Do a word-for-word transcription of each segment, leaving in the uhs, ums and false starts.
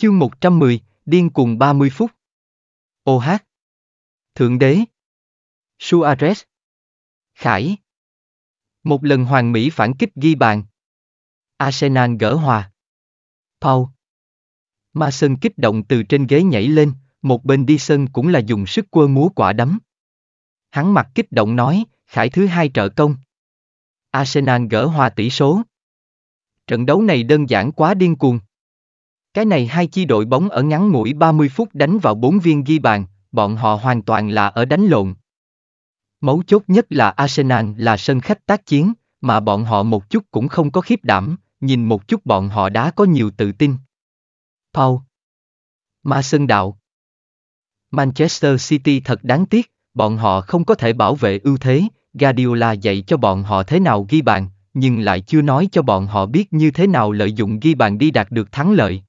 Chương một trăm mười, điên cuồng ba mươi phút. Oh. Thượng đế. Suarez. Khải. Một lần hoàn mỹ phản kích ghi bàn. Arsenal gỡ hòa. Paul. Mason kích động từ trên ghế nhảy lên, một bên đi sân cũng là dùng sức quơ múa quả đấm. Hắn mặt kích động nói, Khải thứ hai trợ công. Arsenal gỡ hòa tỷ số. Trận đấu này đơn giản quá điên cuồng. Cái này hai chi đội bóng ở ngắn ngủi ba mươi phút đánh vào bốn viên ghi bàn, bọn họ hoàn toàn là ở đánh lộn. Mấu chốt nhất là Arsenal là sân khách tác chiến, mà bọn họ một chút cũng không có khiếp đảm, nhìn một chút bọn họ đã có nhiều tự tin. Paul. Ma Sơn đạo. Manchester City thật đáng tiếc, bọn họ không có thể bảo vệ ưu thế, Guardiola dạy cho bọn họ thế nào ghi bàn, nhưng lại chưa nói cho bọn họ biết như thế nào lợi dụng ghi bàn đi đạt được thắng lợi.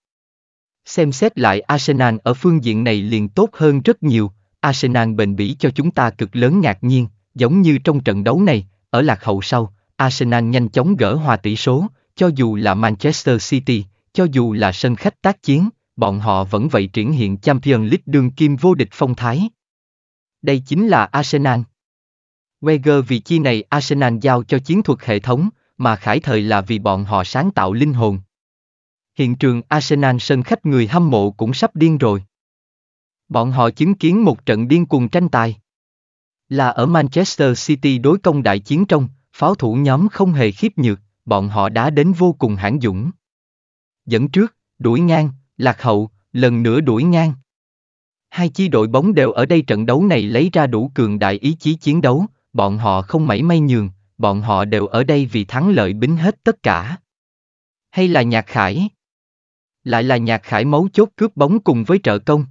Xem xét lại Arsenal ở phương diện này liền tốt hơn rất nhiều, Arsenal bền bỉ cho chúng ta cực lớn ngạc nhiên, giống như trong trận đấu này, ở lạc hậu sau, Arsenal nhanh chóng gỡ hòa tỷ số, cho dù là Manchester City, cho dù là sân khách tác chiến, bọn họ vẫn vậy triển hiện Champions League đương kim vô địch phong thái. Đây chính là Arsenal. Wenger vì chi này Arsenal giao cho chiến thuật hệ thống, mà Khải thời là vì bọn họ sáng tạo linh hồn. Hiện trường Arsenal sân khách người hâm mộ cũng sắp điên rồi. Bọn họ chứng kiến một trận điên cuồng tranh tài. Là ở Manchester City đối công đại chiến trong, pháo thủ nhóm không hề khiếp nhược, bọn họ đã đến vô cùng hãn dũng. Dẫn trước, đuổi ngang, lạc hậu, lần nữa đuổi ngang. Hai chi đội bóng đều ở đây trận đấu này lấy ra đủ cường đại ý chí chiến đấu, bọn họ không mảy may nhường, bọn họ đều ở đây vì thắng lợi bính hết tất cả. Hay là Nhạc Khải? Lại là Nhạc Khải mấu chốt cướp bóng cùng với trợ công.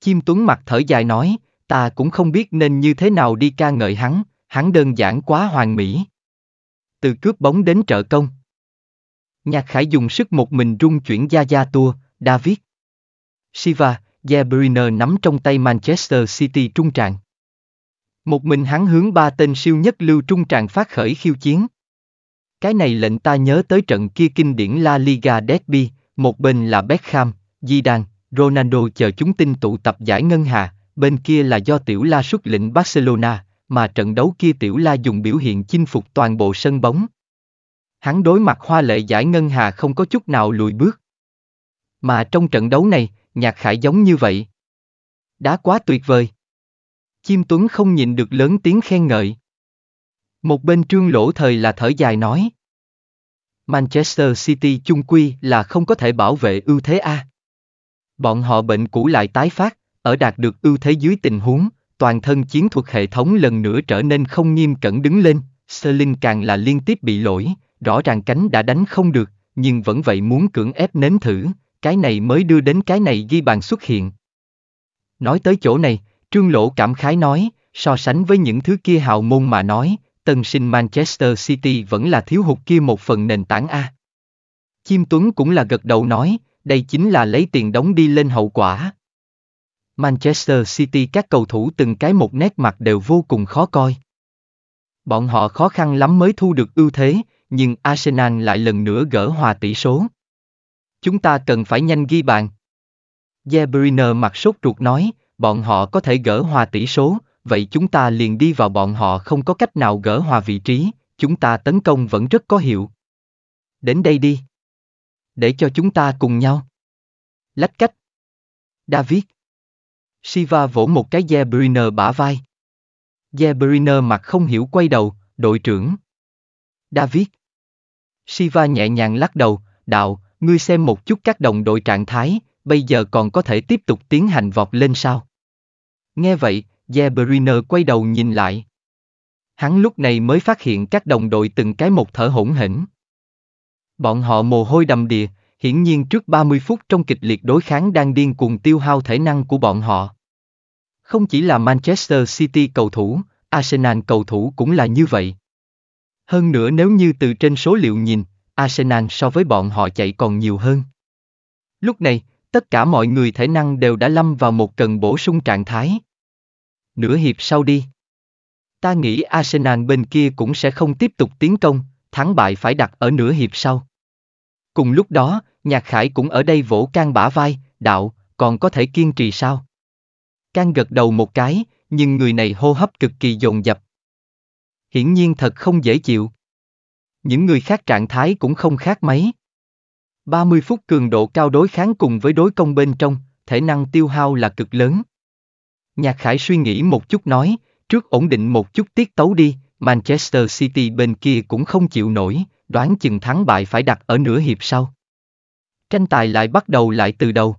Chim Tuấn mặt thở dài nói, ta cũng không biết nên như thế nào đi ca ngợi hắn, hắn đơn giản quá hoàn mỹ. Từ cướp bóng đến trợ công. Nhạc Khải dùng sức một mình rung chuyển Yaya Touré, David Silva, De Bruyne nắm trong tay Manchester City trung tràng. Một mình hắn hướng ba tên siêu nhất lưu trung tràng phát khởi khiêu chiến. Cái này lệnh ta nhớ tới trận kia kinh điển La Liga Derby, một bên là Beckham, Zidane, Ronaldo chờ chúng tinh tụ tập giải ngân hà, bên kia là do Tiểu La xuất lĩnh Barcelona, mà trận đấu kia Tiểu La dùng biểu hiện chinh phục toàn bộ sân bóng. Hắn đối mặt hoa lệ giải ngân hà không có chút nào lùi bước. Mà trong trận đấu này, Nhạc Khải giống như vậy. Đá quá tuyệt vời. Chim Tuấn không nhịn được lớn tiếng khen ngợi. Một bên Trương Lỗ thời là thở dài nói. Manchester City chung quy là không có thể bảo vệ ưu thế a. Bọn họ bệnh cũ lại tái phát, ở đạt được ưu thế dưới tình huống, toàn thân chiến thuật hệ thống lần nữa trở nên không nghiêm cẩn đứng lên, Sterling càng là liên tiếp bị lỗi, rõ ràng cánh đã đánh không được, nhưng vẫn vậy muốn cưỡng ép nếm thử, cái này mới đưa đến cái này ghi bàn xuất hiện. Nói tới chỗ này, Trương Lỗ cảm khái nói, so sánh với những thứ kia hào môn mà nói, tân sinh Manchester City vẫn là thiếu hụt kia một phần nền tảng a. Chim Tuấn cũng là gật đầu nói, đây chính là lấy tiền đóng đi lên hậu quả. Manchester City các cầu thủ từng cái một nét mặt đều vô cùng khó coi. Bọn họ khó khăn lắm mới thu được ưu thế, nhưng Arsenal lại lần nữa gỡ hòa tỷ số. Chúng ta cần phải nhanh ghi bàn. De Bruyne mặt sốt ruột nói, bọn họ có thể gỡ hòa tỷ số, vậy chúng ta liền đi vào bọn họ không có cách nào gỡ hòa vị trí, chúng ta tấn công vẫn rất có hiệu. Đến đây đi. Để cho chúng ta cùng nhau. Lách cách. David Silva vỗ một cái De Bruyne bả vai. De Bruyne mặt không hiểu quay đầu, đội trưởng. David Silva nhẹ nhàng lắc đầu, đạo, ngươi xem một chút các đồng đội trạng thái, bây giờ còn có thể tiếp tục tiến hành vọt lên sao? Nghe vậy, De Bruyne quay đầu nhìn lại. Hắn lúc này mới phát hiện các đồng đội từng cái một thở hổn hển. Bọn họ mồ hôi đầm đìa, hiển nhiên trước ba mươi phút trong kịch liệt đối kháng đang điên cuồng tiêu hao thể năng của bọn họ. Không chỉ là Manchester City cầu thủ, Arsenal cầu thủ cũng là như vậy. Hơn nữa nếu như từ trên số liệu nhìn, Arsenal so với bọn họ chạy còn nhiều hơn. Lúc này, tất cả mọi người thể năng đều đã lâm vào một cần bổ sung trạng thái. Nửa hiệp sau đi. Ta nghĩ Arsenal bên kia cũng sẽ không tiếp tục tiến công, thắng bại phải đặt ở nửa hiệp sau. Cùng lúc đó, Nhạc Khải cũng ở đây vỗ Can bả vai, đạo, còn có thể kiên trì sao? Can gật đầu một cái, nhưng người này hô hấp cực kỳ dồn dập. Hiển nhiên thật không dễ chịu. Những người khác trạng thái cũng không khác mấy. ba mươi phút cường độ cao đối kháng cùng với đối công bên trong, thể năng tiêu hao là cực lớn. Nhạc Khải suy nghĩ một chút nói, trước ổn định một chút tiết tấu đi, Manchester City bên kia cũng không chịu nổi, đoán chừng thắng bại phải đặt ở nửa hiệp sau. Tranh tài lại bắt đầu lại từ đầu.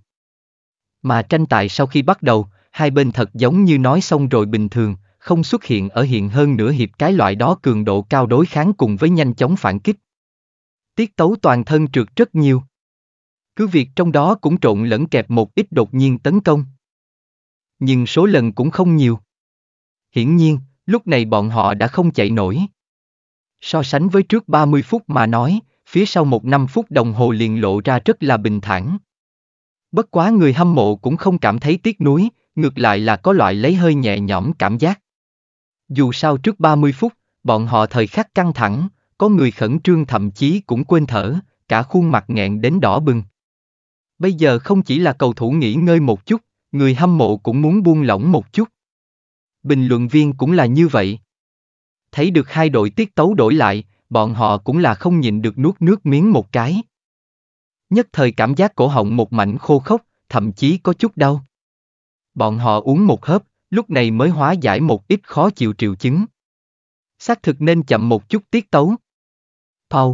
Mà tranh tài sau khi bắt đầu, hai bên thật giống như nói xong rồi bình thường, không xuất hiện ở hiện hơn nửa hiệp cái loại đó cường độ cao đối kháng cùng với nhanh chóng phản kích. Tiết tấu toàn thân trượt rất nhiều. Cứ việc trong đó cũng trộn lẫn kẹp một ít đột nhiên tấn công. Nhưng số lần cũng không nhiều. Hiển nhiên, lúc này bọn họ đã không chạy nổi. So sánh với trước ba mươi phút mà nói, phía sau một năm phút đồng hồ liền lộ ra rất là bình thản. Bất quá người hâm mộ cũng không cảm thấy tiếc nuối, ngược lại là có loại lấy hơi nhẹ nhõm cảm giác. Dù sao trước ba mươi phút, bọn họ thời khắc căng thẳng, có người khẩn trương thậm chí cũng quên thở, cả khuôn mặt nghẹn đến đỏ bừng. Bây giờ không chỉ là cầu thủ nghỉ ngơi một chút, người hâm mộ cũng muốn buông lỏng một chút. Bình luận viên cũng là như vậy. Thấy được hai đội tiết tấu đổi lại, bọn họ cũng là không nhịn được nuốt nước miếng một cái. Nhất thời cảm giác cổ họng một mảnh khô khốc, thậm chí có chút đau. Bọn họ uống một hớp, lúc này mới hóa giải một ít khó chịu triệu chứng. Xác thực nên chậm một chút tiết tấu. Paul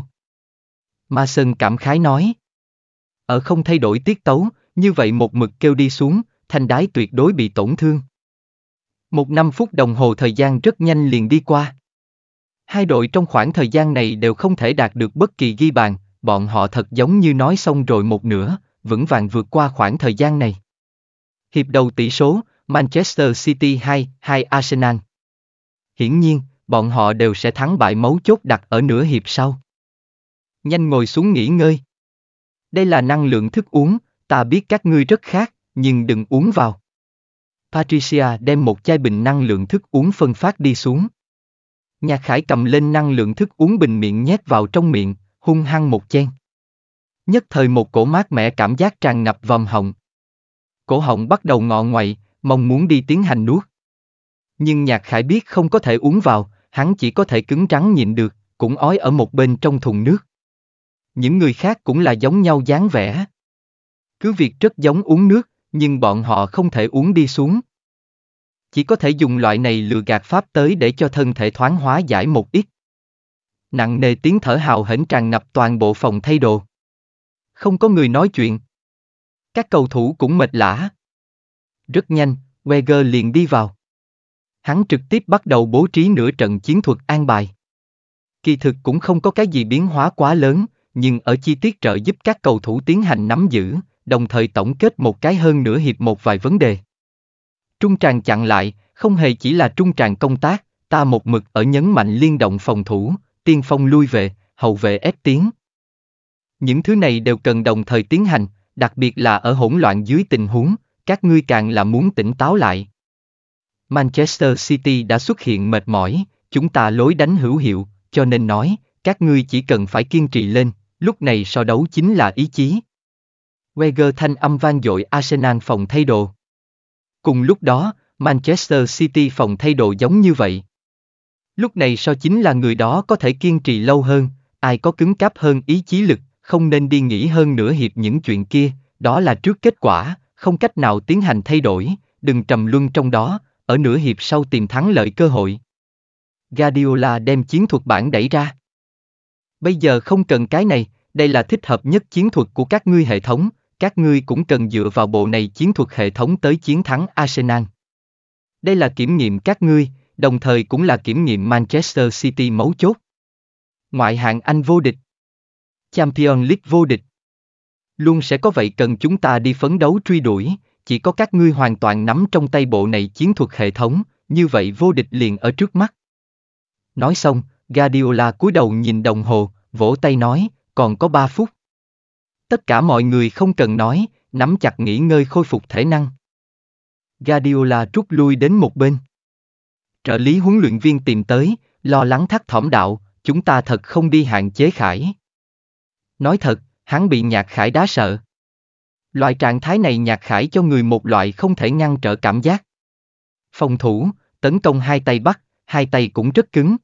Mason cảm khái nói. Ở không thay đổi tiết tấu, như vậy một mực kêu đi xuống, thanh đái tuyệt đối bị tổn thương. Một năm phút đồng hồ thời gian rất nhanh liền đi qua. Hai đội trong khoảng thời gian này đều không thể đạt được bất kỳ ghi bàn, bọn họ thật giống như nói xong rồi một nửa, vững vàng vượt qua khoảng thời gian này. Hiệp đầu tỷ số, Manchester City hai hai Arsenal. Hiển nhiên, bọn họ đều sẽ thắng bại mấu chốt đặt ở nửa hiệp sau. Nhanh ngồi xuống nghỉ ngơi. Đây là năng lượng thức uống, ta biết các ngươi rất khát, nhưng đừng uống vào. Patricia đem một chai bình năng lượng thức uống phân phát đi xuống. Nhạc Khải cầm lên năng lượng thức uống bình miệng nhét vào trong miệng, hung hăng một chen. Nhất thời một cổ mát mẻ cảm giác tràn ngập vòm họng. Cổ họng bắt đầu ngọ ngoậy, mong muốn đi tiến hành nuốt. Nhưng Nhạc Khải biết không có thể uống vào, hắn chỉ có thể cứng rắn nhịn được, cũng ói ở một bên trong thùng nước. Những người khác cũng là giống nhau dáng vẻ. Cứ việc rất giống uống nước, nhưng bọn họ không thể uống đi xuống. Chỉ có thể dùng loại này lừa gạt pháp tới để cho thân thể thoáng hóa giải một ít. Nặng nề tiếng thở hào hển tràn ngập toàn bộ phòng thay đồ. Không có người nói chuyện. Các cầu thủ cũng mệt lả. Rất nhanh, Wenger liền đi vào. Hắn trực tiếp bắt đầu bố trí nửa trận chiến thuật an bài. Kỳ thực cũng không có cái gì biến hóa quá lớn, nhưng ở chi tiết trợ giúp các cầu thủ tiến hành nắm giữ, đồng thời tổng kết một cái hơn nửa hiệp một vài vấn đề. Trung tràng chặn lại, không hề chỉ là trung tràng công tác, ta một mực ở nhấn mạnh liên động phòng thủ, tiên phong lui về, hậu vệ ép tiến. Những thứ này đều cần đồng thời tiến hành, đặc biệt là ở hỗn loạn dưới tình huống, các ngươi càng là muốn tỉnh táo lại. Manchester City đã xuất hiện mệt mỏi, chúng ta lối đánh hữu hiệu, cho nên nói, các ngươi chỉ cần phải kiên trì lên, lúc này so đấu chính là ý chí. Wenger thanh âm vang dội Arsenal phòng thay đồ. Cùng lúc đó, Manchester City phòng thay đồ giống như vậy. Lúc này so chính là người đó có thể kiên trì lâu hơn, ai có cứng cáp hơn ý chí lực, không nên đi nghĩ hơn nửa hiệp những chuyện kia, đó là trước kết quả, không cách nào tiến hành thay đổi, đừng trầm luân trong đó, ở nửa hiệp sau tìm thắng lợi cơ hội. Guardiola đem chiến thuật bản đẩy ra. Bây giờ không cần cái này, đây là thích hợp nhất chiến thuật của các ngươi hệ thống. Các ngươi cũng cần dựa vào bộ này chiến thuật hệ thống tới chiến thắng Arsenal. Đây là kiểm nghiệm các ngươi, đồng thời cũng là kiểm nghiệm Manchester City mấu chốt. Ngoại hạng Anh vô địch. Champions League vô địch. Luôn sẽ có vậy cần chúng ta đi phấn đấu truy đuổi, chỉ có các ngươi hoàn toàn nắm trong tay bộ này chiến thuật hệ thống, như vậy vô địch liền ở trước mắt. Nói xong, Guardiola cúi đầu nhìn đồng hồ, vỗ tay nói, còn có ba phút. Tất cả mọi người không cần nói, nắm chặt nghỉ ngơi khôi phục thể năng. Guardiola rút lui đến một bên. Trợ lý huấn luyện viên tìm tới, lo lắng thắt thỏm đạo, chúng ta thật không đi hạn chế Khải. Nói thật, hắn bị Nhạc Khải đá sợ. Loại trạng thái này Nhạc Khải cho người một loại không thể ngăn trở cảm giác. Phòng thủ, tấn công hai tay bắt, hai tay cũng rất cứng.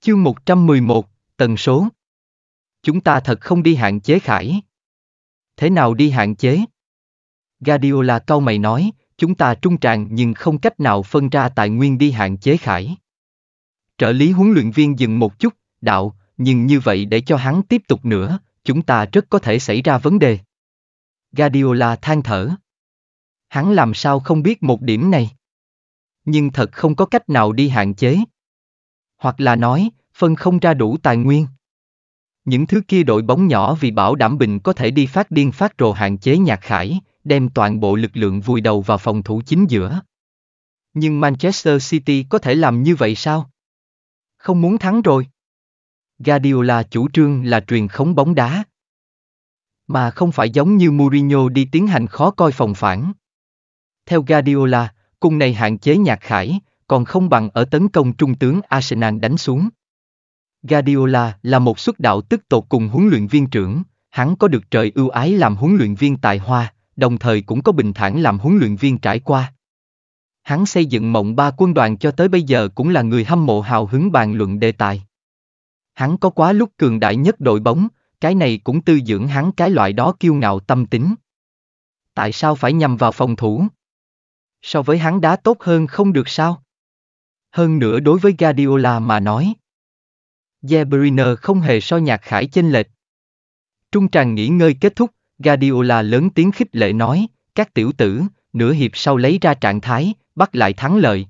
Chương một trăm mười một, tần số. Chúng ta thật không đi hạn chế Khải. Thế nào đi hạn chế? Guardiola cau mày nói, chúng ta trung tràng nhưng không cách nào phân ra tài nguyên đi hạn chế Khải. Trợ lý huấn luyện viên dừng một chút, đạo, nhưng như vậy để cho hắn tiếp tục nữa, chúng ta rất có thể xảy ra vấn đề. Guardiola than thở. Hắn làm sao không biết một điểm này? Nhưng thật không có cách nào đi hạn chế. Hoặc là nói, phân không ra đủ tài nguyên. Những thứ kia đội bóng nhỏ vì bảo đảm bình có thể đi phát điên phát rồ hạn chế Nhạc Khải, đem toàn bộ lực lượng vùi đầu vào phòng thủ chính giữa. Nhưng Manchester City có thể làm như vậy sao? Không muốn thắng rồi. Guardiola chủ trương là truyền khống bóng đá, mà không phải giống như Mourinho đi tiến hành khó coi phòng phản. Theo Guardiola, cùng này hạn chế Nhạc Khải, còn không bằng ở tấn công trung tướng Arsenal đánh xuống. Guardiola là một xuất đạo tức tột cùng huấn luyện viên trưởng, hắn có được trời ưu ái làm huấn luyện viên tài hoa, đồng thời cũng có bình thản làm huấn luyện viên trải qua. Hắn xây dựng mộng ba quân đoàn cho tới bây giờ cũng là người hâm mộ hào hứng bàn luận đề tài. Hắn có quá lúc cường đại nhất đội bóng, cái này cũng tư dưỡng hắn cái loại đó kiêu ngạo tâm tính. Tại sao phải nhằm vào phòng thủ? So với hắn đá tốt hơn không được sao? Hơn nữa đối với Guardiola mà nói, De Bruyne không hề so Nhạc Khải chênh lệch. Trung tràng nghỉ ngơi kết thúc, Guardiola lớn tiếng khích lệ nói, các tiểu tử, nửa hiệp sau lấy ra trạng thái, bắt lại thắng lợi.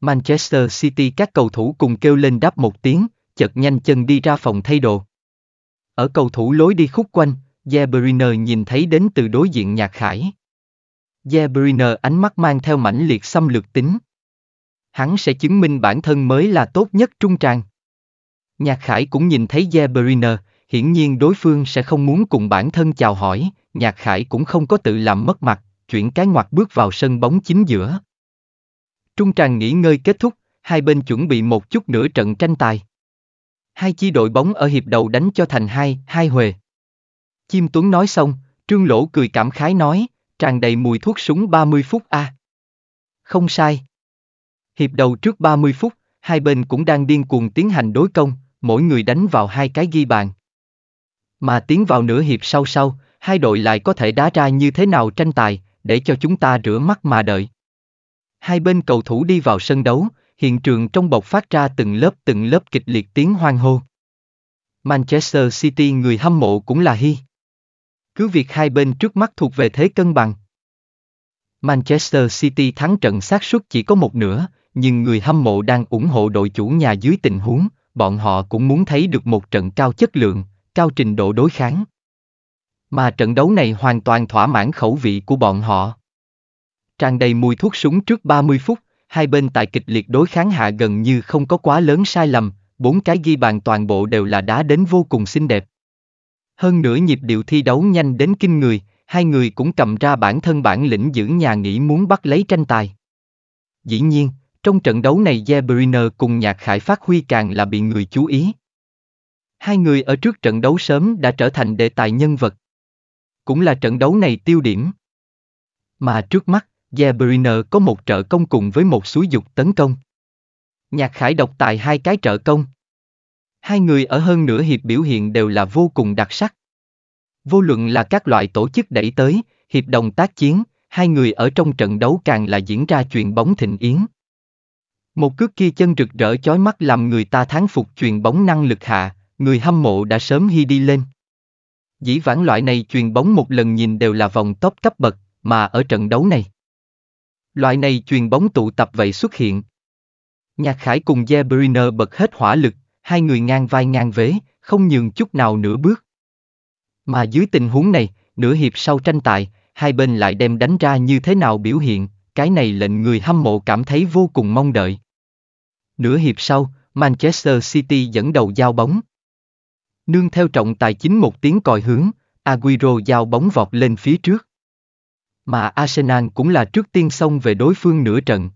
Manchester City các cầu thủ cùng kêu lên đáp một tiếng, chợt nhanh chân đi ra phòng thay đồ. Ở cầu thủ lối đi khúc quanh, De Bruyne nhìn thấy đến từ đối diện Nhạc Khải. De Bruyne ánh mắt mang theo mãnh liệt xâm lược tính. Hắn sẽ chứng minh bản thân mới là tốt nhất trung tràng. Nhạc Khải cũng nhìn thấy De Bruyne, hiển nhiên đối phương sẽ không muốn cùng bản thân chào hỏi, Nhạc Khải cũng không có tự làm mất mặt, chuyển cái ngoặt bước vào sân bóng chính giữa. Trung tràng nghỉ ngơi kết thúc, hai bên chuẩn bị một chút nữa trận tranh tài. Hai chi đội bóng ở hiệp đầu đánh cho thành hai, hai huề. Chim Tuấn nói xong, Trương Lỗ cười cảm khái nói, tràn đầy mùi thuốc súng ba mươi phút a. Không sai. Hiệp đầu trước ba mươi phút, hai bên cũng đang điên cuồng tiến hành đối công, mỗi người đánh vào hai cái ghi bàn. Mà tiến vào nửa hiệp sau sau, hai đội lại có thể đá ra như thế nào tranh tài, để cho chúng ta rửa mắt mà đợi. Hai bên cầu thủ đi vào sân đấu, hiện trường trong bọc phát ra từng lớp từng lớp kịch liệt tiếng hoan hô. Manchester City người hâm mộ cũng là hi. Cứ việc hai bên trước mắt thuộc về thế cân bằng. Manchester City thắng trận xác suất chỉ có một nửa, nhưng người hâm mộ đang ủng hộ đội chủ nhà dưới tình huống, bọn họ cũng muốn thấy được một trận cao chất lượng, cao trình độ đối kháng. Mà trận đấu này hoàn toàn thỏa mãn khẩu vị của bọn họ. Tràn đầy mùi thuốc súng trước ba mươi phút, hai bên tại kịch liệt đối kháng hạ gần như không có quá lớn sai lầm, bốn cái ghi bàn toàn bộ đều là đá đến vô cùng xinh đẹp. Hơn nữa nhịp điệu thi đấu nhanh đến kinh người, hai người cũng cầm ra bản thân bản lĩnh giữ nhà nghỉ muốn bắt lấy tranh tài. Dĩ nhiên, trong trận đấu này De Bruyne cùng Nhạc Khải phát huy càng là bị người chú ý. Hai người ở trước trận đấu sớm đã trở thành đề tài nhân vật. Cũng là trận đấu này tiêu điểm. Mà trước mắt, De Bruyne có một trợ công cùng với một xúi dục tấn công. Nhạc Khải độc tài hai cái trợ công. Hai người ở hơn nửa hiệp biểu hiện đều là vô cùng đặc sắc. Vô luận là các loại tổ chức đẩy tới, hiệp đồng tác chiến, hai người ở trong trận đấu càng là diễn ra chuyền bóng thịnh yến. Một cước kia chân rực rỡ chói mắt làm người ta thán phục chuyền bóng năng lực hạ, người hâm mộ đã sớm hi đi lên. Dĩ vãng loại này chuyền bóng một lần nhìn đều là vòng top cấp bậc, mà ở trận đấu này, loại này chuyền bóng tụ tập vậy xuất hiện. Nhạc Khải cùng De Bruyne bật hết hỏa lực, hai người ngang vai ngang vế, không nhường chút nào nửa bước. Mà dưới tình huống này, nửa hiệp sau tranh tài, hai bên lại đem đánh ra như thế nào biểu hiện, cái này lệnh người hâm mộ cảm thấy vô cùng mong đợi. Nửa hiệp sau, Manchester City dẫn đầu giao bóng. Nương theo trọng tài chính một tiếng còi hướng, Aguero giao bóng vọt lên phía trước. Mà Arsenal cũng là trước tiên xông về đối phương nửa trận.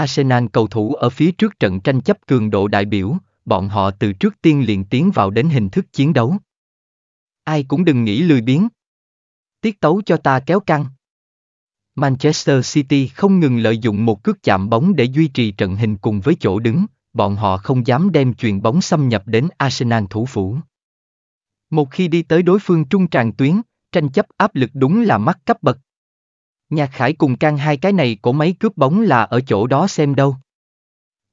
Arsenal cầu thủ ở phía trước trận tranh chấp cường độ đại biểu, bọn họ từ trước tiên liền tiến vào đến hình thức chiến đấu. Ai cũng đừng nghĩ lười biếng. Tiết tấu cho ta kéo căng. Manchester City không ngừng lợi dụng một cước chạm bóng để duy trì trận hình cùng với chỗ đứng, bọn họ không dám đem chuyền bóng xâm nhập đến Arsenal thủ phủ. Một khi đi tới đối phương trung tràn tuyến, tranh chấp áp lực đúng là mắc cấp bậc. Nhạc Khải cùng Can hai cái này của máy cướp bóng là ở chỗ đó xem đâu.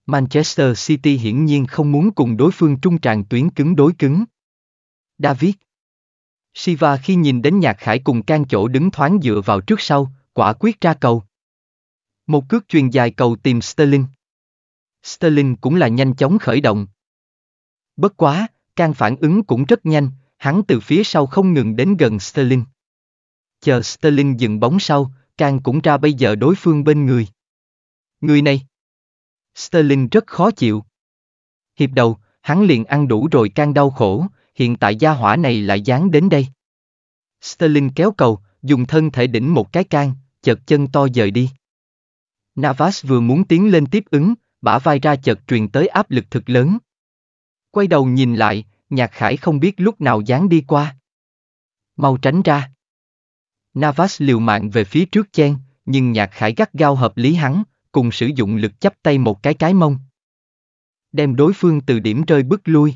Manchester City hiển nhiên không muốn cùng đối phương trung tràn tuyến cứng đối cứng. David Silva khi nhìn đến Nhạc Khải cùng Can chỗ đứng thoáng dựa vào trước sau, quả quyết ra cầu. Một cước chuyền dài cầu tìm Sterling. Sterling cũng là nhanh chóng khởi động. Bất quá, Can phản ứng cũng rất nhanh, hắn từ phía sau không ngừng đến gần Sterling. Chờ Sterling dừng bóng sau, Can cũng ra bây giờ đối phương bên người. Người này. Sterling rất khó chịu. Hiệp đầu, hắn liền ăn đủ rồi Can đau khổ, hiện tại gia hỏa này lại dán đến đây. Sterling kéo cầu, dùng thân thể đỉnh một cái Can, chợt chân to dời đi. Navas vừa muốn tiến lên tiếp ứng, bả vai ra chợt truyền tới áp lực thực lớn. Quay đầu nhìn lại, Nhạc Khải không biết lúc nào dán đi qua. Mau tránh ra. Navas liều mạng về phía trước chen, nhưng Nhạc Khải gắt gao hợp lý hắn, cùng sử dụng lực chắp tay một cái cái mông. Đem đối phương từ điểm rơi bước lui.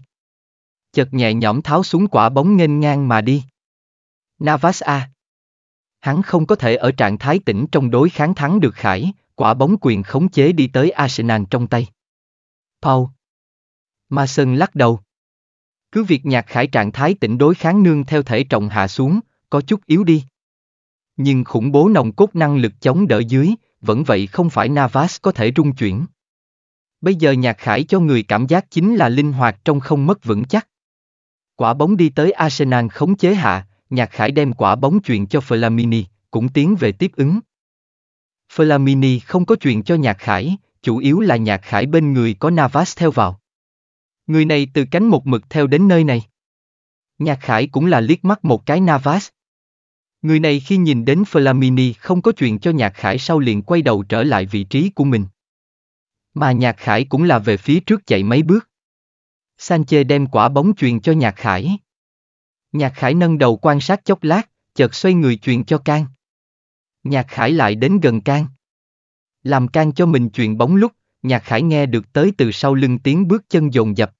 Chợt nhẹ nhõm tháo xuống quả bóng nghênh ngang mà đi. Navas a. Hắn không có thể ở trạng thái tỉnh trong đối kháng thắng được Khải, quả bóng quyền khống chế đi tới Arsenal trong tay. Paul. Mason lắc đầu. Cứ việc Nhạc Khải trạng thái tỉnh đối kháng nương theo thể trọng hạ xuống, có chút yếu đi. Nhưng khủng bố nòng cốt năng lực chống đỡ dưới, vẫn vậy không phải Navas có thể rung chuyển. Bây giờ Nhạc Khải cho người cảm giác chính là linh hoạt trong không mất vững chắc. Quả bóng đi tới Arsenal khống chế hạ, Nhạc Khải đem quả bóng chuyền cho Flamini, cũng tiến về tiếp ứng. Flamini không có chuyền cho Nhạc Khải, chủ yếu là Nhạc Khải bên người có Navas theo vào. Người này từ cánh một mực theo đến nơi này. Nhạc Khải cũng là liếc mắt một cái Navas. Người này khi nhìn đến Flamini không có chuyện cho Nhạc Khải sau liền quay đầu trở lại vị trí của mình. Mà Nhạc Khải cũng là về phía trước chạy mấy bước. Sanchez đem quả bóng chuyền cho Nhạc Khải. Nhạc Khải nâng đầu quan sát chốc lát, chợt xoay người chuyền cho Can. Nhạc Khải lại đến gần Can. Làm Can cho mình chuyền bóng lúc, Nhạc Khải nghe được tới từ sau lưng tiếng bước chân dồn dập.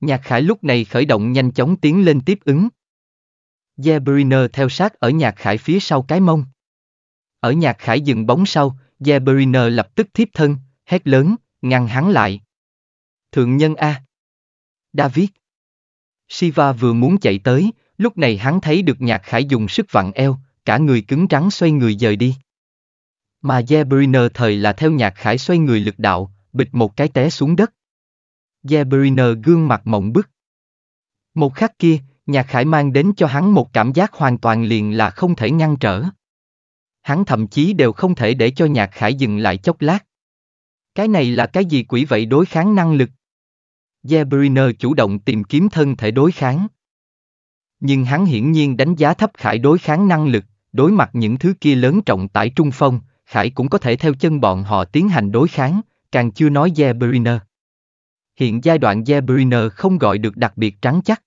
Nhạc Khải lúc này khởi động nhanh chóng tiến lên tiếp ứng. De Bruyne theo sát ở Nhạc Khải phía sau cái mông. Ở Nhạc Khải dừng bóng sau, De Bruyne lập tức thiếp thân, hét lớn, ngăn hắn lại. Thượng nhân a. David Silva vừa muốn chạy tới, lúc này hắn thấy được Nhạc Khải dùng sức vặn eo, cả người cứng rắn xoay người dời đi. Mà De Bruyne thời là theo Nhạc Khải xoay người lực đạo, bịch một cái té xuống đất. De Bruyne gương mặt mộng bức. Một khắc kia, Nhạc Khải mang đến cho hắn một cảm giác hoàn toàn liền là không thể ngăn trở. Hắn thậm chí đều không thể để cho Nhạc Khải dừng lại chốc lát. Cái này là cái gì quỷ vậy đối kháng năng lực? De Bruyne chủ động tìm kiếm thân thể đối kháng. Nhưng hắn hiển nhiên đánh giá thấp Khải đối kháng năng lực, đối mặt những thứ kia lớn trọng tải trung phong, Khải cũng có thể theo chân bọn họ tiến hành đối kháng, càng chưa nói De Bruyne. Hiện giai đoạn De Bruyne không gọi được đặc biệt trắng chắc.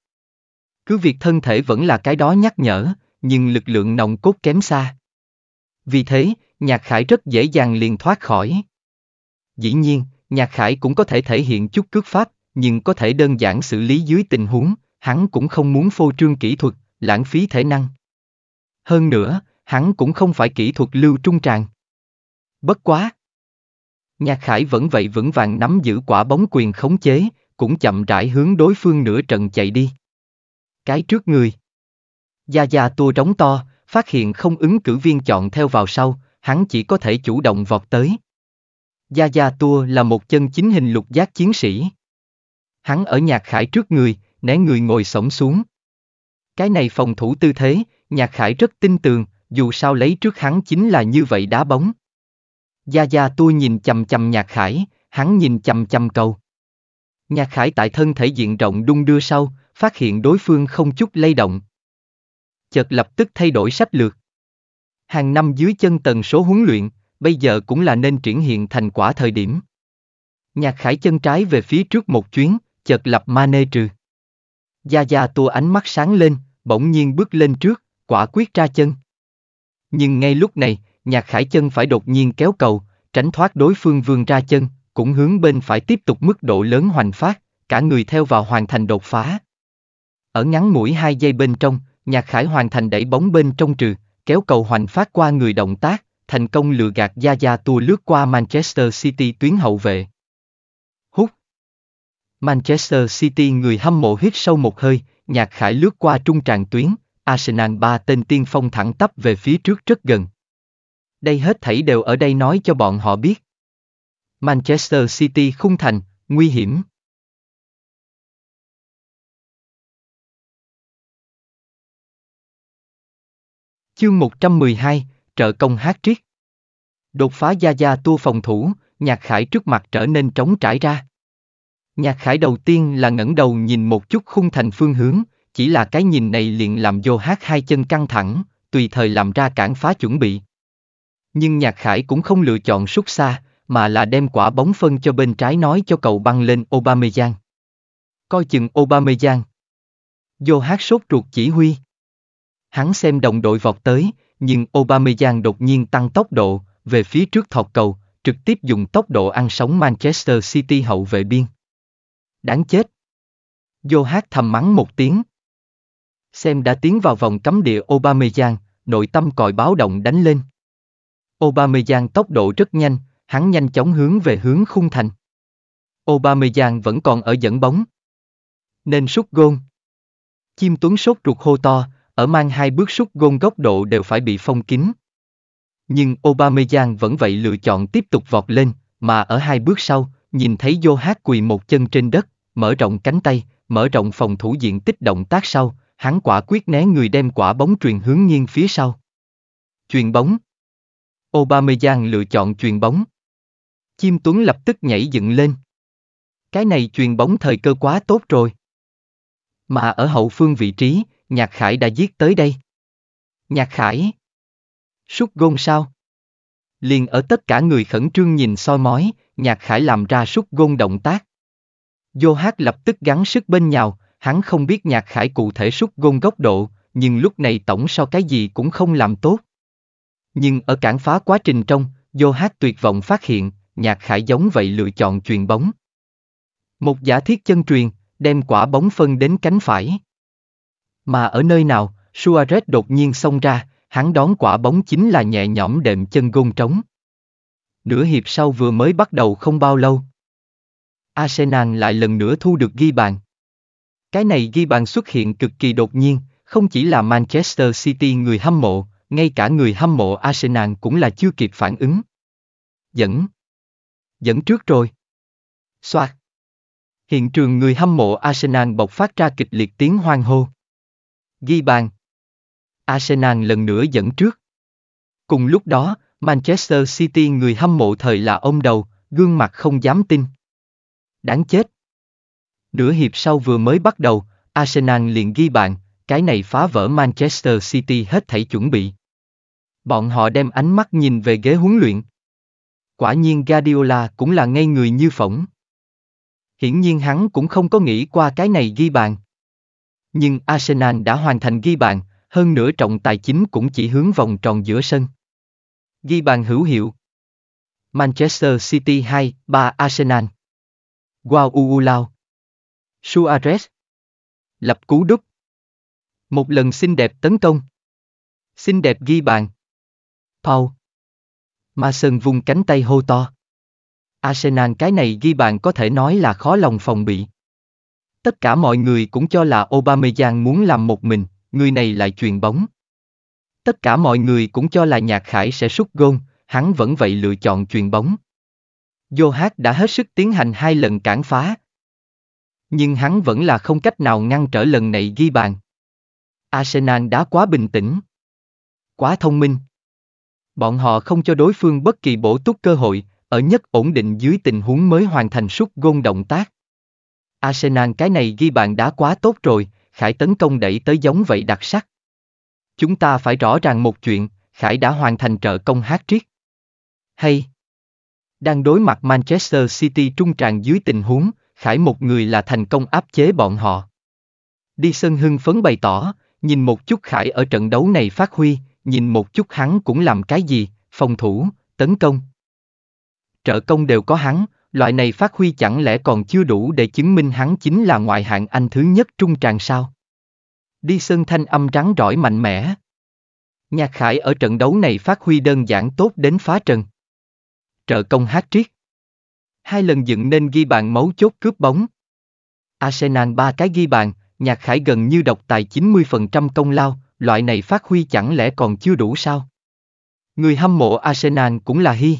Cứ việc thân thể vẫn là cái đó nhắc nhở, nhưng lực lượng nòng cốt kém xa. Vì thế, Nhạc Khải rất dễ dàng liền thoát khỏi. Dĩ nhiên, Nhạc Khải cũng có thể thể hiện chút cước pháp, nhưng có thể đơn giản xử lý dưới tình huống, hắn cũng không muốn phô trương kỹ thuật, lãng phí thể năng. Hơn nữa, hắn cũng không phải kỹ thuật lưu trung tràng. Bất quá. Nhạc Khải vẫn vậy vững vàng nắm giữ quả bóng quyền khống chế, cũng chậm rãi hướng đối phương nửa trận chạy đi. Cái trước người. Yaya Touré trống to, phát hiện không ứng cử viên chọn theo vào sau, hắn chỉ có thể chủ động vọt tới. Yaya Touré là một chân chính hình lục giác chiến sĩ. Hắn ở Nhạc Khải trước người, né người ngồi xổm xuống. Cái này phòng thủ tư thế, Nhạc Khải rất tin tường, dù sao lấy trước hắn chính là như vậy đá bóng. Yaya Touré nhìn chằm chằm Nhạc Khải, hắn nhìn chằm chằm cầu. Nhạc Khải tại thân thể diện rộng đung đưa sau, phát hiện đối phương không chút lay động. Chợt lập tức thay đổi sách lược. Hàng năm dưới chân tần số huấn luyện, bây giờ cũng là nên triển hiện thành quả thời điểm. Nhạc Khải chân trái về phía trước một chuyến, chợt lập Mane trừ. Yaya Touré ánh mắt sáng lên, bỗng nhiên bước lên trước, quả quyết ra chân. Nhưng ngay lúc này, Nhạc Khải chân phải đột nhiên kéo cầu, tránh thoát đối phương vươn ra chân, cũng hướng bên phải tiếp tục mức độ lớn hoành phát, cả người theo vào hoàn thành đột phá. Ở ngắn mũi hai giây bên trong, Nhạc Khải hoàn thành đẩy bóng bên trong trừ, kéo cầu hoành phát qua người động tác, thành công lừa gạt Yaya Touré lướt qua Manchester City tuyến hậu vệ. Hút. Manchester City người hâm mộ hít sâu một hơi, Nhạc Khải lướt qua trung tràng tuyến, Arsenal ba tên tiên phong thẳng tắp về phía trước rất gần. Đây hết thảy đều ở đây nói cho bọn họ biết. Manchester City khung thành, nguy hiểm. Chương một trăm mười hai, trợ công hat-trick. Đột phá Yaya Touré phòng thủ, Nhạc Khải trước mặt trở nên trống trải ra. Nhạc Khải đầu tiên là ngẩng đầu nhìn một chút khung thành phương hướng, chỉ là cái nhìn này liền làm Jose hai chân căng thẳng, tùy thời làm ra cản phá chuẩn bị. Nhưng Nhạc Khải cũng không lựa chọn sút xa, mà là đem quả bóng phân cho bên trái nói cho cầu băng lên Aubameyang. Coi chừng Aubameyang. Jose sốt ruột chỉ huy. Hắn xem đồng đội vọt tới, nhưng Aubameyang đột nhiên tăng tốc độ, về phía trước thọc cầu, trực tiếp dùng tốc độ ăn sóng Manchester City hậu vệ biên. Đáng chết. Jose thầm mắng một tiếng. Xem đã tiến vào vòng cấm địa Aubameyang, nội tâm còi báo động đánh lên. Aubameyang tốc độ rất nhanh, hắn nhanh chóng hướng về hướng khung thành. Aubameyang vẫn còn ở dẫn bóng. Nên sút gôn. Chim Tuấn sốt ruột hô to, ở mang hai bước sút gôn góc độ đều phải bị phong kín. Nhưng Aubameyang vẫn vậy lựa chọn tiếp tục vọt lên, mà ở hai bước sau, nhìn thấy Jose quỳ một chân trên đất, mở rộng cánh tay, mở rộng phòng thủ diện tích động tác sau, hắn quả quyết né người đem quả bóng truyền hướng nghiêng phía sau. Chuyền bóng. Aubameyang lựa chọn chuyền bóng. Chim Tuấn lập tức nhảy dựng lên. Cái này chuyền bóng thời cơ quá tốt rồi. Mà ở hậu phương vị trí, Nhạc Khải đã giết tới đây. Nhạc Khải. Sút gôn sao? Liền ở tất cả người khẩn trương nhìn soi mói, Nhạc Khải làm ra sút gôn động tác. Jose lập tức gắng sức bên nhào, hắn không biết Nhạc Khải cụ thể sút gôn góc độ, nhưng lúc này tổng so cái gì cũng không làm tốt. Nhưng ở cản phá quá trình trong, Jose tuyệt vọng phát hiện, Nhạc Khải giống vậy lựa chọn chuyền bóng. Một giả thiết chân truyền, đem quả bóng phân đến cánh phải. Mà ở nơi nào, Suarez đột nhiên xông ra, hắn đón quả bóng chính là nhẹ nhõm đệm chân gôn trống. Nửa hiệp sau vừa mới bắt đầu không bao lâu, Arsenal lại lần nữa thu được ghi bàn. Cái này ghi bàn xuất hiện cực kỳ đột nhiên, không chỉ là Manchester City người hâm mộ, ngay cả người hâm mộ Arsenal cũng là chưa kịp phản ứng. Dẫn. Dẫn trước rồi. Soạt. Hiện trường người hâm mộ Arsenal bộc phát ra kịch liệt tiếng hoan hô. Ghi bàn. Arsenal lần nữa dẫn trước. Cùng lúc đó, Manchester City người hâm mộ thời là ông đầu, gương mặt không dám tin. Đáng chết. Nửa hiệp sau vừa mới bắt đầu, Arsenal liền ghi bàn, cái này phá vỡ Manchester City hết thảy chuẩn bị. Bọn họ đem ánh mắt nhìn về ghế huấn luyện. Quả nhiên Guardiola cũng là ngây người như phỏng. Hiển nhiên hắn cũng không có nghĩ qua cái này ghi bàn. Nhưng Arsenal đã hoàn thành ghi bàn, hơn nữa trọng tài chính cũng chỉ hướng vòng tròn giữa sân. Ghi bàn hữu hiệu. Manchester City hai ba Arsenal. Wow u u lao. Suarez. Lập cú đúp. Một lần xinh đẹp tấn công. Xinh đẹp ghi bàn. Paul. Ma Sơn vùng cánh tay hô to. Arsenal cái này ghi bàn có thể nói là khó lòng phòng bị. Tất cả mọi người cũng cho là Aubameyang muốn làm một mình, người này lại chuyền bóng. Tất cả mọi người cũng cho là Nhạc Khải sẽ sút gôn, hắn vẫn vậy lựa chọn chuyền bóng. Jose đã hết sức tiến hành hai lần cản phá. Nhưng hắn vẫn là không cách nào ngăn trở lần này ghi bàn. Arsenal đã quá bình tĩnh. Quá thông minh. Bọn họ không cho đối phương bất kỳ bổ túc cơ hội, ở nhất ổn định dưới tình huống mới hoàn thành sút gôn động tác. Arsenal cái này ghi bàn đã quá tốt rồi, Khải tấn công đẩy tới giống vậy đặc sắc. Chúng ta phải rõ ràng một chuyện, Khải đã hoàn thành trợ công hat-trick. hay? Đang đối mặt Manchester City trung tràn dưới tình huống, Khải một người là thành công áp chế bọn họ. Đi sân hưng phấn bày tỏ, nhìn một chút Khải ở trận đấu này phát huy, nhìn một chút hắn cũng làm cái gì, phòng thủ, tấn công, trợ công đều có hắn, loại này phát huy chẳng lẽ còn chưa đủ để chứng minh hắn chính là ngoại hạng Anh thứ nhất trung tràn sao? Đi sân thanh âm rắn rỏi mạnh mẽ. Nhạc Khải ở trận đấu này phát huy đơn giản tốt đến phá trần. Trợ công hat-trick. Hai lần dựng nên ghi bàn mấu chốt cướp bóng. Arsenal ba cái ghi bàn, Nhạc Khải gần như độc tài chín mươi phần trăm công lao, loại này phát huy chẳng lẽ còn chưa đủ sao? Người hâm mộ Arsenal cũng là hi.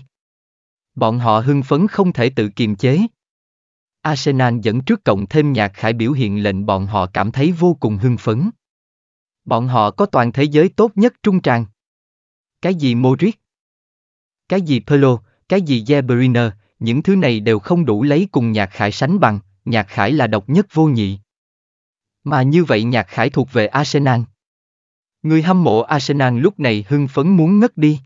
Bọn họ hưng phấn không thể tự kiềm chế. Arsenal dẫn trước cộng thêm Nhạc Khải biểu hiện lệnh bọn họ cảm thấy vô cùng hưng phấn. Bọn họ có toàn thế giới tốt nhất trung tràng. Cái gì Modric? Cái gì Pirlo? Cái gì De Bruyne? Những thứ này đều không đủ lấy cùng Nhạc Khải sánh bằng, Nhạc Khải là độc nhất vô nhị. Mà như vậy Nhạc Khải thuộc về Arsenal. Người hâm mộ Arsenal lúc này hưng phấn muốn ngất đi.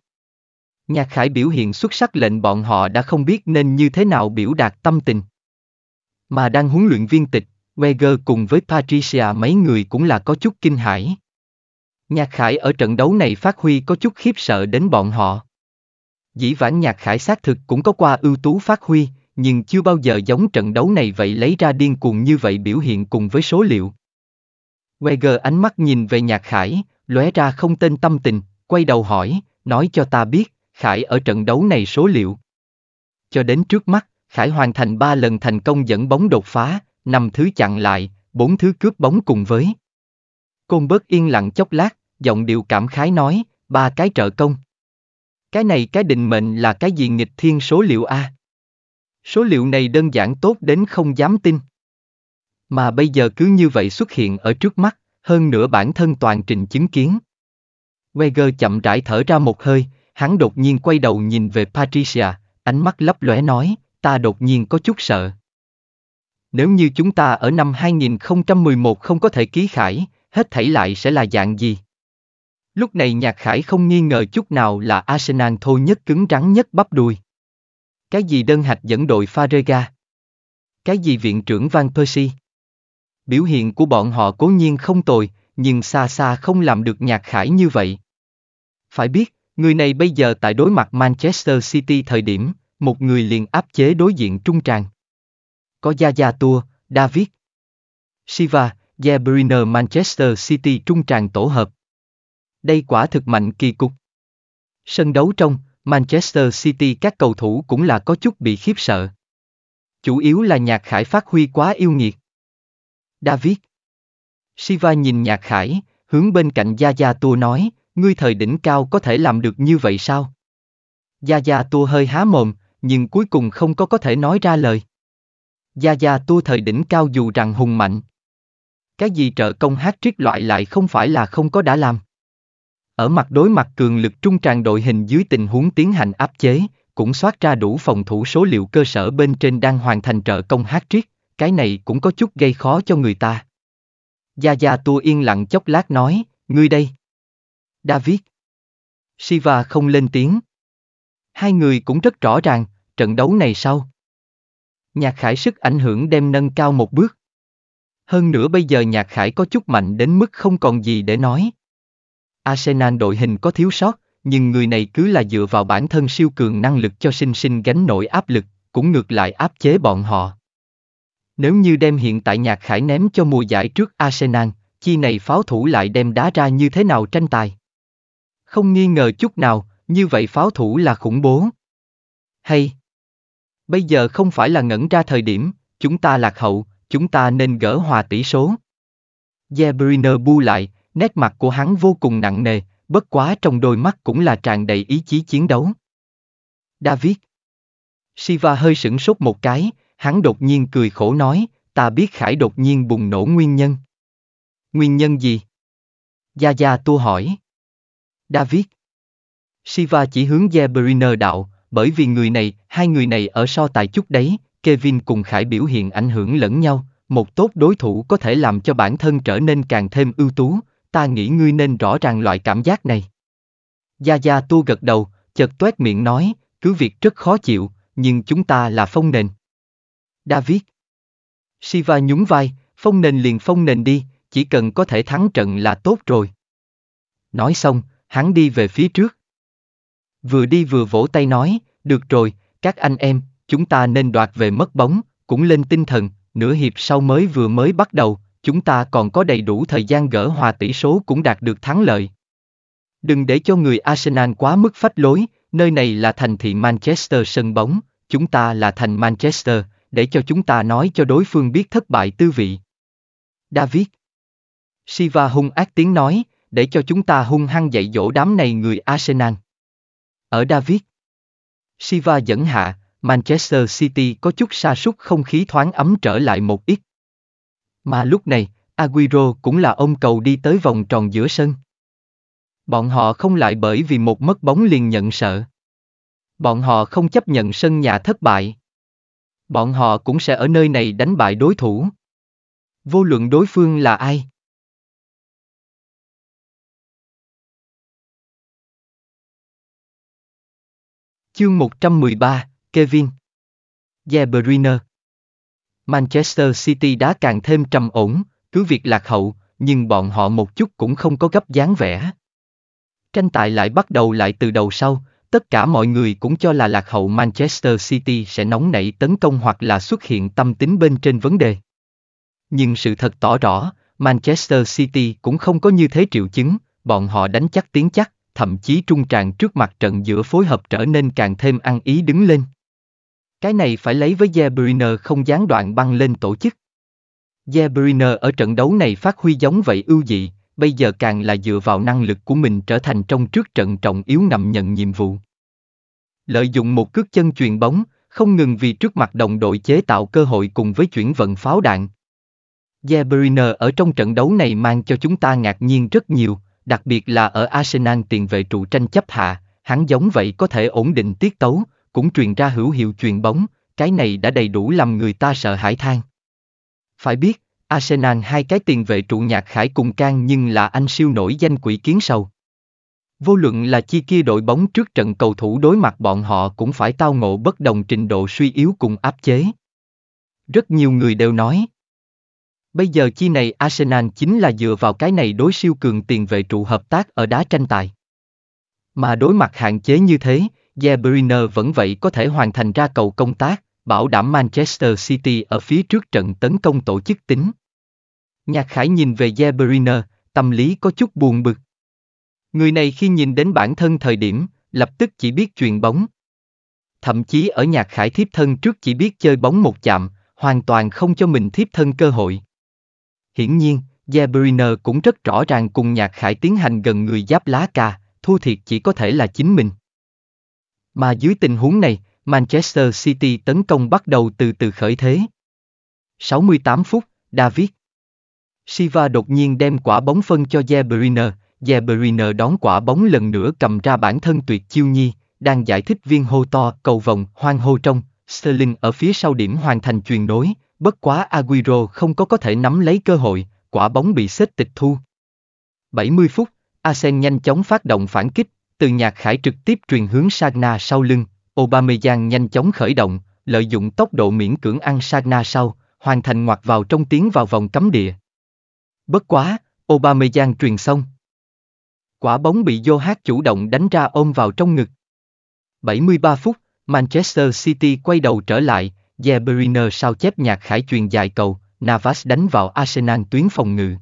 Nhạc Khải biểu hiện xuất sắc lệnh bọn họ đã không biết nên như thế nào biểu đạt tâm tình. Mà đang huấn luyện viên tịch, Wenger cùng với Patricia mấy người cũng là có chút kinh hãi. Nhạc Khải ở trận đấu này phát huy có chút khiếp sợ đến bọn họ. Dĩ vãng Nhạc Khải xác thực cũng có qua ưu tú phát huy, nhưng chưa bao giờ giống trận đấu này vậy lấy ra điên cuồng như vậy biểu hiện cùng với số liệu. Wenger ánh mắt nhìn về Nhạc Khải, lóe ra không tên tâm tình, quay đầu hỏi, nói cho ta biết, Khải ở trận đấu này số liệu. Cho đến trước mắt, Khải hoàn thành ba lần thành công dẫn bóng đột phá, năm thứ chặn lại, bốn thứ cướp bóng cùng với. Côn bớt yên lặng chốc lát, giọng điệu cảm khái nói, ba cái trợ công. Cái này cái định mệnh là cái gì nghịch thiên số liệu a? Số liệu này đơn giản tốt đến không dám tin. Mà bây giờ cứ như vậy xuất hiện ở trước mắt, hơn nữa bản thân toàn trình chứng kiến. Wenger chậm rãi thở ra một hơi, hắn đột nhiên quay đầu nhìn về Patricia, ánh mắt lấp lóe nói, ta đột nhiên có chút sợ. Nếu như chúng ta ở năm hai nghìn không trăm mười một không có thể ký Khải, hết thảy lại sẽ là dạng gì? Lúc này Nhạc Khải không nghi ngờ chút nào là Arsenal thô nhất cứng rắn nhất bắp đùi. Cái gì đơn hạch dẫn đội Farega? Cái gì viện trưởng Van Persie? Biểu hiện của bọn họ cố nhiên không tồi, nhưng xa xa không làm được Nhạc Khải như vậy. Phải biết, người này bây giờ tại đối mặt Manchester City thời điểm, một người liền áp chế đối diện trung tràng. Có Yaya Touré, David Silva, De Bruyne Manchester City trung tràng tổ hợp. Đây quả thực mạnh kỳ cục. Sân đấu trong, Manchester City các cầu thủ cũng là có chút bị khiếp sợ. Chủ yếu là Nhạc Khải phát huy quá yêu nghiệt. David Silva nhìn Nhạc Khải, hướng bên cạnh Yaya Touré nói, ngươi thời đỉnh cao có thể làm được như vậy sao? Yaya Touré hơi há mồm, nhưng cuối cùng không có có thể nói ra lời. Yaya Touré thời đỉnh cao dù rằng hùng mạnh. Cái gì trợ công hat-trick loại lại không phải là không có đã làm. Ở mặt đối mặt cường lực trung tràng đội hình dưới tình huống tiến hành áp chế, cũng soát ra đủ phòng thủ số liệu cơ sở bên trên đang hoàn thành trợ công hat-trick, cái này cũng có chút gây khó cho người ta. Yaya Touré yên lặng chốc lát nói, ngươi đây. David Silva không lên tiếng. Hai người cũng rất rõ ràng, trận đấu này sau Nhạc Khải sức ảnh hưởng đem nâng cao một bước. Hơn nữa bây giờ Nhạc Khải có chút mạnh đến mức không còn gì để nói. Arsenal đội hình có thiếu sót, nhưng người này cứ là dựa vào bản thân siêu cường năng lực cho sinh sinh gánh nổi áp lực, cũng ngược lại áp chế bọn họ. Nếu như đem hiện tại Nhạc Khải ném cho mùa giải trước Arsenal, chi này pháo thủ lại đem đá ra như thế nào tranh tài? Không nghi ngờ chút nào, như vậy pháo thủ là khủng bố. Hay, bây giờ không phải là ngẩn ra thời điểm, chúng ta lạc hậu, chúng ta nên gỡ hòa tỷ số. De Bruyne bu lại, nét mặt của hắn vô cùng nặng nề, bất quá trong đôi mắt cũng là tràn đầy ý chí chiến đấu. David Silva hơi sửng sốt một cái, hắn đột nhiên cười khổ nói, ta biết Khải đột nhiên bùng nổ nguyên nhân. Nguyên nhân gì? Yaya Touré hỏi. David Silva chỉ hướng De Bruyne đạo, bởi vì người này, hai người này ở so tài chút đấy, Kevin cùng Khải biểu hiện ảnh hưởng lẫn nhau, một tốt đối thủ có thể làm cho bản thân trở nên càng thêm ưu tú, ta nghĩ ngươi nên rõ ràng loại cảm giác này. Yaya Touré gật đầu, chợt tuét miệng nói, cứ việc rất khó chịu, nhưng chúng ta là phong nền. David Silva nhún vai, phong nền liền phong nền đi, chỉ cần có thể thắng trận là tốt rồi. Nói xong, hắn đi về phía trước. Vừa đi vừa vỗ tay nói, được rồi, các anh em, chúng ta nên đoạt về mất bóng, cũng lên tinh thần, nửa hiệp sau mới vừa mới bắt đầu, chúng ta còn có đầy đủ thời gian gỡ hòa tỷ số cũng đạt được thắng lợi. Đừng để cho người Arsenal quá mức phách lối, nơi này là thành thị Manchester sân bóng, chúng ta là thành Manchester, để cho chúng ta nói cho đối phương biết thất bại tư vị. David Silva hung ác tiếng nói, để cho chúng ta hung hăng dạy dỗ đám này người Arsenal. Ở David Silva dẫn hạ, Manchester City có chút sa sút, không khí thoáng ấm trở lại một ít. Mà lúc này, Aguero cũng là ôm cầu đi tới vòng tròn giữa sân. Bọn họ không lại bởi vì một mất bóng liền nhận sợ. Bọn họ không chấp nhận sân nhà thất bại. Bọn họ cũng sẽ ở nơi này đánh bại đối thủ. Vô luận đối phương là ai. Chương một trăm mười ba, Kevin De Bruyne. Manchester City đá càng thêm trầm ổn, cứ việc lạc hậu, nhưng bọn họ một chút cũng không có gấp dáng vẻ. Tranh tài lại bắt đầu lại từ đầu sau, tất cả mọi người cũng cho là lạc hậu Manchester City sẽ nóng nảy tấn công hoặc là xuất hiện tâm tính bên trên vấn đề. Nhưng sự thật tỏ rõ, Manchester City cũng không có như thế triệu chứng, bọn họ đánh chắc tiến chắc, thậm chí trung tràng trước mặt trận giữa phối hợp trở nên càng thêm ăn ý đứng lên. Cái này phải lấy với De Bruyne không gián đoạn băng lên tổ chức. De Bruyne ở trận đấu này phát huy giống vậy ưu dị, bây giờ càng là dựa vào năng lực của mình trở thành trong trước trận trọng yếu nằm nhận nhiệm vụ. Lợi dụng một cước chân chuyền bóng, không ngừng vì trước mặt đồng đội chế tạo cơ hội cùng với chuyển vận pháo đạn. De Bruyne ở trong trận đấu này mang cho chúng ta ngạc nhiên rất nhiều, đặc biệt là ở Arsenal tiền vệ trụ tranh chấp hạ, hắn giống vậy có thể ổn định tiết tấu, cũng truyền ra hữu hiệu chuyền bóng, cái này đã đầy đủ làm người ta sợ hãi than. Phải biết, Arsenal hai cái tiền vệ trụ Nhạc Khải cùng Can nhưng là anh siêu nổi danh quỷ kiến sầu. Vô luận là chi kia đội bóng trước trận cầu thủ đối mặt bọn họ cũng phải tao ngộ bất đồng trình độ suy yếu cùng áp chế. Rất nhiều người đều nói, bây giờ chi này Arsenal chính là dựa vào cái này đối siêu cường tiền vệ trụ hợp tác ở đá tranh tài. Mà đối mặt hạn chế như thế, De Bruyne vẫn vậy có thể hoàn thành ra cầu công tác, bảo đảm Manchester City ở phía trước trận tấn công tổ chức tính. Nhạc Khải nhìn về De Bruyne, tâm lý có chút buồn bực. Người này khi nhìn đến bản thân thời điểm, lập tức chỉ biết chuyền bóng. Thậm chí ở Nhạc Khải thiếp thân trước chỉ biết chơi bóng một chạm, hoàn toàn không cho mình thiếp thân cơ hội. Hiển nhiên, De Bruyne cũng rất rõ ràng cùng Nhạc Khải tiến hành gần người giáp lá cà, thua thiệt chỉ có thể là chính mình. Mà dưới tình huống này, Manchester City tấn công bắt đầu từ từ khởi thế. sáu mươi tám phút, David Silva đột nhiên đem quả bóng phân cho De Bruyne, De Bruyne đón quả bóng lần nữa cầm ra bản thân tuyệt chiêu nhi, đang giải thích viên hô to cầu vòng hoang hô trong, Sterling ở phía sau điểm hoàn thành chuyền nối, bất quá Aguero không có có thể nắm lấy cơ hội, quả bóng bị xếp tịch thu. bảy mươi phút, Arsenal nhanh chóng phát động phản kích, từ Nhạc Khải trực tiếp truyền hướng Sagna sau lưng, Aubameyang nhanh chóng khởi động, lợi dụng tốc độ miễn cưỡng ăn Sagna sau, hoàn thành ngoặt vào trong tiến vào vòng cấm địa. Bất quá, Aubameyang truyền xong. Quả bóng bị Jose chủ động đánh ra ôm vào trong ngực. bảy mươi ba phút, Manchester City quay đầu trở lại, De Bruyne sao chép Nhạc Khải truyền dài cầu, Navas đánh vào Arsenal tuyến phòng ngự.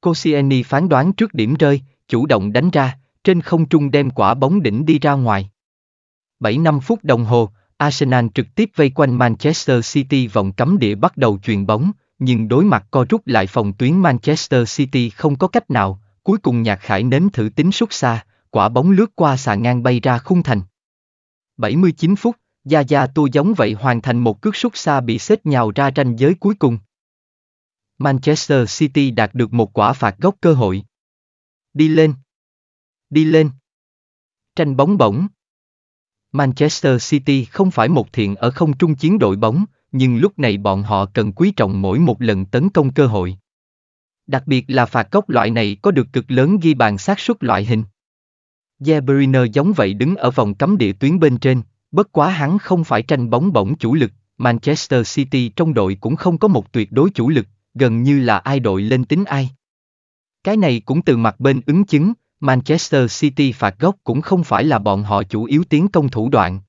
Koscielny phán đoán trước điểm rơi, chủ động đánh ra, trên không trung đem quả bóng đỉnh đi ra ngoài. bảy năm phút đồng hồ, Arsenal trực tiếp vây quanh Manchester City vòng cấm địa bắt đầu chuyền bóng, nhưng đối mặt co rút lại phòng tuyến Manchester City không có cách nào, cuối cùng Nhạc Khải nếm thử tính sút xa, quả bóng lướt qua xà ngang bay ra khung thành. bảy mươi chín phút, Yaya Touré giống vậy hoàn thành một cước sút xa bị xếp nhào ra ranh giới cuối cùng. Manchester City đạt được một quả phạt góc cơ hội. Đi lên! Đi lên! Tranh bóng bổng. Manchester City không phải một thiện ở không trung chiến đội bóng, nhưng lúc này bọn họ cần quý trọng mỗi một lần tấn công cơ hội. Đặc biệt là phạt góc loại này có được cực lớn ghi bàn xác suất loại hình. De Bruyne giống vậy đứng ở vòng cấm địa tuyến bên trên, Bất quá hắn không phải tranh bóng bổng chủ lực, Manchester City trong đội cũng không có một tuyệt đối chủ lực, gần như là ai đội lên tính ai. Cái này cũng từ mặt bên ứng chứng, Manchester City phạt góc cũng không phải là bọn họ chủ yếu tiến công thủ đoạn.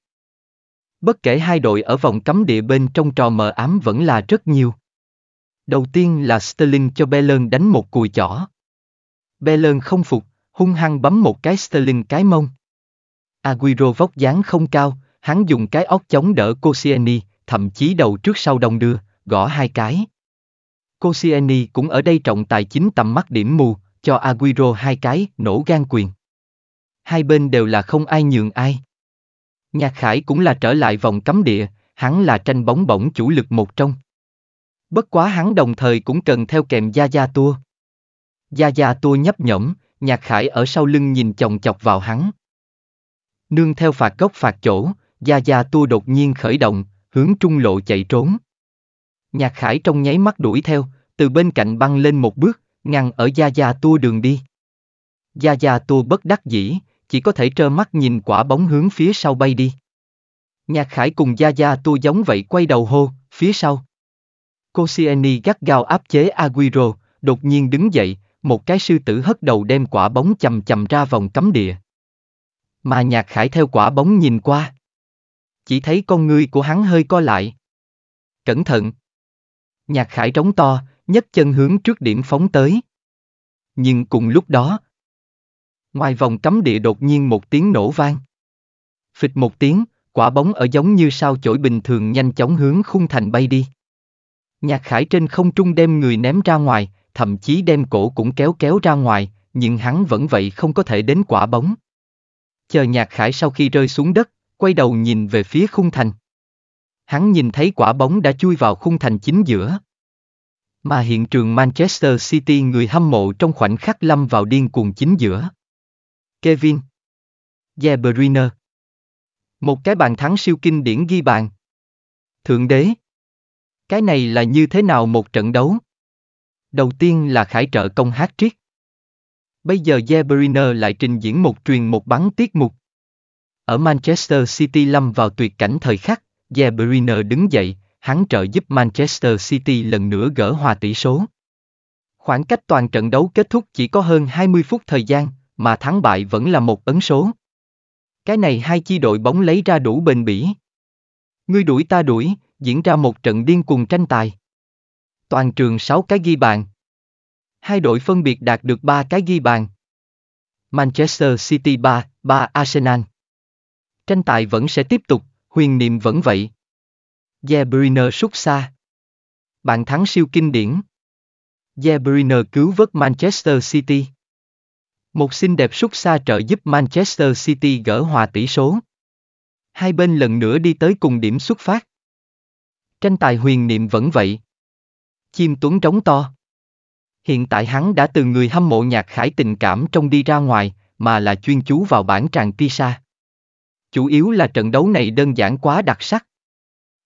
Bất kể hai đội ở vòng cấm địa bên trong trò mờ ám vẫn là rất nhiều. Đầu tiên là Sterling cho Bellerin đánh một cùi chỏ. Bellerin không phục, hung hăng bấm một cái Sterling cái mông. Aguero vóc dáng không cao, hắn dùng cái óc chống đỡ Koscielny, thậm chí đầu trước sau đồng đưa, gõ hai cái. Koscielny cũng ở đây trọng tài chính tầm mắt điểm mù, cho Aguero hai cái nổ gan quyền. Hai bên đều là không ai nhường ai. Nhạc Khải cũng là trở lại vòng cấm địa, hắn là tranh bóng bổng chủ lực một trong. Bất quá hắn đồng thời cũng cần theo kèm Yaya Touré. Yaya Touré nhấp nhổm, Nhạc Khải ở sau lưng nhìn chòng chọc vào hắn. Nương theo phạt góc phạt chỗ, Yaya Touré đột nhiên khởi động, hướng trung lộ chạy trốn. Nhạc Khải trong nháy mắt đuổi theo, từ bên cạnh băng lên một bước, ngăn ở Yaya Touré đường đi. Yaya Touré bất đắc dĩ, chỉ có thể trơ mắt nhìn quả bóng hướng phía sau bay đi. Nhạc Khải cùng Yaya Touré giống vậy quay đầu hô, phía sau. Koscielny gắt gao áp chế Aguero, đột nhiên đứng dậy, một cái sư tử hất đầu đem quả bóng chầm chầm ra vòng cấm địa. Mà Nhạc Khải theo quả bóng nhìn qua. Chỉ thấy con ngươi của hắn hơi co lại. Cẩn thận! Nhạc Khải trống to, nhấc chân hướng trước điểm phóng tới. Nhưng cùng lúc đó, ngoài vòng cấm địa đột nhiên một tiếng nổ vang. Phịch một tiếng, quả bóng ở giống như sao chổi bình thường nhanh chóng hướng khung thành bay đi. Nhạc Khải trên không trung đem người ném ra ngoài, thậm chí đem cổ cũng kéo kéo ra ngoài, nhưng hắn vẫn vậy không có thể đến quả bóng. Chờ Nhạc Khải sau khi rơi xuống đất, quay đầu nhìn về phía khung thành. Hắn nhìn thấy quả bóng đã chui vào khung thành chính giữa. Mà hiện trường Manchester City người hâm mộ trong khoảnh khắc lâm vào điên cuồng chính giữa. Kevin De Bruyne. Một cái bàn thắng siêu kinh điển ghi bàn. Thượng đế. Cái này là như thế nào một trận đấu? Đầu tiên là Khải trợ công hat-trick. Bây giờ De Bruyne lại trình diễn một truyền một bắn tiết mục. Ở Manchester City lâm vào tuyệt cảnh thời khắc, De Bruyne đứng dậy, hắn trợ giúp Manchester City lần nữa gỡ hòa tỷ số. Khoảng cách toàn trận đấu kết thúc chỉ có hơn hai mươi phút thời gian, mà thắng bại vẫn là một ấn số. Cái này hai chi đội bóng lấy ra đủ bền bỉ. Ngươi đuổi ta đuổi, diễn ra một trận điên cuồng tranh tài. Toàn trường sáu cái ghi bàn. Hai đội phân biệt đạt được ba cái ghi bàn. Manchester City ba ba Arsenal. Tranh tài vẫn sẽ tiếp tục, huyền niệm vẫn vậy. De Bruyne sút xa. Bàn thắng siêu kinh điển. De Bruyne cứu vớt Manchester City. Một xinh đẹp sút xa trợ giúp Manchester City gỡ hòa tỷ số. Hai bên lần nữa đi tới cùng điểm xuất phát. Tranh tài huyền niệm vẫn vậy. Chim Tuấn trống to. Hiện tại hắn đã từ người hâm mộ Nhạc Khải tình cảm trong đi ra ngoài, mà là chuyên chú vào bảng tràng Pisa. Chủ yếu là trận đấu này đơn giản quá đặc sắc.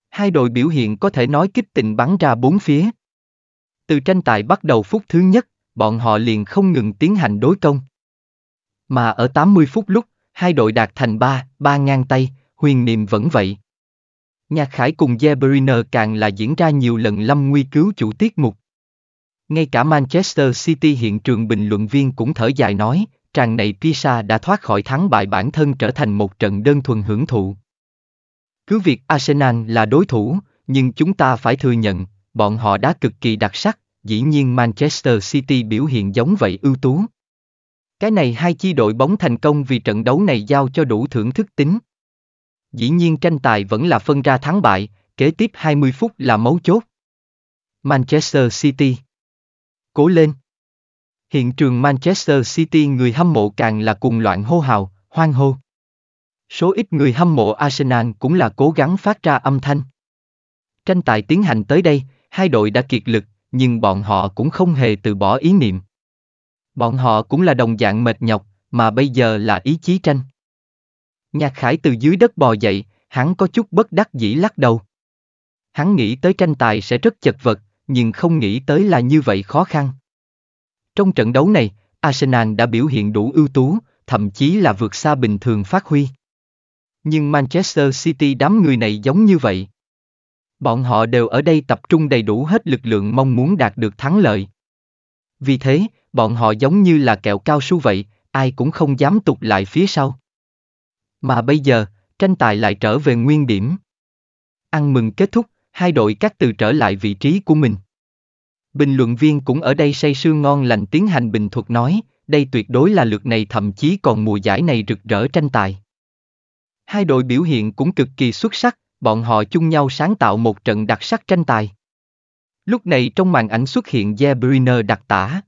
Hai đội biểu hiện có thể nói kích tình bắn ra bốn phía. Từ tranh tài bắt đầu phút thứ nhất, bọn họ liền không ngừng tiến hành đối công. Mà ở tám mươi phút lúc, hai đội đạt thành ba ba ngang tay, huyền niệm vẫn vậy. Nhạc Khải cùng De Bruyne càng là diễn ra nhiều lần lâm nguy cứu chủ tiết mục. Ngay cả Manchester City hiện trường bình luận viên cũng thở dài nói, tràng này Pisa đã thoát khỏi thắng bại bản thân trở thành một trận đơn thuần hưởng thụ. Cứ việc Arsenal là đối thủ, nhưng chúng ta phải thừa nhận, bọn họ đã cực kỳ đặc sắc, dĩ nhiên Manchester City biểu hiện giống vậy ưu tú. Cái này hai chi đội bóng thành công vì trận đấu này giao cho đủ thưởng thức tính. Dĩ nhiên tranh tài vẫn là phân ra thắng bại, kế tiếp hai mươi phút là mấu chốt. Manchester City. Cố lên. Hiện trường Manchester City người hâm mộ càng là cuồng loạn hô hào, hoan hô. Số ít người hâm mộ Arsenal cũng là cố gắng phát ra âm thanh. Tranh tài tiến hành tới đây, hai đội đã kiệt lực, nhưng bọn họ cũng không hề từ bỏ ý niệm. Bọn họ cũng là đồng dạng mệt nhọc, mà bây giờ là ý chí tranh. Nhạc Khải từ dưới đất bò dậy, hắn có chút bất đắc dĩ lắc đầu. Hắn nghĩ tới tranh tài sẽ rất chật vật, nhưng không nghĩ tới là như vậy khó khăn. Trong trận đấu này, Arsenal đã biểu hiện đủ ưu tú, thậm chí là vượt xa bình thường phát huy. nhưng Manchester City đám người này giống như vậy. Bọn họ đều ở đây tập trung đầy đủ hết lực lượng mong muốn đạt được thắng lợi. Vì thế, bọn họ giống như là kẹo cao su vậy, ai cũng không dám tụt lại phía sau. Mà bây giờ, tranh tài lại trở về nguyên điểm. Ăn mừng kết thúc, hai đội các từ trở lại vị trí của mình. Bình luận viên cũng ở đây say sưa ngon lành tiến hành bình thuật nói, đây tuyệt đối là lượt này thậm chí còn mùa giải này rực rỡ tranh tài. Hai đội biểu hiện cũng cực kỳ xuất sắc, bọn họ chung nhau sáng tạo một trận đặc sắc tranh tài. Lúc này trong màn ảnh xuất hiện De Bruyne đặc tả.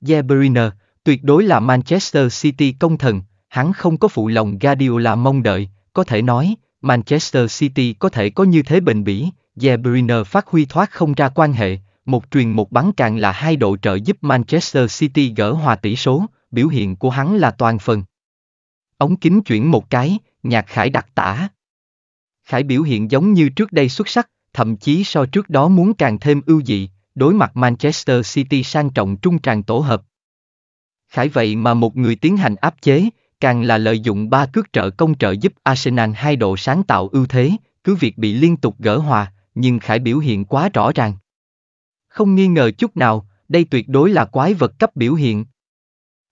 De Bruyne, tuyệt đối là Manchester City công thần, hắn không có phụ lòng Guardiola mong đợi, có thể nói, Manchester City có thể có như thế bền bỉ, De Bruyne phát huy thoát không ra quan hệ, một truyền một bắn càng là hai đội trợ giúp Manchester City gỡ hòa tỷ số, biểu hiện của hắn là toàn phần. Ống kính chuyển một cái, Nhạc Khải đặc tả. Khải biểu hiện giống như trước đây xuất sắc, thậm chí so trước đó muốn càng thêm ưu dị, đối mặt Manchester City sang trọng trung tràng tổ hợp. Khải vậy mà một người tiến hành áp chế, càng là lợi dụng ba cước trợ công trợ giúp Arsenal hai độ sáng tạo ưu thế, cứ việc bị liên tục gỡ hòa, nhưng Khải biểu hiện quá rõ ràng. Không nghi ngờ chút nào, đây tuyệt đối là quái vật cấp biểu hiện.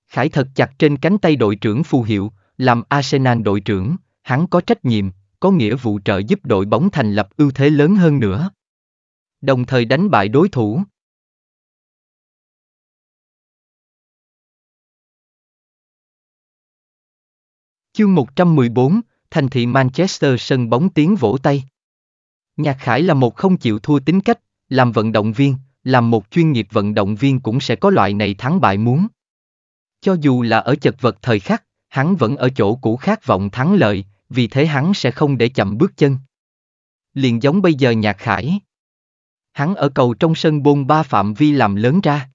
Khải thật chặt trên cánh tay đội trưởng phù hiệu, làm Arsenal đội trưởng, hắn có trách nhiệm, có nghĩa vụ trợ giúp đội bóng thành lập ưu thế lớn hơn nữa. Đồng thời đánh bại đối thủ. Chương một trăm mười bốn, thành thị Manchester sân bóng tiếng vỗ tay. Nhạc Khải là một không chịu thua tính cách, làm vận động viên, làm một chuyên nghiệp vận động viên cũng sẽ có loại này thắng bại muốn. Cho dù là ở chật vật thời khắc, hắn vẫn ở chỗ cũ khát vọng thắng lợi, vì thế hắn sẽ không để chậm bước chân. Liền giống bây giờ Nhạc Khải. Hắn ở cầu trong sân bôn ba phạm vi làm lớn ra.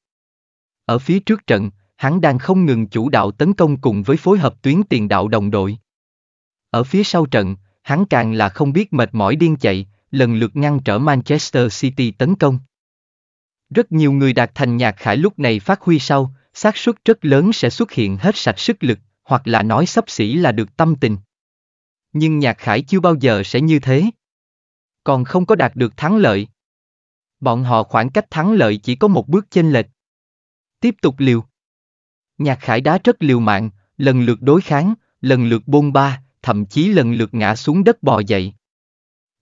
Ở phía trước trận, hắn đang không ngừng chủ đạo tấn công cùng với phối hợp tuyến tiền đạo đồng đội. Ở phía sau trận, hắn càng là không biết mệt mỏi điên chạy, lần lượt ngăn trở Manchester City tấn công. Rất nhiều người đạt thành Nhạc Khải lúc này phát huy sau, xác suất rất lớn sẽ xuất hiện hết sạch sức lực, hoặc là nói xấp xỉ là được tâm tình. Nhưng Nhạc Khải chưa bao giờ sẽ như thế. Còn không có đạt được thắng lợi. Bọn họ khoảng cách thắng lợi chỉ có một bước chênh lệch. Tiếp tục liều. Nhạc Khải đá rất liều mạng, lần lượt đối kháng, lần lượt bôn ba, thậm chí lần lượt ngã xuống đất bò dậy.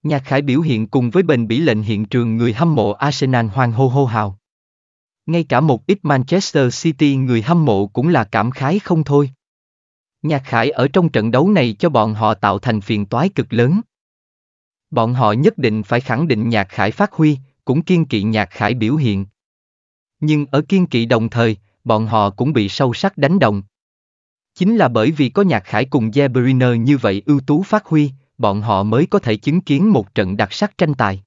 Nhạc Khải biểu hiện cùng với bền bỉ lệnh hiện trường người hâm mộ Arsenal hoan hô hô hào. Ngay cả một ít Manchester City người hâm mộ cũng là cảm khái không thôi. Nhạc Khải ở trong trận đấu này cho bọn họ tạo thành phiền toái cực lớn. Bọn họ nhất định phải khẳng định Nhạc Khải phát huy, cũng kiên kỵ Nhạc Khải biểu hiện. Nhưng ở kiên kỵ đồng thời, bọn họ cũng bị sâu sắc đánh động. Chính là bởi vì có Nhạc Khải cùng De Bruyne như vậy ưu tú phát huy, bọn họ mới có thể chứng kiến một trận đặc sắc tranh tài.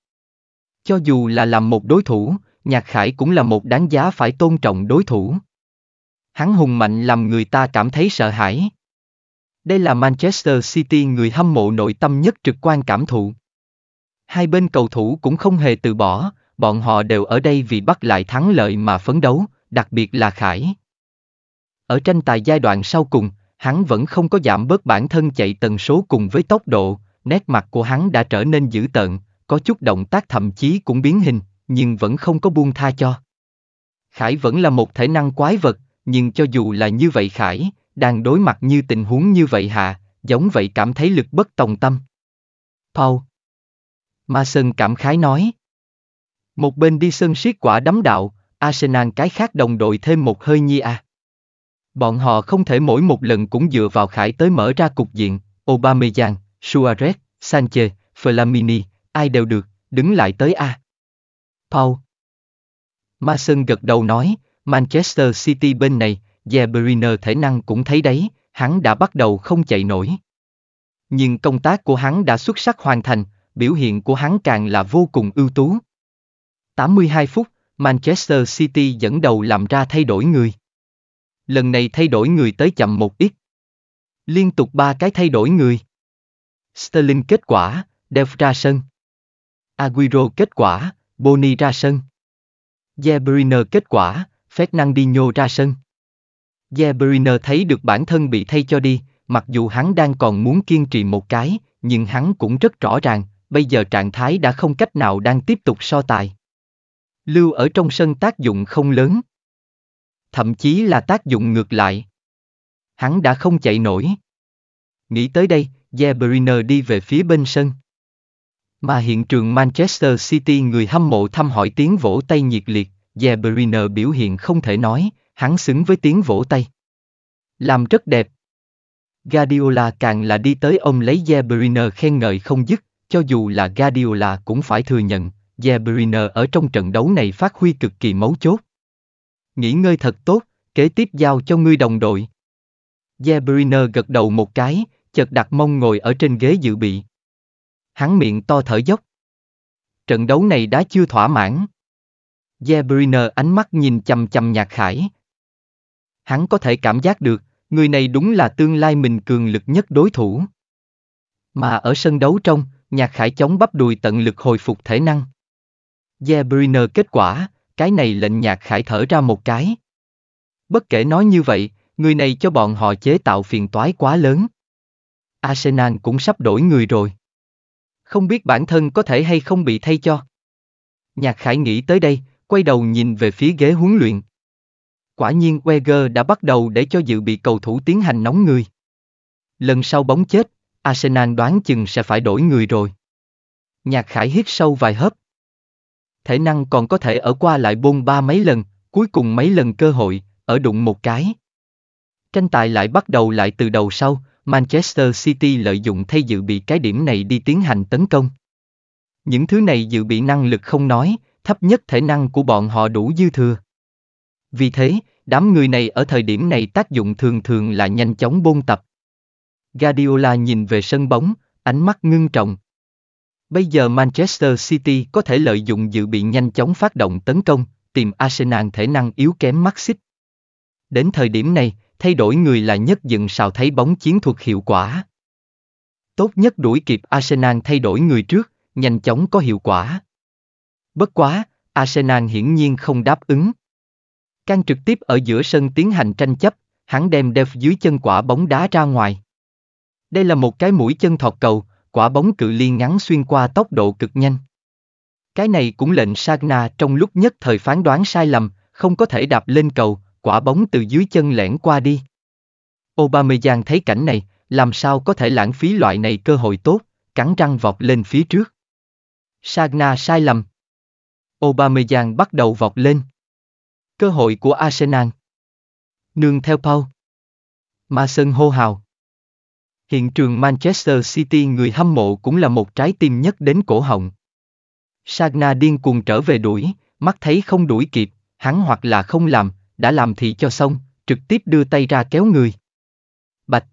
Cho dù là làm một đối thủ, Nhạc Khải cũng là một đáng giá phải tôn trọng đối thủ. Hắn hùng mạnh làm người ta cảm thấy sợ hãi. Đây là Manchester City người hâm mộ nội tâm nhất trực quan cảm thụ. Hai bên cầu thủ cũng không hề từ bỏ, bọn họ đều ở đây vì bắt lại thắng lợi mà phấn đấu, đặc biệt là Khải. Ở tranh tài giai đoạn sau cùng, hắn vẫn không có giảm bớt bản thân chạy tần số cùng với tốc độ, nét mặt của hắn đã trở nên dữ tợn, có chút động tác thậm chí cũng biến hình, nhưng vẫn không có buông tha cho. Khải vẫn là một thể năng quái vật, nhưng cho dù là như vậy Khải, đang đối mặt như tình huống như vậy hạ, giống vậy cảm thấy lực bất tòng tâm. Paul Mason cảm khái nói. Một bên đi sân siết quả đấm đạo, Arsenal cái khác đồng đội thêm một hơi nhi à. Bọn họ không thể mỗi một lần cũng dựa vào Khải tới mở ra cục diện, Aubameyang, Suarez, Sanchez, Flamini, ai đều được, đứng lại tới a. À. Paul Mason gật đầu nói, Manchester City bên này, De Bruyne thể năng cũng thấy đấy, hắn đã bắt đầu không chạy nổi. Nhưng công tác của hắn đã xuất sắc hoàn thành, biểu hiện của hắn càng là vô cùng ưu tú. tám mươi hai phút, Manchester City dẫn đầu làm ra thay đổi người. Lần này thay đổi người tới chậm một ít. Liên tục ba cái thay đổi người. Sterling kết quả, Dev ra sân. Aguero kết quả, Boni ra sân. De Bruyne kết quả, Fernandinho ra sân. De Bruyne thấy được bản thân bị thay cho đi, Mặc dù hắn đang còn muốn kiên trì một cái, nhưng hắn cũng rất rõ ràng, bây giờ trạng thái đã không cách nào đang tiếp tục so tài. Lưu ở trong sân tác dụng không lớn. Thậm chí là tác dụng ngược lại. Hắn đã không chạy nổi. Nghĩ tới đây, De Bruyne đi về phía bên sân. Mà hiện trường Manchester City người hâm mộ thăm hỏi tiếng vỗ tay nhiệt liệt, De Bruyne biểu hiện không thể nói, hắn xứng với tiếng vỗ tay. Làm rất đẹp. Guardiola càng là đi tới ông lấy De Bruyne khen ngợi không dứt, cho dù là Guardiola cũng phải thừa nhận, De Bruyne ở trong trận đấu này phát huy cực kỳ mấu chốt. Nghỉ ngơi thật tốt, kế tiếp giao cho ngươi đồng đội. De Bruyne gật đầu một cái, chợt đặt mông ngồi ở trên ghế dự bị. Hắn miệng to thở dốc. Trận đấu này đã chưa thỏa mãn. De Bruyne ánh mắt nhìn chằm chằm Nhạc Khải. Hắn có thể cảm giác được, người này đúng là tương lai mình cường lực nhất đối thủ. Mà ở sân đấu trong, Nhạc Khải chống bắp đùi tận lực hồi phục thể năng. De Bruyne kết quả, cái này lệnh Nhạc Khải thở ra một cái. Bất kể nói như vậy, người này cho bọn họ chế tạo phiền toái quá lớn. Arsenal cũng sắp đổi người rồi. Không biết bản thân có thể hay không bị thay cho. Nhạc Khải nghĩ tới đây, quay đầu nhìn về phía ghế huấn luyện. Quả nhiên Wenger đã bắt đầu để cho dự bị cầu thủ tiến hành nóng người. Lần sau bóng chết, Arsenal đoán chừng sẽ phải đổi người rồi. Nhạc Khải hít sâu vài hớp. Thể năng còn có thể ở qua lại bôn ba mấy lần, cuối cùng mấy lần cơ hội, ở đụng một cái. Tranh tài lại bắt đầu lại từ đầu sau, Manchester City lợi dụng thay dự bị cái điểm này đi tiến hành tấn công. Những thứ này dự bị năng lực không nói, thấp nhất thể năng của bọn họ đủ dư thừa. Vì thế, đám người này ở thời điểm này tác dụng thường thường là nhanh chóng bôn tập. Guardiola nhìn về sân bóng, ánh mắt ngưng trọng. Bây giờ Manchester City có thể lợi dụng dự bị nhanh chóng phát động tấn công, tìm Arsenal thể năng yếu kém mắc xích. Đến thời điểm này, thay đổi người là nhất dựng sào thấy bóng chiến thuật hiệu quả. Tốt nhất đuổi kịp Arsenal thay đổi người trước, nhanh chóng có hiệu quả. Bất quá, Arsenal hiển nhiên không đáp ứng. Can trực tiếp ở giữa sân tiến hành tranh chấp, hắn đem đeo dưới chân quả bóng đá ra ngoài. Đây là một cái mũi chân thọt cầu, quả bóng cự ly ngắn xuyên qua tốc độ cực nhanh. Cái này cũng lệnh Sagna trong lúc nhất thời phán đoán sai lầm, không có thể đạp lên cầu, quả bóng từ dưới chân lẻn qua đi. Aubameyang thấy cảnh này, làm sao có thể lãng phí loại này cơ hội tốt, cắn răng vọt lên phía trước. Sagna sai lầm. Aubameyang bắt đầu vọt lên. Cơ hội của Arsenal. Nương theo Paul. Mason hô hào. Hiện trường Manchester City người hâm mộ cũng là một trái tim nhất đến cổ họng. Sagna điên cuồng trở về đuổi, mắt thấy không đuổi kịp, hắn hoặc là không làm, đã làm thì cho xong, trực tiếp đưa tay ra kéo người. Bạch.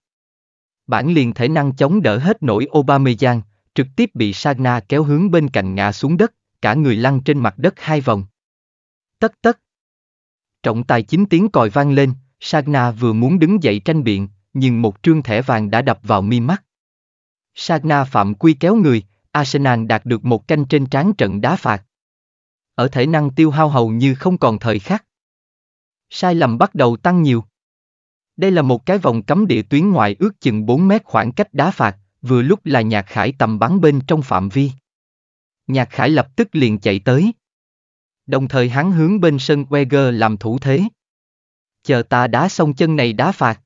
Bản liền thể năng chống đỡ hết nổi Aubameyang, trực tiếp bị Sagna kéo hướng bên cạnh ngã xuống đất, cả người lăn trên mặt đất hai vòng. Tất tất. Trọng tài chín tiếng còi vang lên, Sagna vừa muốn đứng dậy tranh biện, nhưng một trương thẻ vàng đã đập vào mi mắt. Sagna phạm quy kéo người, Arsenal đạt được một canh trên trán trận đá phạt. Ở thể năng tiêu hao hầu như không còn thời khắc. Sai lầm bắt đầu tăng nhiều. Đây là một cái vòng cấm địa tuyến ngoài ước chừng bốn mét khoảng cách đá phạt, vừa lúc là Nhạc Khải tầm bắn bên trong phạm vi. Nhạc Khải lập tức liền chạy tới. Đồng thời hắn hướng bên sân Wenger làm thủ thế. Chờ ta đá xong chân này đá phạt.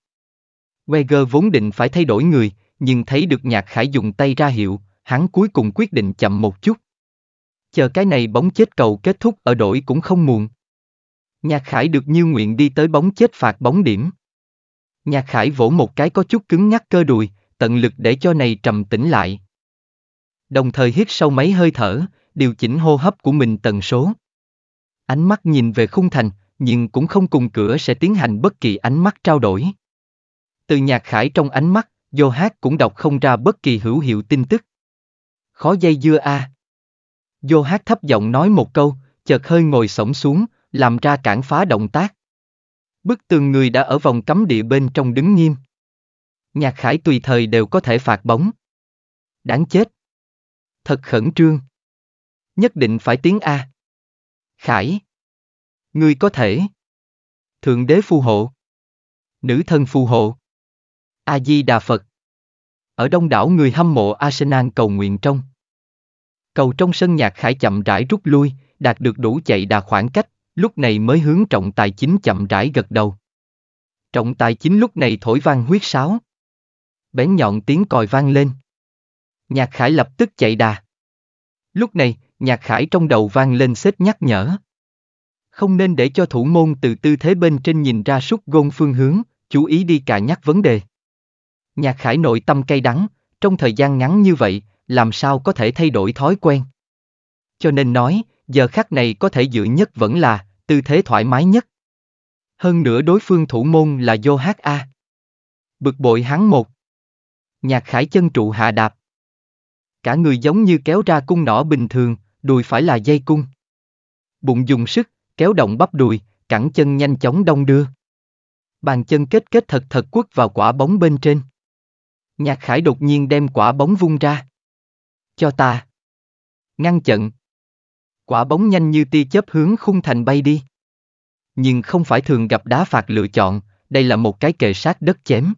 Wenger vốn định phải thay đổi người, nhưng thấy được Nhạc Khải dùng tay ra hiệu, hắn cuối cùng quyết định chậm một chút. Chờ cái này bóng chết cầu kết thúc ở đội cũng không muộn. Nhạc Khải được như nguyện đi tới bóng chết phạt bóng điểm. Nhạc Khải vỗ một cái có chút cứng nhắc cơ đùi, tận lực để cho này trầm tĩnh lại. Đồng thời hít sâu mấy hơi thở, điều chỉnh hô hấp của mình tần số. Ánh mắt nhìn về khung thành, nhưng cũng không cùng cửa sẽ tiến hành bất kỳ ánh mắt trao đổi. Từ Nhạc Khải trong ánh mắt, Jose cũng đọc không ra bất kỳ hữu hiệu tin tức. Khó dây dưa a. À. Jose thấp giọng nói một câu, chợt hơi ngồi xổm xuống, làm ra cản phá động tác. Bức tường người đã ở vòng cấm địa bên trong đứng nghiêm. Nhạc Khải tùy thời đều có thể phạt bóng. Đáng chết. Thật khẩn trương. Nhất định phải tiến a. À. Khải. Ngươi có thể. Thượng đế phù hộ. Nữ thân phù hộ. A Di Đà Phật. Ở đông đảo người hâm mộ Arsenal cầu nguyện trong. Cầu trong sân Nhạc Khải chậm rãi rút lui, đạt được đủ chạy đà khoảng cách, lúc này mới hướng trọng tài chính chậm rãi gật đầu. Trọng tài chính lúc này thổi vang huýt sáo. Bén nhọn tiếng còi vang lên. Nhạc Khải lập tức chạy đà. Lúc này, Nhạc Khải trong đầu vang lên sét nhắc nhở. Không nên để cho thủ môn từ tư thế bên trên nhìn ra sút gôn phương hướng, chú ý đi cà nhắc vấn đề. Nhạc Khải nội tâm cay đắng, trong thời gian ngắn như vậy, làm sao có thể thay đổi thói quen. Cho nên nói, giờ khắc này có thể dựa nhất vẫn là tư thế thoải mái nhất. Hơn nữa đối phương thủ môn là Jose. Bực bội hắn một. Nhạc Khải chân trụ hạ đạp. Cả người giống như kéo ra cung nỏ bình thường, đùi phải là dây cung. Bụng dùng sức, kéo động bắp đùi, cẳng chân nhanh chóng đông đưa. Bàn chân kết kết thật thật quất vào quả bóng bên trên. Nhạc Khải đột nhiên đem quả bóng vung ra. Cho ta. Ngăn chặn. Quả bóng nhanh như tia chớp hướng khung thành bay đi. Nhưng không phải thường gặp đá phạt lựa chọn, đây là một cái kề sát đất chém.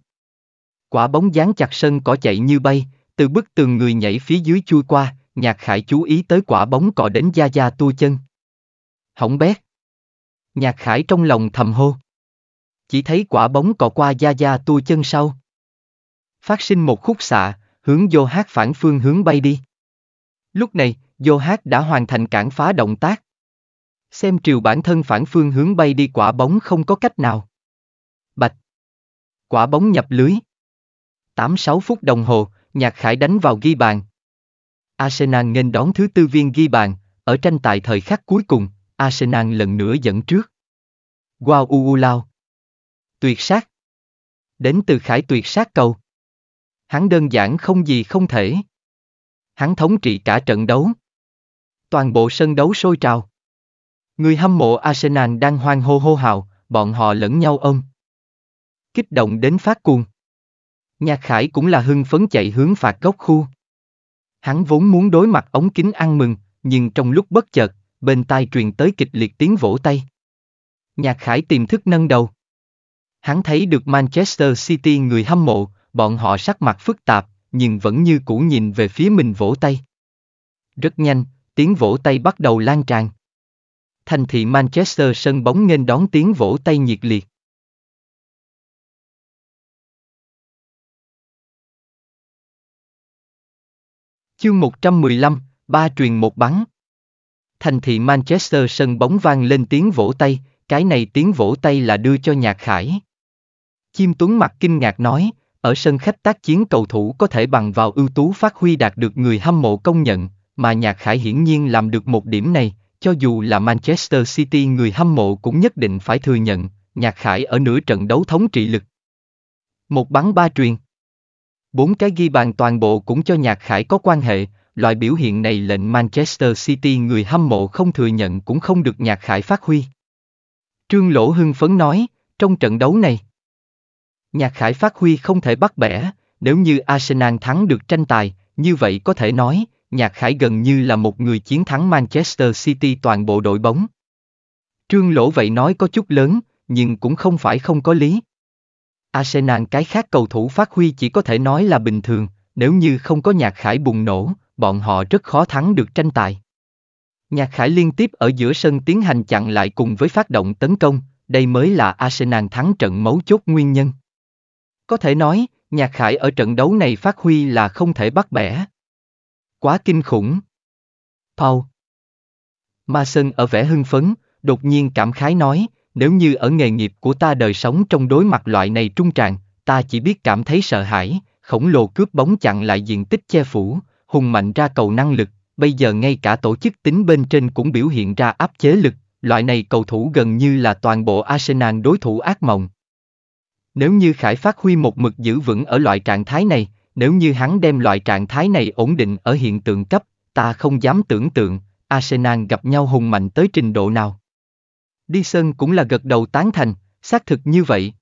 Quả bóng dán chặt sân cỏ chạy như bay, từ bức tường người nhảy phía dưới chui qua, Nhạc Khải chú ý tới quả bóng cọ đến Yaya Touré chân. Hỏng bét. Nhạc Khải trong lòng thầm hô. Chỉ thấy quả bóng cọ qua Yaya Touré chân sau. Phát sinh một khúc xạ, hướng Jose phản phương hướng bay đi. Lúc này, Jose đã hoàn thành cản phá động tác. Xem triều bản thân phản phương hướng bay đi quả bóng không có cách nào. Bạch. Quả bóng nhập lưới. tám sáu phút đồng hồ, Nhạc Khải đánh vào ghi bàn. Arsenal nghênh đón thứ tư viên ghi bàn, ở tranh tài thời khắc cuối cùng, Arsenal lần nữa dẫn trước. Wow u lao. Tuyệt sát. Đến từ Khải tuyệt sát cầu. Hắn đơn giản không gì không thể. Hắn thống trị cả trận đấu. Toàn bộ sân đấu sôi trào. Người hâm mộ Arsenal đang hoan hô hô hào, bọn họ lẫn nhau ôm. Kích động đến phát cuồng. Nhạc Khải cũng là hưng phấn chạy hướng phạt góc khu. Hắn vốn muốn đối mặt ống kính ăn mừng, nhưng trong lúc bất chợt, bên tai truyền tới kịch liệt tiếng vỗ tay. Nhạc Khải tiềm thức nâng đầu. Hắn thấy được Manchester City người hâm mộ, bọn họ sắc mặt phức tạp, nhưng vẫn như cũ nhìn về phía mình vỗ tay. Rất nhanh, tiếng vỗ tay bắt đầu lan tràn. Thành thị Manchester sân bóng nghênh đón tiếng vỗ tay nhiệt liệt. Chương một trăm mười lăm, ba truyền một bắn. Thành thị Manchester sân bóng vang lên tiếng vỗ tay, cái này tiếng vỗ tay là đưa cho Nhạc Khải. Chim Tuấn mặt kinh ngạc nói, ở sân khách tác chiến cầu thủ có thể bằng vào ưu tú phát huy đạt được người hâm mộ công nhận, mà Nhạc Khải hiển nhiên làm được một điểm này, cho dù là Manchester City người hâm mộ cũng nhất định phải thừa nhận, Nhạc Khải ở nửa trận đấu thống trị lực. Một bắn ba truyền. Bốn cái ghi bàn toàn bộ cũng cho Nhạc Khải có quan hệ, loại biểu hiện này lệnh Manchester City người hâm mộ không thừa nhận cũng không được Nhạc Khải phát huy. Trương Lỗ hưng phấn nói, trong trận đấu này, Nhạc Khải phát huy không thể bắt bẻ, nếu như Arsenal thắng được tranh tài, như vậy có thể nói, Nhạc Khải gần như là một người chiến thắng Manchester City toàn bộ đội bóng. Trương Lỗ vậy nói có chút lớn, nhưng cũng không phải không có lý. Arsenal cái khác cầu thủ phát huy chỉ có thể nói là bình thường, nếu như không có Nhạc Khải bùng nổ, bọn họ rất khó thắng được tranh tài. Nhạc Khải liên tiếp ở giữa sân tiến hành chặn lại cùng với phát động tấn công, đây mới là Arsenal thắng trận mấu chốt nguyên nhân. Có thể nói, Nhạc Khải ở trận đấu này phát huy là không thể bắt bẻ. Quá kinh khủng. Paul Mason ở vẻ hưng phấn, đột nhiên cảm khái nói, nếu như ở nghề nghiệp của ta đời sống trong đối mặt loại này trung tràn, ta chỉ biết cảm thấy sợ hãi, khổng lồ cướp bóng chặn lại diện tích che phủ, hùng mạnh ra cầu năng lực, bây giờ ngay cả tổ chức tính bên trên cũng biểu hiện ra áp chế lực, loại này cầu thủ gần như là toàn bộ Arsenal đối thủ ác mộng. Nếu như Khải phát huy một mực giữ vững ở loại trạng thái này, nếu như hắn đem loại trạng thái này ổn định ở hiện tượng cấp, ta không dám tưởng tượng, Arsenal gặp nhau hùng mạnh tới trình độ nào. Đi sân cũng là gật đầu tán thành, xác thực như vậy.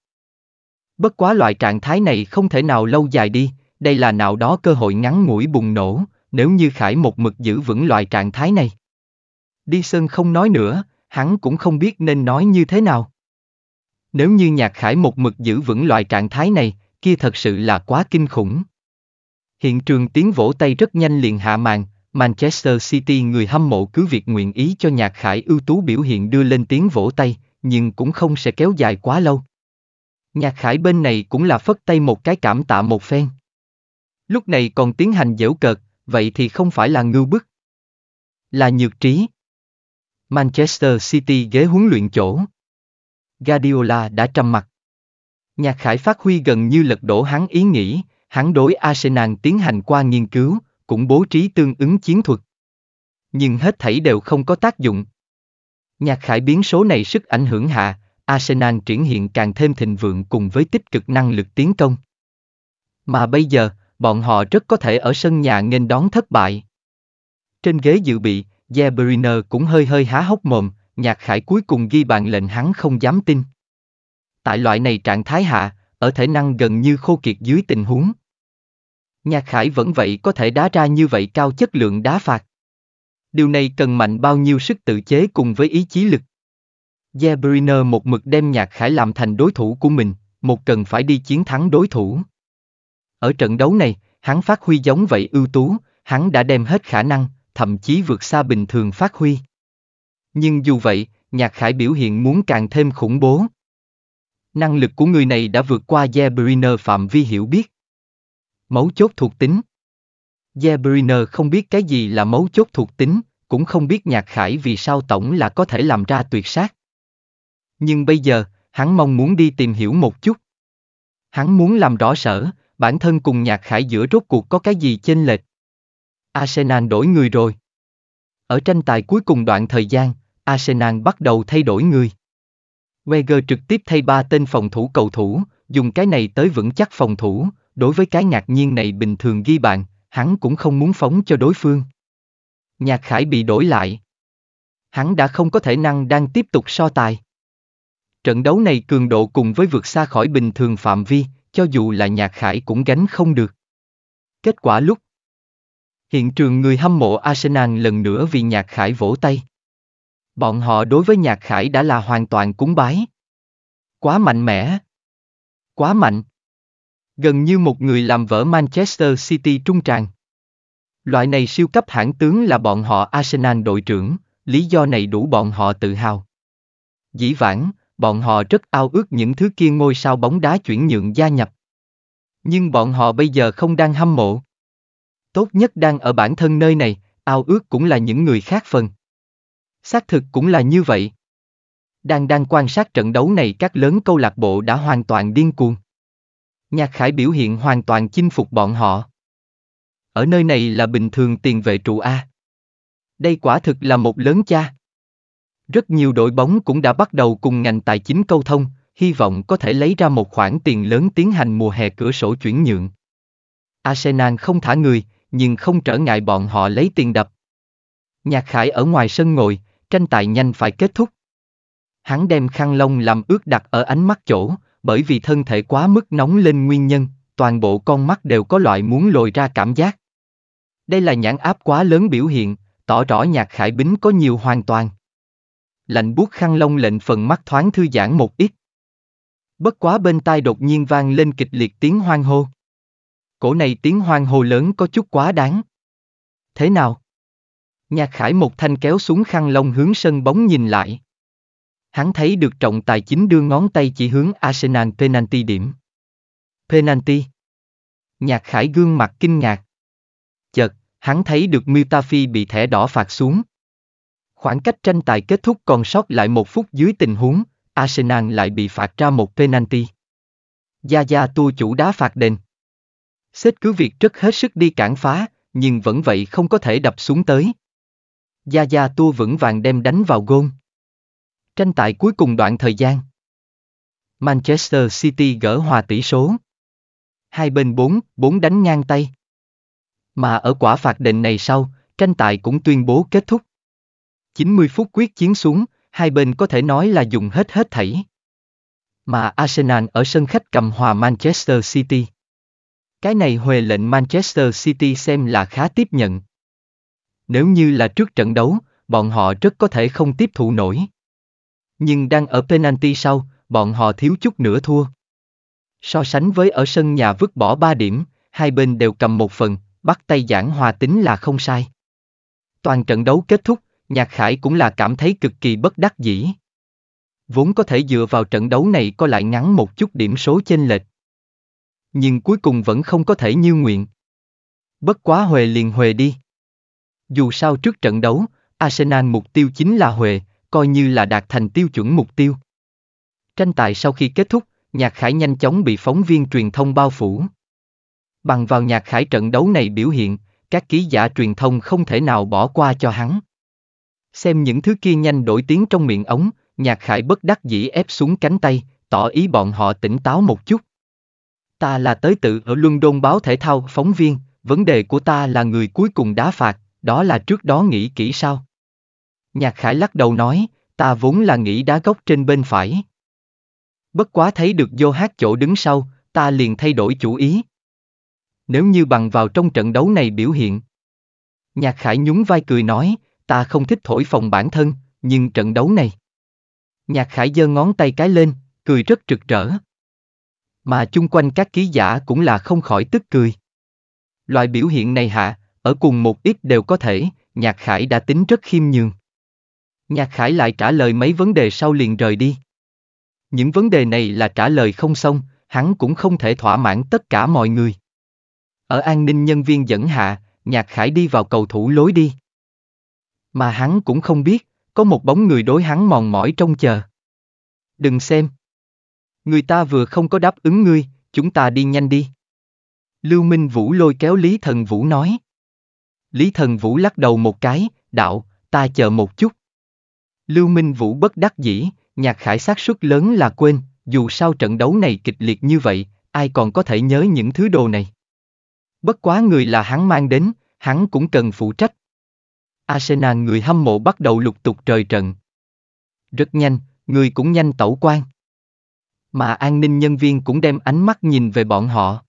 Bất quá loại trạng thái này không thể nào lâu dài đi, đây là nào đó cơ hội ngắn ngủi bùng nổ, nếu như Khải một mực giữ vững loại trạng thái này. Đi sân không nói nữa, hắn cũng không biết nên nói như thế nào. Nếu như Nhạc Khải một mực giữ vững loại trạng thái này, kia thật sự là quá kinh khủng. Hiện trường tiếng vỗ tay rất nhanh liền hạ màn, Manchester City người hâm mộ cứ việc nguyện ý cho Nhạc Khải ưu tú biểu hiện đưa lên tiếng vỗ tay, nhưng cũng không sẽ kéo dài quá lâu. Nhạc Khải bên này cũng là phất tay một cái cảm tạ một phen. Lúc này còn tiến hành giễu cợt, vậy thì không phải là ngưu bức, là nhược trí. Manchester City ghế huấn luyện chỗ. Guardiola đã trầm mặc. Nhạc Khải phát huy gần như lật đổ hắn ý nghĩ, hắn đối Arsenal tiến hành qua nghiên cứu, cũng bố trí tương ứng chiến thuật. Nhưng hết thảy đều không có tác dụng. Nhạc Khải biến số này sức ảnh hưởng hạ, Arsenal triển hiện càng thêm thịnh vượng cùng với tích cực năng lực tiến công. Mà bây giờ, bọn họ rất có thể ở sân nhà nghênh đón thất bại. Trên ghế dự bị, De Bruyne cũng hơi hơi há hốc mồm, Nhạc Khải cuối cùng ghi bàn lệnh hắn không dám tin. Tại loại này trạng thái hạ, ở thể năng gần như khô kiệt dưới tình huống, Nhạc Khải vẫn vậy có thể đá ra như vậy cao chất lượng đá phạt. Điều này cần mạnh bao nhiêu sức tự chế cùng với ý chí lực. De Bruyne một mực đem Nhạc Khải làm thành đối thủ của mình, một cần phải đi chiến thắng đối thủ. Ở trận đấu này, hắn phát huy giống vậy ưu tú, hắn đã đem hết khả năng, thậm chí vượt xa bình thường phát huy. Nhưng dù vậy, Nhạc Khải biểu hiện muốn càng thêm khủng bố. Năng lực của người này đã vượt qua De Bruyne phạm vi hiểu biết. Mấu chốt thuộc tính. De Bruyne không biết cái gì là mấu chốt thuộc tính, cũng không biết Nhạc Khải vì sao tổng là có thể làm ra tuyệt sát. Nhưng bây giờ, hắn mong muốn đi tìm hiểu một chút. Hắn muốn làm rõ sở, bản thân cùng Nhạc Khải giữa rốt cuộc có cái gì chênh lệch. Arsenal đổi người rồi. Ở tranh tài cuối cùng đoạn thời gian, Arsenal bắt đầu thay đổi người. Wenger trực tiếp thay ba tên phòng thủ cầu thủ, dùng cái này tới vững chắc phòng thủ, đối với cái ngạc nhiên này bình thường ghi bàn, hắn cũng không muốn phóng cho đối phương. Nhạc Khải bị đổi lại. Hắn đã không có thể năng đang tiếp tục so tài. Trận đấu này cường độ cùng với vượt xa khỏi bình thường phạm vi, cho dù là Nhạc Khải cũng gánh không được. Kết quả lúc hiện trường người hâm mộ Arsenal lần nữa vì Nhạc Khải vỗ tay. Bọn họ đối với Nhạc Khải đã là hoàn toàn cúng bái. Quá mạnh mẽ. Quá mạnh. Gần như một người làm vỡ Manchester City trung tràng. Loại này siêu cấp hãn tướng là bọn họ Arsenal đội trưởng, lý do này đủ bọn họ tự hào. Dĩ vãng, bọn họ rất ao ước những thứ kia ngôi sao bóng đá chuyển nhượng gia nhập. Nhưng bọn họ bây giờ không đang hâm mộ. Tốt nhất đang ở bản thân nơi này, ao ước cũng là những người khác phần. Xác thực cũng là như vậy. Đang đang quan sát trận đấu này các lớn câu lạc bộ đã hoàn toàn điên cuồng. Nhạc Khải biểu hiện hoàn toàn chinh phục bọn họ. Ở nơi này là bình thường tiền vệ trụ A. Đây quả thực là một lớn cha. Rất nhiều đội bóng cũng đã bắt đầu cùng ngành tài chính câu thông, hy vọng có thể lấy ra một khoản tiền lớn tiến hành mùa hè cửa sổ chuyển nhượng. Arsenal không thả người, nhưng không trở ngại bọn họ lấy tiền đập. Nhạc Khải ở ngoài sân ngồi, tranh tài nhanh phải kết thúc. Hắn đem khăn lông làm ướt đặt ở ánh mắt chỗ, bởi vì thân thể quá mức nóng lên nguyên nhân, toàn bộ con mắt đều có loại muốn lồi ra cảm giác. Đây là nhãn áp quá lớn biểu hiện, tỏ rõ Nhạc Khải bính có nhiều hoàn toàn. Lạnh buốt khăn lông lệnh phần mắt thoáng thư giãn một ít. Bất quá bên tai đột nhiên vang lên kịch liệt tiếng hoan hô. Cổ này tiếng hoan hô lớn có chút quá đáng. Thế nào? Nhạc Khải một thanh kéo xuống khăn lông hướng sân bóng nhìn lại. Hắn thấy được trọng tài chính đưa ngón tay chỉ hướng Arsenal penalty điểm. Penalty. Nhạc Khải gương mặt kinh ngạc. Chợt, hắn thấy được Mutafi bị thẻ đỏ phạt xuống. Khoảng cách tranh tài kết thúc còn sót lại một phút dưới tình huống, Arsenal lại bị phạt ra một penalty. Yaya Touré chủ đá phạt đền. Sếp cứ việc rất hết sức đi cản phá, nhưng vẫn vậy không có thể đập xuống tới. Yaya Touré vững vàng đem đánh vào gôn. Tranh tài cuối cùng đoạn thời gian. Manchester City gỡ hòa tỷ số. Hai bên bốn, bốn đánh ngang tay. Mà ở quả phạt đền này sau, tranh tài cũng tuyên bố kết thúc. chín mươi phút quyết chiến xuống, hai bên có thể nói là dùng hết hết thảy. Mà Arsenal ở sân khách cầm hòa Manchester City. Cái này huề lệnh Manchester City xem là khá tiếp nhận. Nếu như là trước trận đấu, bọn họ rất có thể không tiếp thụ nổi. Nhưng đang ở penalty sau, bọn họ thiếu chút nữa thua. So sánh với ở sân nhà vứt bỏ ba điểm, hai bên đều cầm một phần, bắt tay giảng hòa tính là không sai. Toàn trận đấu kết thúc, Nhạc Khải cũng là cảm thấy cực kỳ bất đắc dĩ. Vốn có thể dựa vào trận đấu này có lại ngắn một chút điểm số chênh lệch. Nhưng cuối cùng vẫn không có thể như nguyện. Bất quá huề liền huề đi. Dù sao trước trận đấu, Arsenal mục tiêu chính là huề, coi như là đạt thành tiêu chuẩn mục tiêu. Tranh tài sau khi kết thúc, Nhạc Khải nhanh chóng bị phóng viên truyền thông bao phủ. Bằng vào Nhạc Khải trận đấu này biểu hiện, các ký giả truyền thông không thể nào bỏ qua cho hắn. Xem những thứ kia nhanh đổi tiếng trong miệng ống, Nhạc Khải bất đắc dĩ ép xuống cánh tay, tỏ ý bọn họ tỉnh táo một chút. Ta là tới tự ở London báo thể thao phóng viên, vấn đề của ta là người cuối cùng đá phạt, đó là trước đó nghĩ kỹ sao? Nhạc Khải lắc đầu nói, ta vốn là nghĩ đá góc trên bên phải. Bất quá thấy được Vô Hát chỗ đứng sau, ta liền thay đổi chủ ý. Nếu như bằng vào trong trận đấu này biểu hiện. Nhạc Khải nhún vai cười nói, ta không thích thổi phồng bản thân, nhưng trận đấu này. Nhạc Khải giơ ngón tay cái lên, cười rất rực rỡ. Mà chung quanh các ký giả cũng là không khỏi tức cười. Loại biểu hiện này hạ, ở cùng một ít đều có thể, Nhạc Khải đã tính rất khiêm nhường. Nhạc Khải lại trả lời mấy vấn đề sau liền rời đi. Những vấn đề này là trả lời không xong, hắn cũng không thể thỏa mãn tất cả mọi người. Ở an ninh nhân viên dẫn hạ, Nhạc Khải đi vào cầu thủ lối đi. Mà hắn cũng không biết, có một bóng người đối hắn mòn mỏi trông chờ. Đừng xem. Người ta vừa không có đáp ứng ngươi, chúng ta đi nhanh đi. Lưu Minh Vũ lôi kéo Lý Thần Vũ nói. Lý Thần Vũ lắc đầu một cái, đạo, ta chờ một chút. Lưu Minh Vũ bất đắc dĩ, Nhạc Khải xác suất lớn là quên, dù sao trận đấu này kịch liệt như vậy, ai còn có thể nhớ những thứ đồ này. Bất quá người là hắn mang đến, hắn cũng cần phụ trách. Arsenal người hâm mộ bắt đầu lục tục rời trận. Rất nhanh, người cũng nhanh tẩu quan. Mà an ninh nhân viên cũng đem ánh mắt nhìn về bọn họ.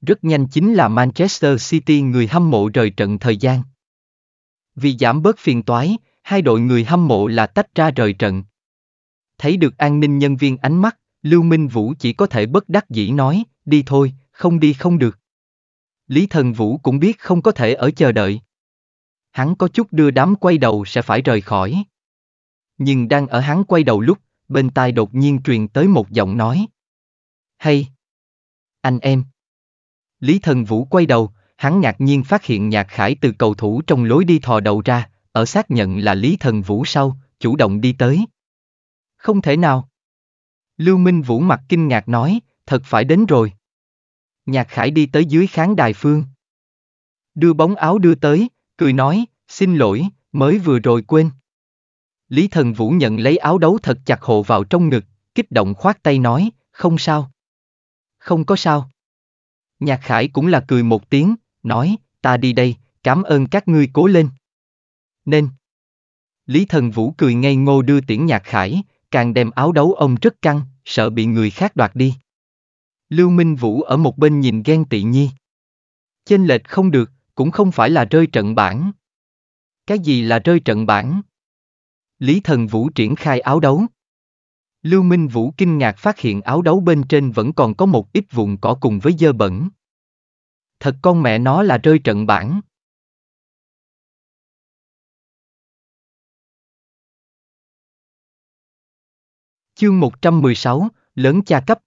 Rất nhanh chính là Manchester City người hâm mộ rời trận thời gian. Vì giảm bớt phiền toái, hai đội người hâm mộ là tách ra rời trận. Thấy được an ninh nhân viên ánh mắt, Lưu Minh Vũ chỉ có thể bất đắc dĩ nói, đi thôi, không đi không được. Lý Thần Vũ cũng biết không có thể ở chờ đợi. Hắn có chút đưa đám quay đầu sẽ phải rời khỏi. Nhưng đang ở hắn quay đầu lúc, bên tai đột nhiên truyền tới một giọng nói. Hay! Anh em! Lý Thần Vũ quay đầu, hắn ngạc nhiên phát hiện Nhạc Khải từ cầu thủ trong lối đi thò đầu ra, ở xác nhận là Lý Thần Vũ sau, chủ động đi tới. Không thể nào! Lưu Minh Vũ mặt kinh ngạc nói, thật phải đến rồi. Nhạc Khải đi tới dưới khán đài phương. Đưa bóng áo đưa tới, cười nói, xin lỗi, mới vừa rồi quên. Lý Thần Vũ nhận lấy áo đấu thật chặt hộ vào trong ngực, kích động khoát tay nói, không sao. Không có sao. Nhạc Khải cũng là cười một tiếng, nói, ta đi đây, cảm ơn các ngươi cố lên. Nên. Lý Thần Vũ cười ngây ngô đưa tiễn Nhạc Khải, càng đem áo đấu ông rất căng, sợ bị người khác đoạt đi. Lưu Minh Vũ ở một bên nhìn ghen tị nhi. Chênh lệch không được, cũng không phải là rơi trận bảng. Cái gì là rơi trận bảng? Lý Thần Vũ triển khai áo đấu. Lưu Minh Vũ kinh ngạc phát hiện áo đấu bên trên vẫn còn có một ít vụn cỏ cùng với dơ bẩn. Thật con mẹ nó là rơi trận bảng. Chương một trăm mười sáu, lớn cha cấp.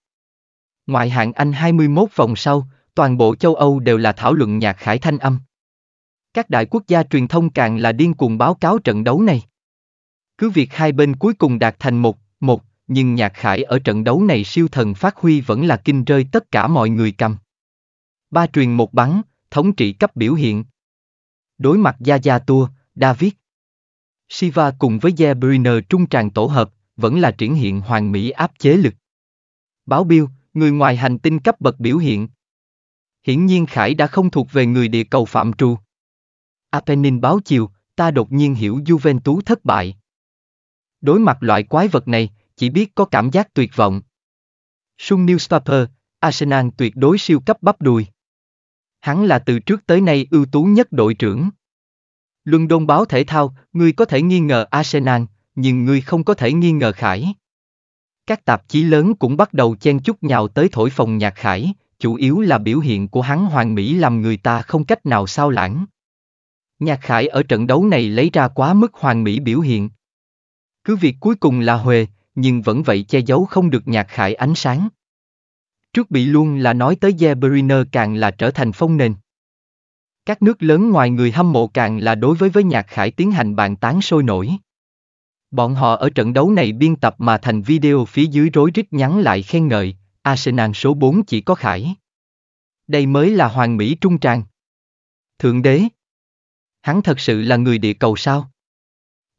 Ngoại hạng Anh hai mươi mốt vòng sau, toàn bộ châu Âu đều là thảo luận Nhạc Khải thanh âm. Các đại quốc gia truyền thông càng là điên cuồng báo cáo trận đấu này. Cứ việc hai bên cuối cùng đạt thành một, một, nhưng Nhạc Khải ở trận đấu này siêu thần phát huy vẫn là kinh rơi tất cả mọi người cầm. Ba truyền một bắn, thống trị cấp biểu hiện. Đối mặt Yaya Touré, David Silva cùng với De Bruyne trung tràng tổ hợp, vẫn là triển hiện hoàn mỹ áp chế lực. Báo Bill, người ngoài hành tinh cấp bậc biểu hiện. Hiển nhiên Khải đã không thuộc về người địa cầu phạm trù. Appenin báo chiều, ta đột nhiên hiểu Juventus thất bại. Đối mặt loại quái vật này, chỉ biết có cảm giác tuyệt vọng. Sun Newspaper, Arsenal tuyệt đối siêu cấp bắp đùi. Hắn là từ trước tới nay ưu tú nhất đội trưởng. London báo thể thao, ngươi có thể nghi ngờ Arsenal, nhưng ngươi không có thể nghi ngờ Khải. Các tạp chí lớn cũng bắt đầu chen chúc nhào tới thổi phồng Nhạc Khải, chủ yếu là biểu hiện của hắn hoàn mỹ làm người ta không cách nào sao lãng. Nhạc Khải ở trận đấu này lấy ra quá mức hoàn mỹ biểu hiện. Cứ việc cuối cùng là Huề, nhưng vẫn vậy che giấu không được Nhạc Khải ánh sáng. Trước bị luôn là nói tới De Bruyne càng là trở thành phong nền. Các nước lớn ngoài người hâm mộ càng là đối với với Nhạc Khải tiến hành bàn tán sôi nổi. Bọn họ ở trận đấu này biên tập mà thành video phía dưới rối rít nhắn lại khen ngợi, Arsenal số bốn chỉ có Khải. Đây mới là hoàn mỹ trung tràng. Thượng đế! Hắn thật sự là người địa cầu sao?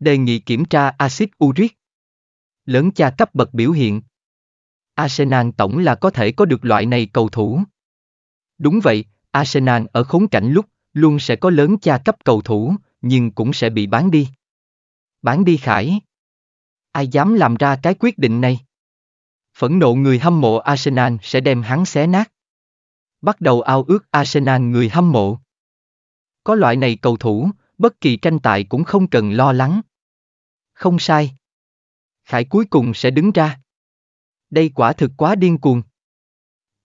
Đề nghị kiểm tra axit uric. Lớn cha cấp bậc biểu hiện. Arsenal tổng là có thể có được loại này cầu thủ. Đúng vậy, Arsenal ở khốn cảnh lúc, luôn sẽ có lớn cha cấp cầu thủ, nhưng cũng sẽ bị bán đi. Bán đi Khải. Ai dám làm ra cái quyết định này? Phẫn nộ người hâm mộ Arsenal sẽ đem hắn xé nát. Bắt đầu ao ước Arsenal người hâm mộ. Có loại này cầu thủ, bất kỳ tranh tài cũng không cần lo lắng. Không sai. Khải cuối cùng sẽ đứng ra. Đây quả thực quá điên cuồng.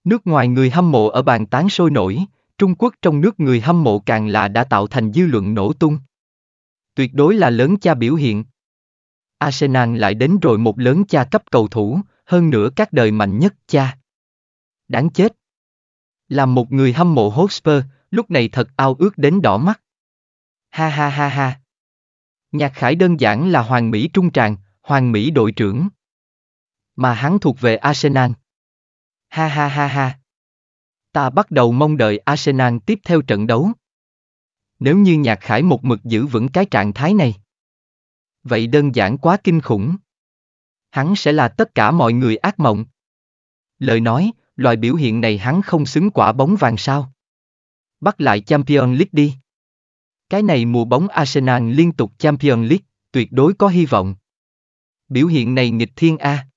Nước ngoài người hâm mộ ở bàn tán sôi nổi, Trung Quốc trong nước người hâm mộ càng là đã tạo thành dư luận nổ tung. Tuyệt đối là lớn cha biểu hiện. Arsenal lại đến rồi một lớn cha cấp cầu thủ, hơn nữa các đời mạnh nhất cha. Đáng chết. Làm một người hâm mộ Hotspur, lúc này thật ao ước đến đỏ mắt. Ha ha ha ha. Nhạc Khải đơn giản là hoàng mỹ trung tràng, hoàng mỹ đội trưởng. Mà hắn thuộc về Arsenal. Ha ha ha ha. Ta bắt đầu mong đợi Arsenal tiếp theo trận đấu. Nếu như Nhạc Khải một mực giữ vững cái trạng thái này, vậy đơn giản quá kinh khủng. Hắn sẽ là tất cả mọi người ác mộng. Lời nói, loại biểu hiện này hắn không xứng quả bóng vàng sao? Bắt lại Champions League đi. Cái này mùa bóng Arsenal liên tục Champions League, tuyệt đối có hy vọng. Biểu hiện này nghịch thiên a.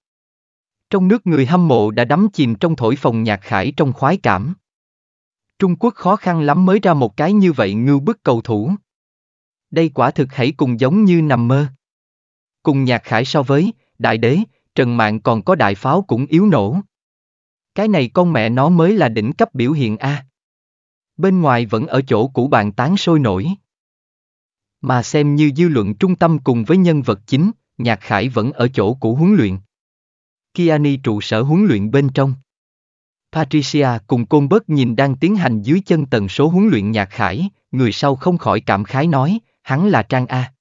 Trong nước người hâm mộ đã đắm chìm trong thổi phồng Nhạc Khải trong khoái cảm. Trung Quốc khó khăn lắm mới ra một cái như vậy ngưu bức cầu thủ. Đây quả thực hãy cùng giống như nằm mơ. Cùng Nhạc Khải so với, đại đế, Trần Mạn còn có đại pháo cũng yếu nổ. Cái này con mẹ nó mới là đỉnh cấp biểu hiện a. Bên ngoài vẫn ở chỗ cũ bàn tán sôi nổi. Mà xem như dư luận trung tâm cùng với nhân vật chính, Nhạc Khải vẫn ở chỗ cũ huấn luyện. Kiani trụ sở huấn luyện bên trong. Patricia cùng Côn Bớt nhìn đang tiến hành dưới chân tần số huấn luyện Nhạc Khải, người sau không khỏi cảm khái nói, hắn là Trang A.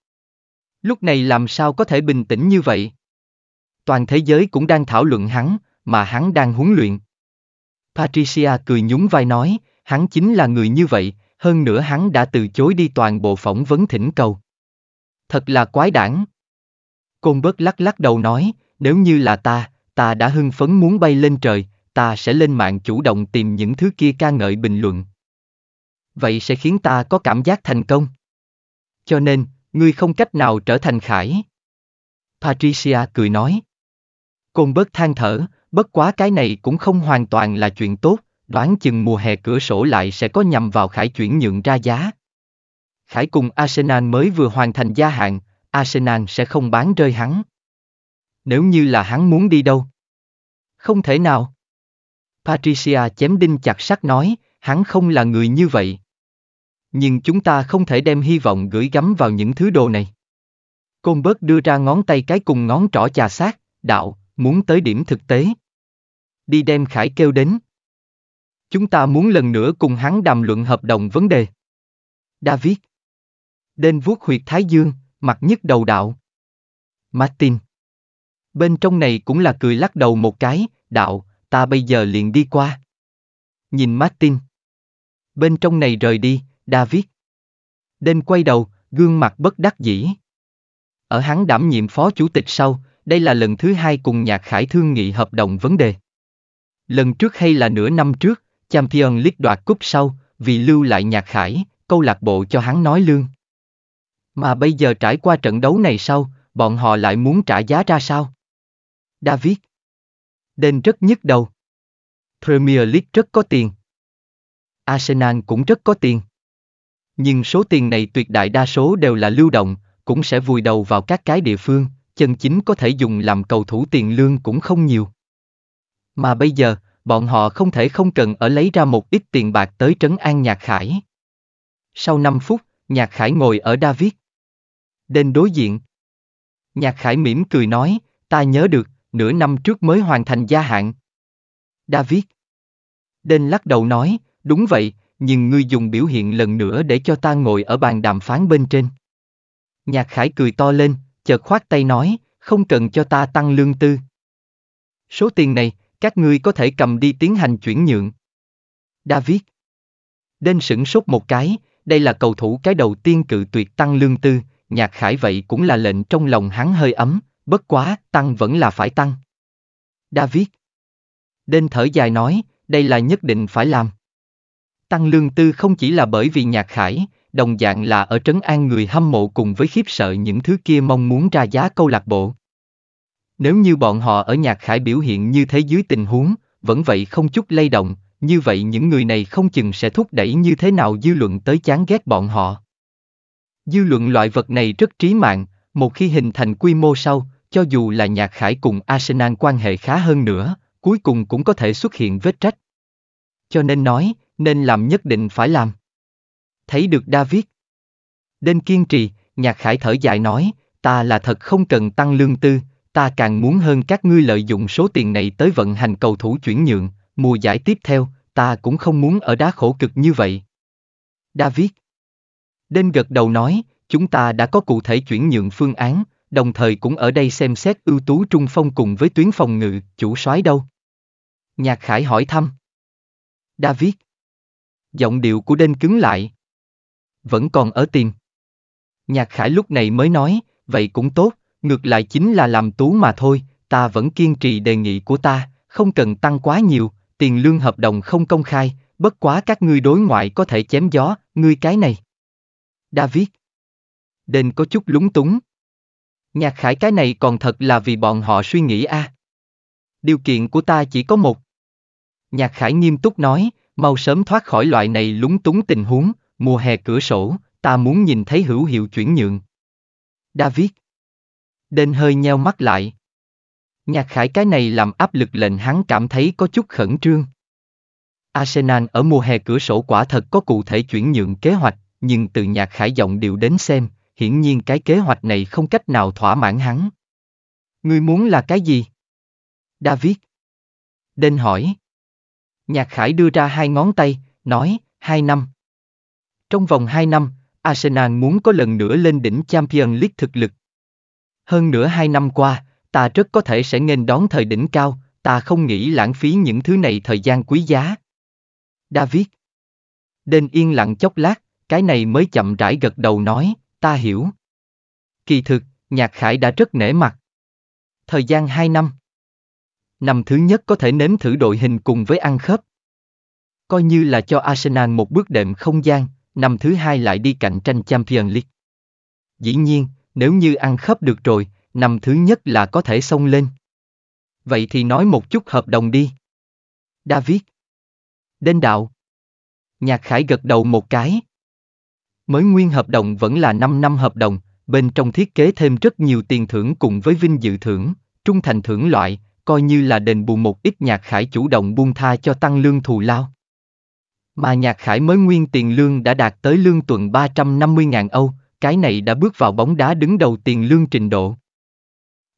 Lúc này làm sao có thể bình tĩnh như vậy? Toàn thế giới cũng đang thảo luận hắn, mà hắn đang huấn luyện. Patricia cười nhún vai nói, hắn chính là người như vậy, hơn nữa hắn đã từ chối đi toàn bộ phỏng vấn thỉnh cầu. Thật là quái đản. Côn Bớt lắc lắc đầu nói, nếu như là ta, ta đã hưng phấn muốn bay lên trời. Ta sẽ lên mạng chủ động tìm những thứ kia ca ngợi bình luận. Vậy sẽ khiến ta có cảm giác thành công. Cho nên, ngươi không cách nào trở thành Khải. Patricia cười nói. Côn Bớt than thở, bất quá cái này cũng không hoàn toàn là chuyện tốt, đoán chừng mùa hè cửa sổ lại sẽ có nhằm vào Khải chuyển nhượng ra giá. Khải cùng Arsenal mới vừa hoàn thành gia hạn, Arsenal sẽ không bán rơi hắn. Nếu như là hắn muốn đi đâu? Không thể nào. Patricia chém đinh chặt sắt nói, hắn không là người như vậy. Nhưng chúng ta không thể đem hy vọng gửi gắm vào những thứ đồ này. Côn Bớt đưa ra ngón tay cái cùng ngón trỏ chà sát, đạo, muốn tới điểm thực tế. Đi đem Khải kêu đến. Chúng ta muốn lần nữa cùng hắn đàm luận hợp đồng vấn đề. David. Đên vuốt huyệt thái dương, mặt nhức đầu đạo. Martin. Bên trong này cũng là cười lắc đầu một cái, đạo. Ta bây giờ liền đi qua. Nhìn Martin. Bên trong này rời đi, David. Đêm quay đầu, gương mặt bất đắc dĩ. Ở hắn đảm nhiệm phó chủ tịch sau, đây là lần thứ hai cùng Nhạc Khải thương nghị hợp đồng vấn đề. Lần trước hay là nửa năm trước, Champions League đoạt cúp sau, vì lưu lại Nhạc Khải, câu lạc bộ cho hắn nói lương. Mà bây giờ trải qua trận đấu này sau, bọn họ lại muốn trả giá ra sao? David. Đền rất nhức đầu. Premier League rất có tiền. Arsenal cũng rất có tiền. Nhưng số tiền này tuyệt đại đa số đều là lưu động, cũng sẽ vùi đầu vào các cái địa phương, chân chính có thể dùng làm cầu thủ tiền lương cũng không nhiều. Mà bây giờ, bọn họ không thể không cần ở lấy ra một ít tiền bạc tới trấn an Nhạc Khải. Sau năm phút, Nhạc Khải ngồi ở David Đền đối diện. Nhạc Khải mỉm cười nói, ta nhớ được, nửa năm trước mới hoàn thành gia hạn. David Đền lắc đầu nói, đúng vậy, nhưng ngươi dùng biểu hiện lần nữa để cho ta ngồi ở bàn đàm phán bên trên. Nhạc Khải cười to lên, chợt khoát tay nói, không cần cho ta tăng lương tư. Số tiền này, các ngươi có thể cầm đi tiến hành chuyển nhượng. David Đên sửng sốt một cái, đây là cầu thủ cái đầu tiên cự tuyệt tăng lương tư, Nhạc Khải vậy cũng là lệnh trong lòng hắn hơi ấm, bất quá, tăng vẫn là phải tăng. David Đên thở dài nói, đây là nhất định phải làm. Tăng lương tư không chỉ là bởi vì Nhạc Khải, đồng dạng là ở trấn an người hâm mộ cùng với khiếp sợ những thứ kia mong muốn ra giá câu lạc bộ. Nếu như bọn họ ở Nhạc Khải biểu hiện như thế dưới tình huống, vẫn vậy không chút lay động, như vậy những người này không chừng sẽ thúc đẩy như thế nào dư luận tới chán ghét bọn họ. Dư luận loại vật này rất trí mạng, một khi hình thành quy mô sau, cho dù là Nhạc Khải cùng Arsenal quan hệ khá hơn nữa, cuối cùng cũng có thể xuất hiện vết rách. Cho nên nói, nên làm nhất định phải làm. Thấy được David Đên kiên trì, Nhạc Khải thở dài nói, ta là thật không cần tăng lương tư, ta càng muốn hơn các ngươi lợi dụng số tiền này tới vận hành cầu thủ chuyển nhượng, mùa giải tiếp theo, ta cũng không muốn ở đá khổ cực như vậy. David Đên gật đầu nói, chúng ta đã có cụ thể chuyển nhượng phương án, đồng thời cũng ở đây xem xét ưu tú trung phong cùng với tuyến phòng ngự, chủ soái đâu? Nhạc Khải hỏi thăm. David Giọng điệu của Đên cứng lại. Vẫn còn ở tìm. Nhạc Khải lúc này mới nói, vậy cũng tốt, ngược lại chính là làm tú mà thôi, ta vẫn kiên trì đề nghị của ta, không cần tăng quá nhiều, tiền lương hợp đồng không công khai, bất quá các ngươi đối ngoại có thể chém gió, ngươi cái này. David Đên có chút lúng túng. Nhạc Khải cái này còn thật là vì bọn họ suy nghĩ a. À. Điều kiện của ta chỉ có một. Nhạc Khải nghiêm túc nói, mau sớm thoát khỏi loại này lúng túng tình huống, mùa hè cửa sổ, ta muốn nhìn thấy hữu hiệu chuyển nhượng. David Đên hơi nheo mắt lại. Nhạc Khải cái này làm áp lực lệnh hắn cảm thấy có chút khẩn trương. Arsenal ở mùa hè cửa sổ quả thật có cụ thể chuyển nhượng kế hoạch, nhưng từ Nhạc Khải giọng điệu đến xem, hiển nhiên cái kế hoạch này không cách nào thỏa mãn hắn. Ngươi muốn là cái gì? David Đên hỏi. Nhạc Khải đưa ra hai ngón tay, nói, hai năm. Trong vòng hai năm, Arsenal muốn có lần nữa lên đỉnh Champions League thực lực. Hơn nửa hai năm qua, ta rất có thể sẽ nghênh đón thời đỉnh cao, ta không nghĩ lãng phí những thứ này thời gian quý giá. David Đên yên lặng chốc lát, cái này mới chậm rãi gật đầu nói, ta hiểu. Kỳ thực, Nhạc Khải đã rất nể mặt. Thời gian hai năm. Năm thứ nhất có thể nếm thử đội hình cùng với ăn khớp. Coi như là cho Arsenal một bước đệm không gian, năm thứ hai lại đi cạnh tranh Champions League. Dĩ nhiên, nếu như ăn khớp được rồi, năm thứ nhất là có thể xông lên. Vậy thì nói một chút hợp đồng đi. David Đên đạo. Nhạc Khải gật đầu một cái. Mới nguyên hợp đồng vẫn là năm năm hợp đồng, bên trong thiết kế thêm rất nhiều tiền thưởng cùng với vinh dự thưởng, trung thành thưởng loại, coi như là đền bù một ít Nhạc Khải chủ động buông tha cho tăng lương thù lao. Mà Nhạc Khải mới nguyên tiền lương đã đạt tới lương tuần ba trăm năm mươi nghìn Âu, cái này đã bước vào bóng đá đứng đầu tiền lương trình độ.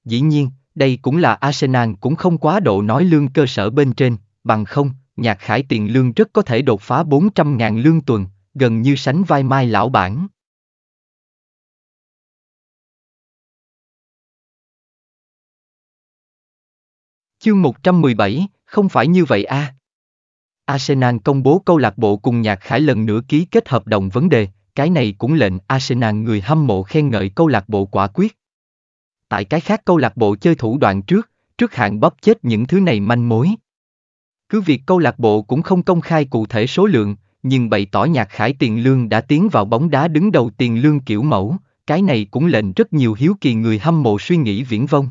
Dĩ nhiên, đây cũng là Arsenal cũng không quá độ nói lương cơ sở bên trên, bằng không, Nhạc Khải tiền lương rất có thể đột phá bốn trăm nghìn lương tuần, gần như sánh vai Mai lão bản. Chương một trăm mười bảy, không phải như vậy a. À. Arsenal công bố câu lạc bộ cùng Nhạc Khải lần nữa ký kết hợp đồng vấn đề, cái này cũng lệnh Arsenal người hâm mộ khen ngợi câu lạc bộ quả quyết. Tại cái khác câu lạc bộ chơi thủ đoạn trước, trước hạn bóp chết những thứ này manh mối. Cứ việc câu lạc bộ cũng không công khai cụ thể số lượng, nhưng bày tỏ Nhạc Khải tiền lương đã tiến vào bóng đá đứng đầu tiền lương kiểu mẫu, cái này cũng lệnh rất nhiều hiếu kỳ người hâm mộ suy nghĩ viễn vông.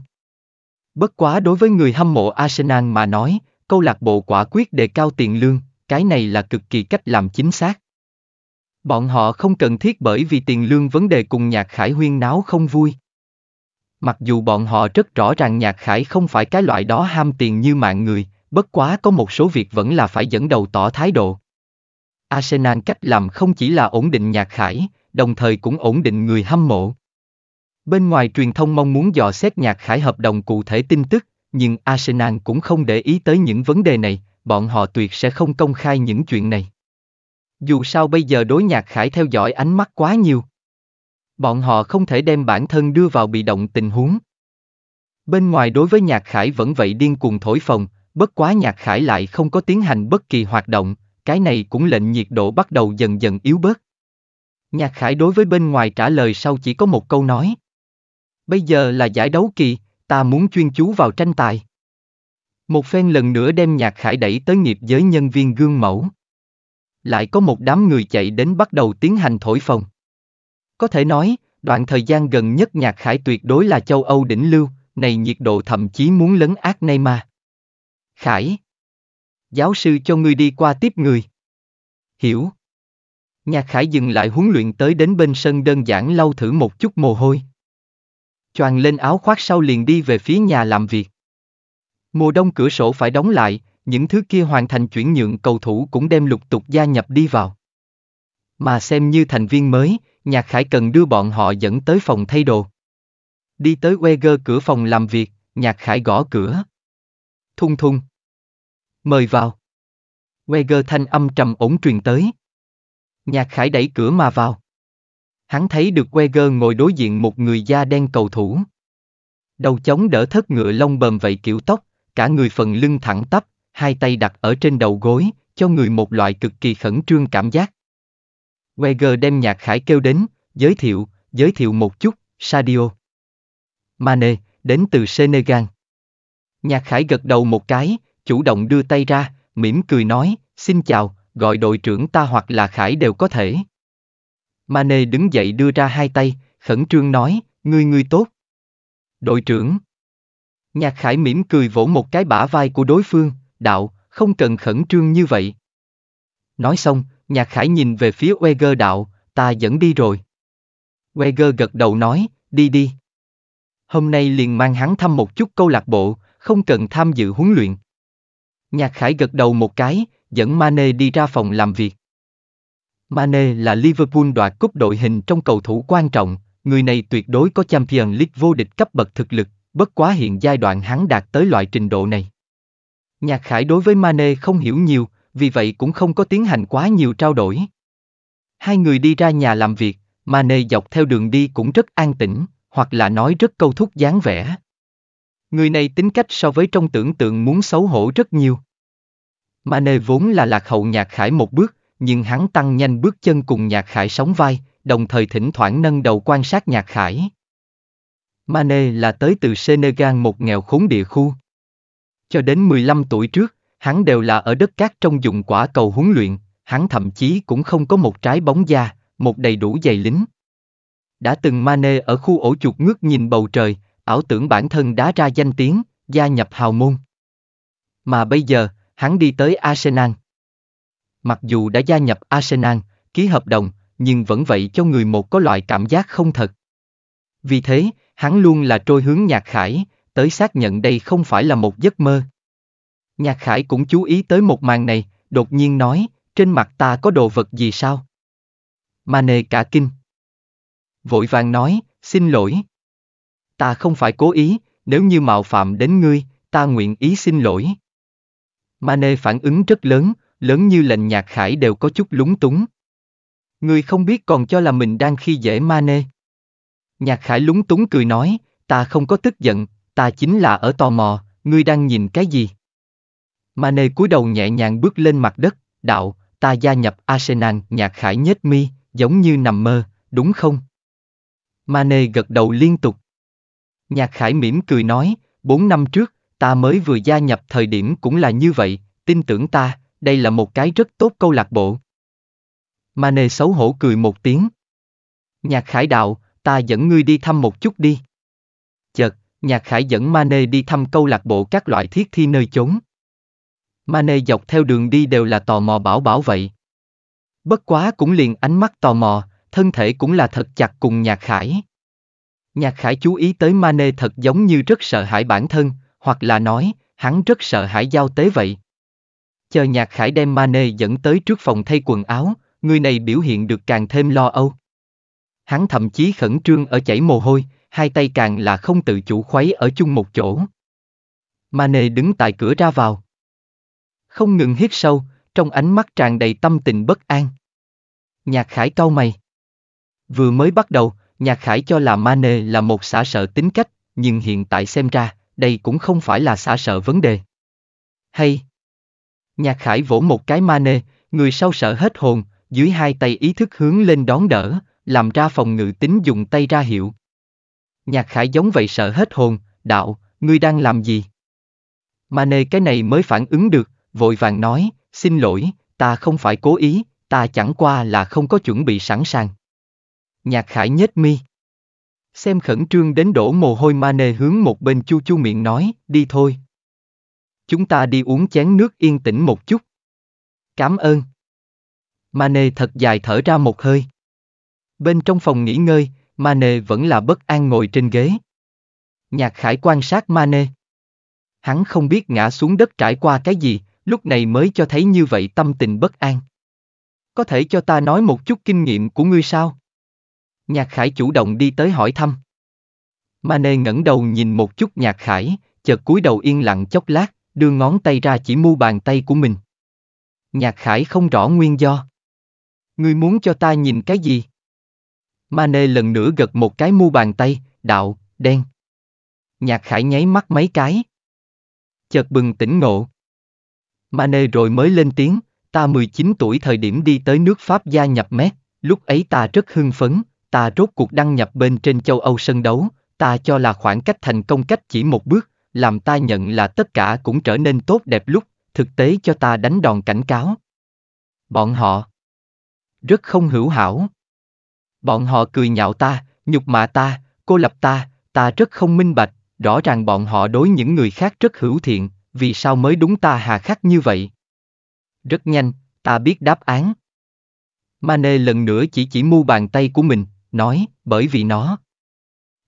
Bất quá đối với người hâm mộ Arsenal mà nói, câu lạc bộ quả quyết đề cao tiền lương, cái này là cực kỳ cách làm chính xác. Bọn họ không cần thiết bởi vì tiền lương vấn đề cùng Nhạc Khải huyên náo không vui. Mặc dù bọn họ rất rõ ràng Nhạc Khải không phải cái loại đó ham tiền như mạng người, bất quá có một số việc vẫn là phải dẫn đầu tỏ thái độ. Arsenal cách làm không chỉ là ổn định Nhạc Khải, đồng thời cũng ổn định người hâm mộ. Bên ngoài truyền thông mong muốn dò xét Nhạc Khải hợp đồng cụ thể tin tức, nhưng Arsenal cũng không để ý tới những vấn đề này, bọn họ tuyệt sẽ không công khai những chuyện này. Dù sao bây giờ đối Nhạc Khải theo dõi ánh mắt quá nhiều. Bọn họ không thể đem bản thân đưa vào bị động tình huống. Bên ngoài đối với Nhạc Khải vẫn vậy điên cuồng thổi phồng, bất quá Nhạc Khải lại không có tiến hành bất kỳ hoạt động, cái này cũng lệnh nhiệt độ bắt đầu dần dần yếu bớt. Nhạc Khải đối với bên ngoài trả lời sau chỉ có một câu nói. Bây giờ là giải đấu kỳ, ta muốn chuyên chú vào tranh tài. Một phen lần nữa đem Nhạc Khải đẩy tới nghiệp giới nhân viên gương mẫu. Lại có một đám người chạy đến bắt đầu tiến hành thổi phồng. Có thể nói, đoạn thời gian gần nhất Nhạc Khải tuyệt đối là châu Âu đỉnh lưu, này nhiệt độ thậm chí muốn lấn át Neymar. Khải, giáo sư cho ngươi đi qua tiếp người. Hiểu. Nhạc Khải dừng lại huấn luyện tới đến bên sân đơn giản lau thử một chút mồ hôi. Choàng lên áo khoác sau liền đi về phía nhà làm việc. Mùa đông cửa sổ phải đóng lại, những thứ kia hoàn thành chuyển nhượng cầu thủ cũng đem lục tục gia nhập đi vào. Mà xem như thành viên mới, Nhạc Khải cần đưa bọn họ dẫn tới phòng thay đồ. Đi tới Wenger cửa phòng làm việc, Nhạc Khải gõ cửa. Thung thung. Mời vào. Wenger thanh âm trầm ổn truyền tới. Nhạc Khải đẩy cửa mà vào. Hắn thấy được Wenger ngồi đối diện một người da đen cầu thủ. Đầu chống đỡ thớt ngựa lông bờm vậy kiểu tóc, cả người phần lưng thẳng tắp, hai tay đặt ở trên đầu gối, cho người một loại cực kỳ khẩn trương cảm giác. Wenger đem Nhạc Khải kêu đến, giới thiệu, giới thiệu một chút, Sadio Mane, đến từ Senegal. Nhạc Khải gật đầu một cái, chủ động đưa tay ra, mỉm cười nói, xin chào, gọi đội trưởng ta hoặc là Khải đều có thể. Mane đứng dậy đưa ra hai tay, khẩn trương nói, ngươi ngươi tốt. Đội trưởng. Nhạc Khải mỉm cười vỗ một cái bả vai của đối phương, đạo, không cần khẩn trương như vậy. Nói xong, Nhạc Khải nhìn về phía Wenger đạo, ta dẫn đi rồi. Wenger gật đầu nói, đi đi. Hôm nay liền mang hắn thăm một chút câu lạc bộ, không cần tham dự huấn luyện. Nhạc Khải gật đầu một cái, dẫn Mane đi ra phòng làm việc. Mane là Liverpool đoạt cúp đội hình trong cầu thủ quan trọng, người này tuyệt đối có Champions League vô địch cấp bậc thực lực, bất quá hiện giai đoạn hắn đạt tới loại trình độ này. Nhạc Khải đối với Mane không hiểu nhiều, vì vậy cũng không có tiến hành quá nhiều trao đổi. Hai người đi ra nhà làm việc, Mane dọc theo đường đi cũng rất an tĩnh, hoặc là nói rất câu thúc dáng vẻ. Người này tính cách so với trong tưởng tượng muốn xấu hổ rất nhiều. Mane vốn là lạc hậu Nhạc Khải một bước, nhưng hắn tăng nhanh bước chân cùng Nhạc Khải sóng vai, đồng thời thỉnh thoảng nâng đầu quan sát Nhạc Khải. Mane là tới từ Senegal, một nghèo khốn địa khu. Cho đến mười lăm tuổi trước, hắn đều là ở đất cát trong dùng quả cầu huấn luyện, hắn thậm chí cũng không có một trái bóng da, một đầy đủ giày lính. Đã từng Mane ở khu ổ chuột ngước nhìn bầu trời, ảo tưởng bản thân đá ra danh tiếng, gia nhập hào môn. Mà bây giờ, hắn đi tới Arsenal. Mặc dù đã gia nhập Arsenal, ký hợp đồng, nhưng vẫn vậy cho người một có loại cảm giác không thật. Vì thế, hắn luôn là trôi hướng Nhạc Khải, tới xác nhận đây không phải là một giấc mơ. Nhạc Khải cũng chú ý tới một màn này, đột nhiên nói, trên mặt ta có đồ vật gì sao? Mane cả kinh. Vội vàng nói, xin lỗi. Ta không phải cố ý, nếu như mạo phạm đến ngươi, ta nguyện ý xin lỗi. Mane phản ứng rất lớn, lớn như lệnh Nhạc Khải đều có chút lúng túng. Ngươi không biết còn cho là mình đang khi dễ Mane. Nhạc Khải lúng túng cười nói, ta không có tức giận, ta chính là ở tò mò, ngươi đang nhìn cái gì? Mane cúi đầu nhẹ nhàng bước lên mặt đất, đạo, ta gia nhập Arsenal. Nhạc Khải nhếch mi, giống như nằm mơ, đúng không? Mane gật đầu liên tục. Nhạc Khải mỉm cười nói, bốn năm trước, ta mới vừa gia nhập thời điểm cũng là như vậy, tin tưởng ta, đây là một cái rất tốt câu lạc bộ. Mane xấu hổ cười một tiếng. Nhạc Khải đạo, ta dẫn ngươi đi thăm một chút đi. Chợt, Nhạc Khải dẫn Mane đi thăm câu lạc bộ các loại thiết thi nơi chốn. Mane dọc theo đường đi đều là tò mò bảo bảo vậy. Bất quá cũng liền ánh mắt tò mò, thân thể cũng là thật chặt cùng Nhạc Khải. Nhạc Khải chú ý tới Mane thật giống như rất sợ hãi bản thân, hoặc là nói, hắn rất sợ hãi giao tế vậy. Chờ Nhạc Khải đem Mane dẫn tới trước phòng thay quần áo, người này biểu hiện được càng thêm lo âu. Hắn thậm chí khẩn trương ở chảy mồ hôi, hai tay càng là không tự chủ khuấy ở chung một chỗ. Mane đứng tại cửa ra vào, không ngừng hít sâu, trong ánh mắt tràn đầy tâm tình bất an. Nhạc Khải cau mày. Vừa mới bắt đầu, Nhạc Khải cho là Mane là một xả sợ tính cách, nhưng hiện tại xem ra, đây cũng không phải là xả sợ vấn đề. Hay! Nhạc Khải vỗ một cái Mane, người sau sợ hết hồn, dưới hai tay ý thức hướng lên đón đỡ, làm ra phòng ngự tính dùng tay ra hiệu. Nhạc Khải giống vậy sợ hết hồn, đạo, ngươi đang làm gì? Mane cái này mới phản ứng được, vội vàng nói, xin lỗi, ta không phải cố ý, ta chẳng qua là không có chuẩn bị sẵn sàng. Nhạc Khải nhếch mi. Xem khẩn trương đến đổ mồ hôi Mane hướng một bên chu chu miệng nói, đi thôi. Chúng ta đi uống chén nước yên tĩnh một chút. Cảm ơn. Mane thật dài thở ra một hơi. Bên trong phòng nghỉ ngơi, Mane vẫn là bất an ngồi trên ghế. Nhạc Khải quan sát Mane. Hắn không biết ngã xuống đất trải qua cái gì, lúc này mới cho thấy như vậy tâm tình bất an. Có thể cho ta nói một chút kinh nghiệm của ngươi sao? Nhạc Khải chủ động đi tới hỏi thăm. Mane ngẩng đầu nhìn một chút Nhạc Khải, chợt cúi đầu yên lặng chốc lát, đưa ngón tay ra chỉ mu bàn tay của mình. Nhạc Khải không rõ nguyên do. Ngươi muốn cho ta nhìn cái gì? Mane lần nữa gật một cái mu bàn tay, đạo, đen. Nhạc Khải nháy mắt mấy cái. Chợt bừng tỉnh ngộ. Mane rồi mới lên tiếng, ta mười chín tuổi thời điểm đi tới nước Pháp gia nhập mét, lúc ấy ta rất hưng phấn, ta rốt cuộc đăng nhập bên trên châu Âu sân đấu, ta cho là khoảng cách thành công cách chỉ một bước, làm ta nhận là tất cả cũng trở nên tốt đẹp lúc, thực tế cho ta đánh đòn cảnh cáo. Bọn họ rất không hữu hảo. Bọn họ cười nhạo ta, nhục mạ ta, cô lập ta, ta rất không minh bạch, rõ ràng bọn họ đối những người khác rất hữu thiện, vì sao mới đúng ta hà khắc như vậy? Rất nhanh, ta biết đáp án. Mane lần nữa chỉ chỉ mu bàn tay của mình, nói, bởi vì nó.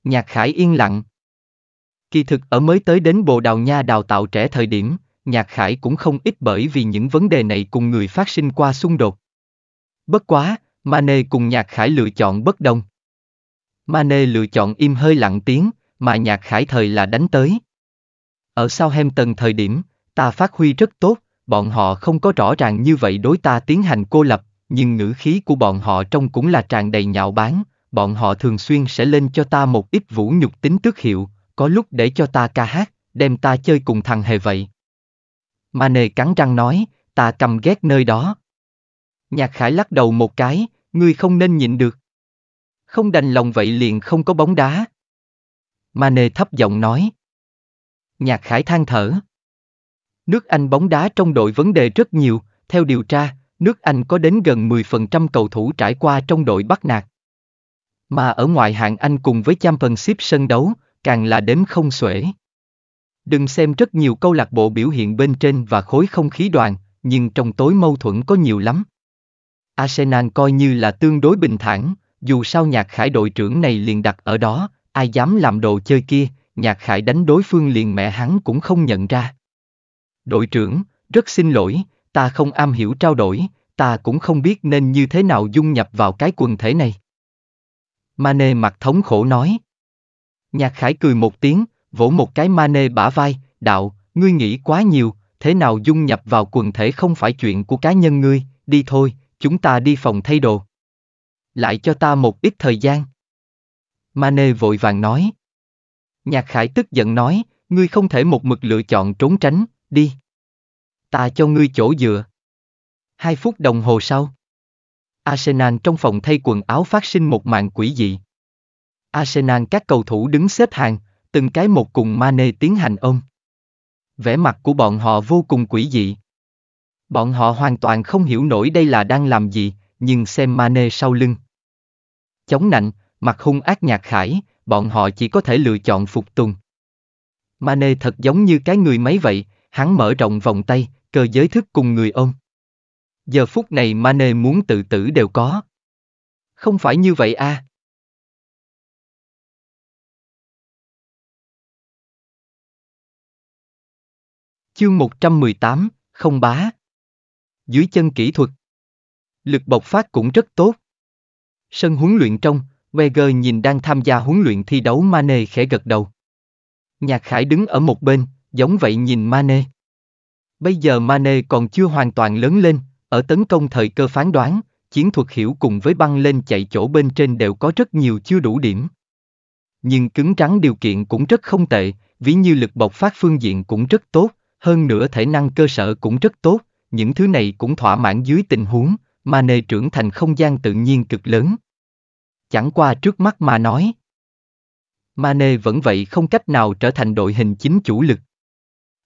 Nhạc Khải yên lặng. Kỳ thực ở mới tới đến Bồ Đào Nha đào tạo trẻ thời điểm, Nhạc Khải cũng không ít bởi vì những vấn đề này cùng người phát sinh qua xung đột. Bất quá, Mane cùng Nhạc Khải lựa chọn bất đồng. Mane lựa chọn im hơi lặng tiếng, mà Nhạc Khải thời là đánh tới. Ở Southampton thời điểm, ta phát huy rất tốt, bọn họ không có rõ ràng như vậy đối ta tiến hành cô lập, nhưng ngữ khí của bọn họ trong cũng là tràn đầy nhạo báng, bọn họ thường xuyên sẽ lên cho ta một ít vũ nhục tính tước hiệu, có lúc để cho ta ca hát, đem ta chơi cùng thằng hề vậy. Mane cắn răng nói, ta căm ghét nơi đó. Nhạc Khải lắc đầu một cái, ngươi không nên nhịn được. Không đành lòng vậy liền không có bóng đá. Mane thấp giọng nói. Nhạc Khải than thở. Nước Anh bóng đá trong đội vấn đề rất nhiều, theo điều tra, nước Anh có đến gần mười phần trăm cầu thủ trải qua trong đội bắt nạt. Mà ở ngoại hạng Anh cùng với Championship sân đấu, càng là đếm không xuể. Đừng xem rất nhiều câu lạc bộ biểu hiện bên trên và khối không khí đoàn, nhưng trong tối mâu thuẫn có nhiều lắm. Arsenal coi như là tương đối bình thản, dù sao Nhạc Khải đội trưởng này liền đặt ở đó, ai dám làm đồ chơi kia, Nhạc Khải đánh đối phương liền mẹ hắn cũng không nhận ra. Đội trưởng, rất xin lỗi, ta không am hiểu trao đổi, ta cũng không biết nên như thế nào dung nhập vào cái quần thể này. Mane mặt thống khổ nói. Nhạc Khải cười một tiếng, vỗ một cái Mane bả vai, đạo, ngươi nghĩ quá nhiều, thế nào dung nhập vào quần thể không phải chuyện của cá nhân ngươi, đi thôi, chúng ta đi phòng thay đồ. Lại cho ta một ít thời gian. Mane vội vàng nói. Nhạc Khải tức giận nói, ngươi không thể một mực lựa chọn trốn tránh, đi. Ta cho ngươi chỗ dựa. Hai phút đồng hồ sau, Arsenal trong phòng thay quần áo phát sinh một màn quỷ dị. Arsenal các cầu thủ đứng xếp hàng, từng cái một cùng Mane tiến hành ôm. Vẻ mặt của bọn họ vô cùng quỷ dị. Bọn họ hoàn toàn không hiểu nổi đây là đang làm gì, nhưng xem Mane sau lưng. Chống nạnh, mặt hung ác Nhạc Khải, bọn họ chỉ có thể lựa chọn phục tùng. Mane thật giống như cái người máy vậy, hắn mở rộng vòng tay, cơ giới thức cùng người ôm. Giờ phút này Mane muốn tự tử đều có. Không phải như vậy à? Chương một trăm mười tám, không bá. Dưới chân kỹ thuật. Lực bộc phát cũng rất tốt. Sân huấn luyện trong, Wenger nhìn đang tham gia huấn luyện thi đấu Mane khẽ gật đầu. Nhạc Khải đứng ở một bên, giống vậy nhìn Mane. Bây giờ Mane còn chưa hoàn toàn lớn lên, ở tấn công thời cơ phán đoán, chiến thuật hiểu cùng với băng lên chạy chỗ bên trên đều có rất nhiều chưa đủ điểm. Nhưng cứng rắn điều kiện cũng rất không tệ, ví như lực bộc phát phương diện cũng rất tốt, hơn nữa thể năng cơ sở cũng rất tốt, những thứ này cũng thỏa mãn dưới tình huống, Mane trưởng thành không gian tự nhiên cực lớn. Chẳng qua trước mắt mà nói, Mane vẫn vậy không cách nào trở thành đội hình chính chủ lực.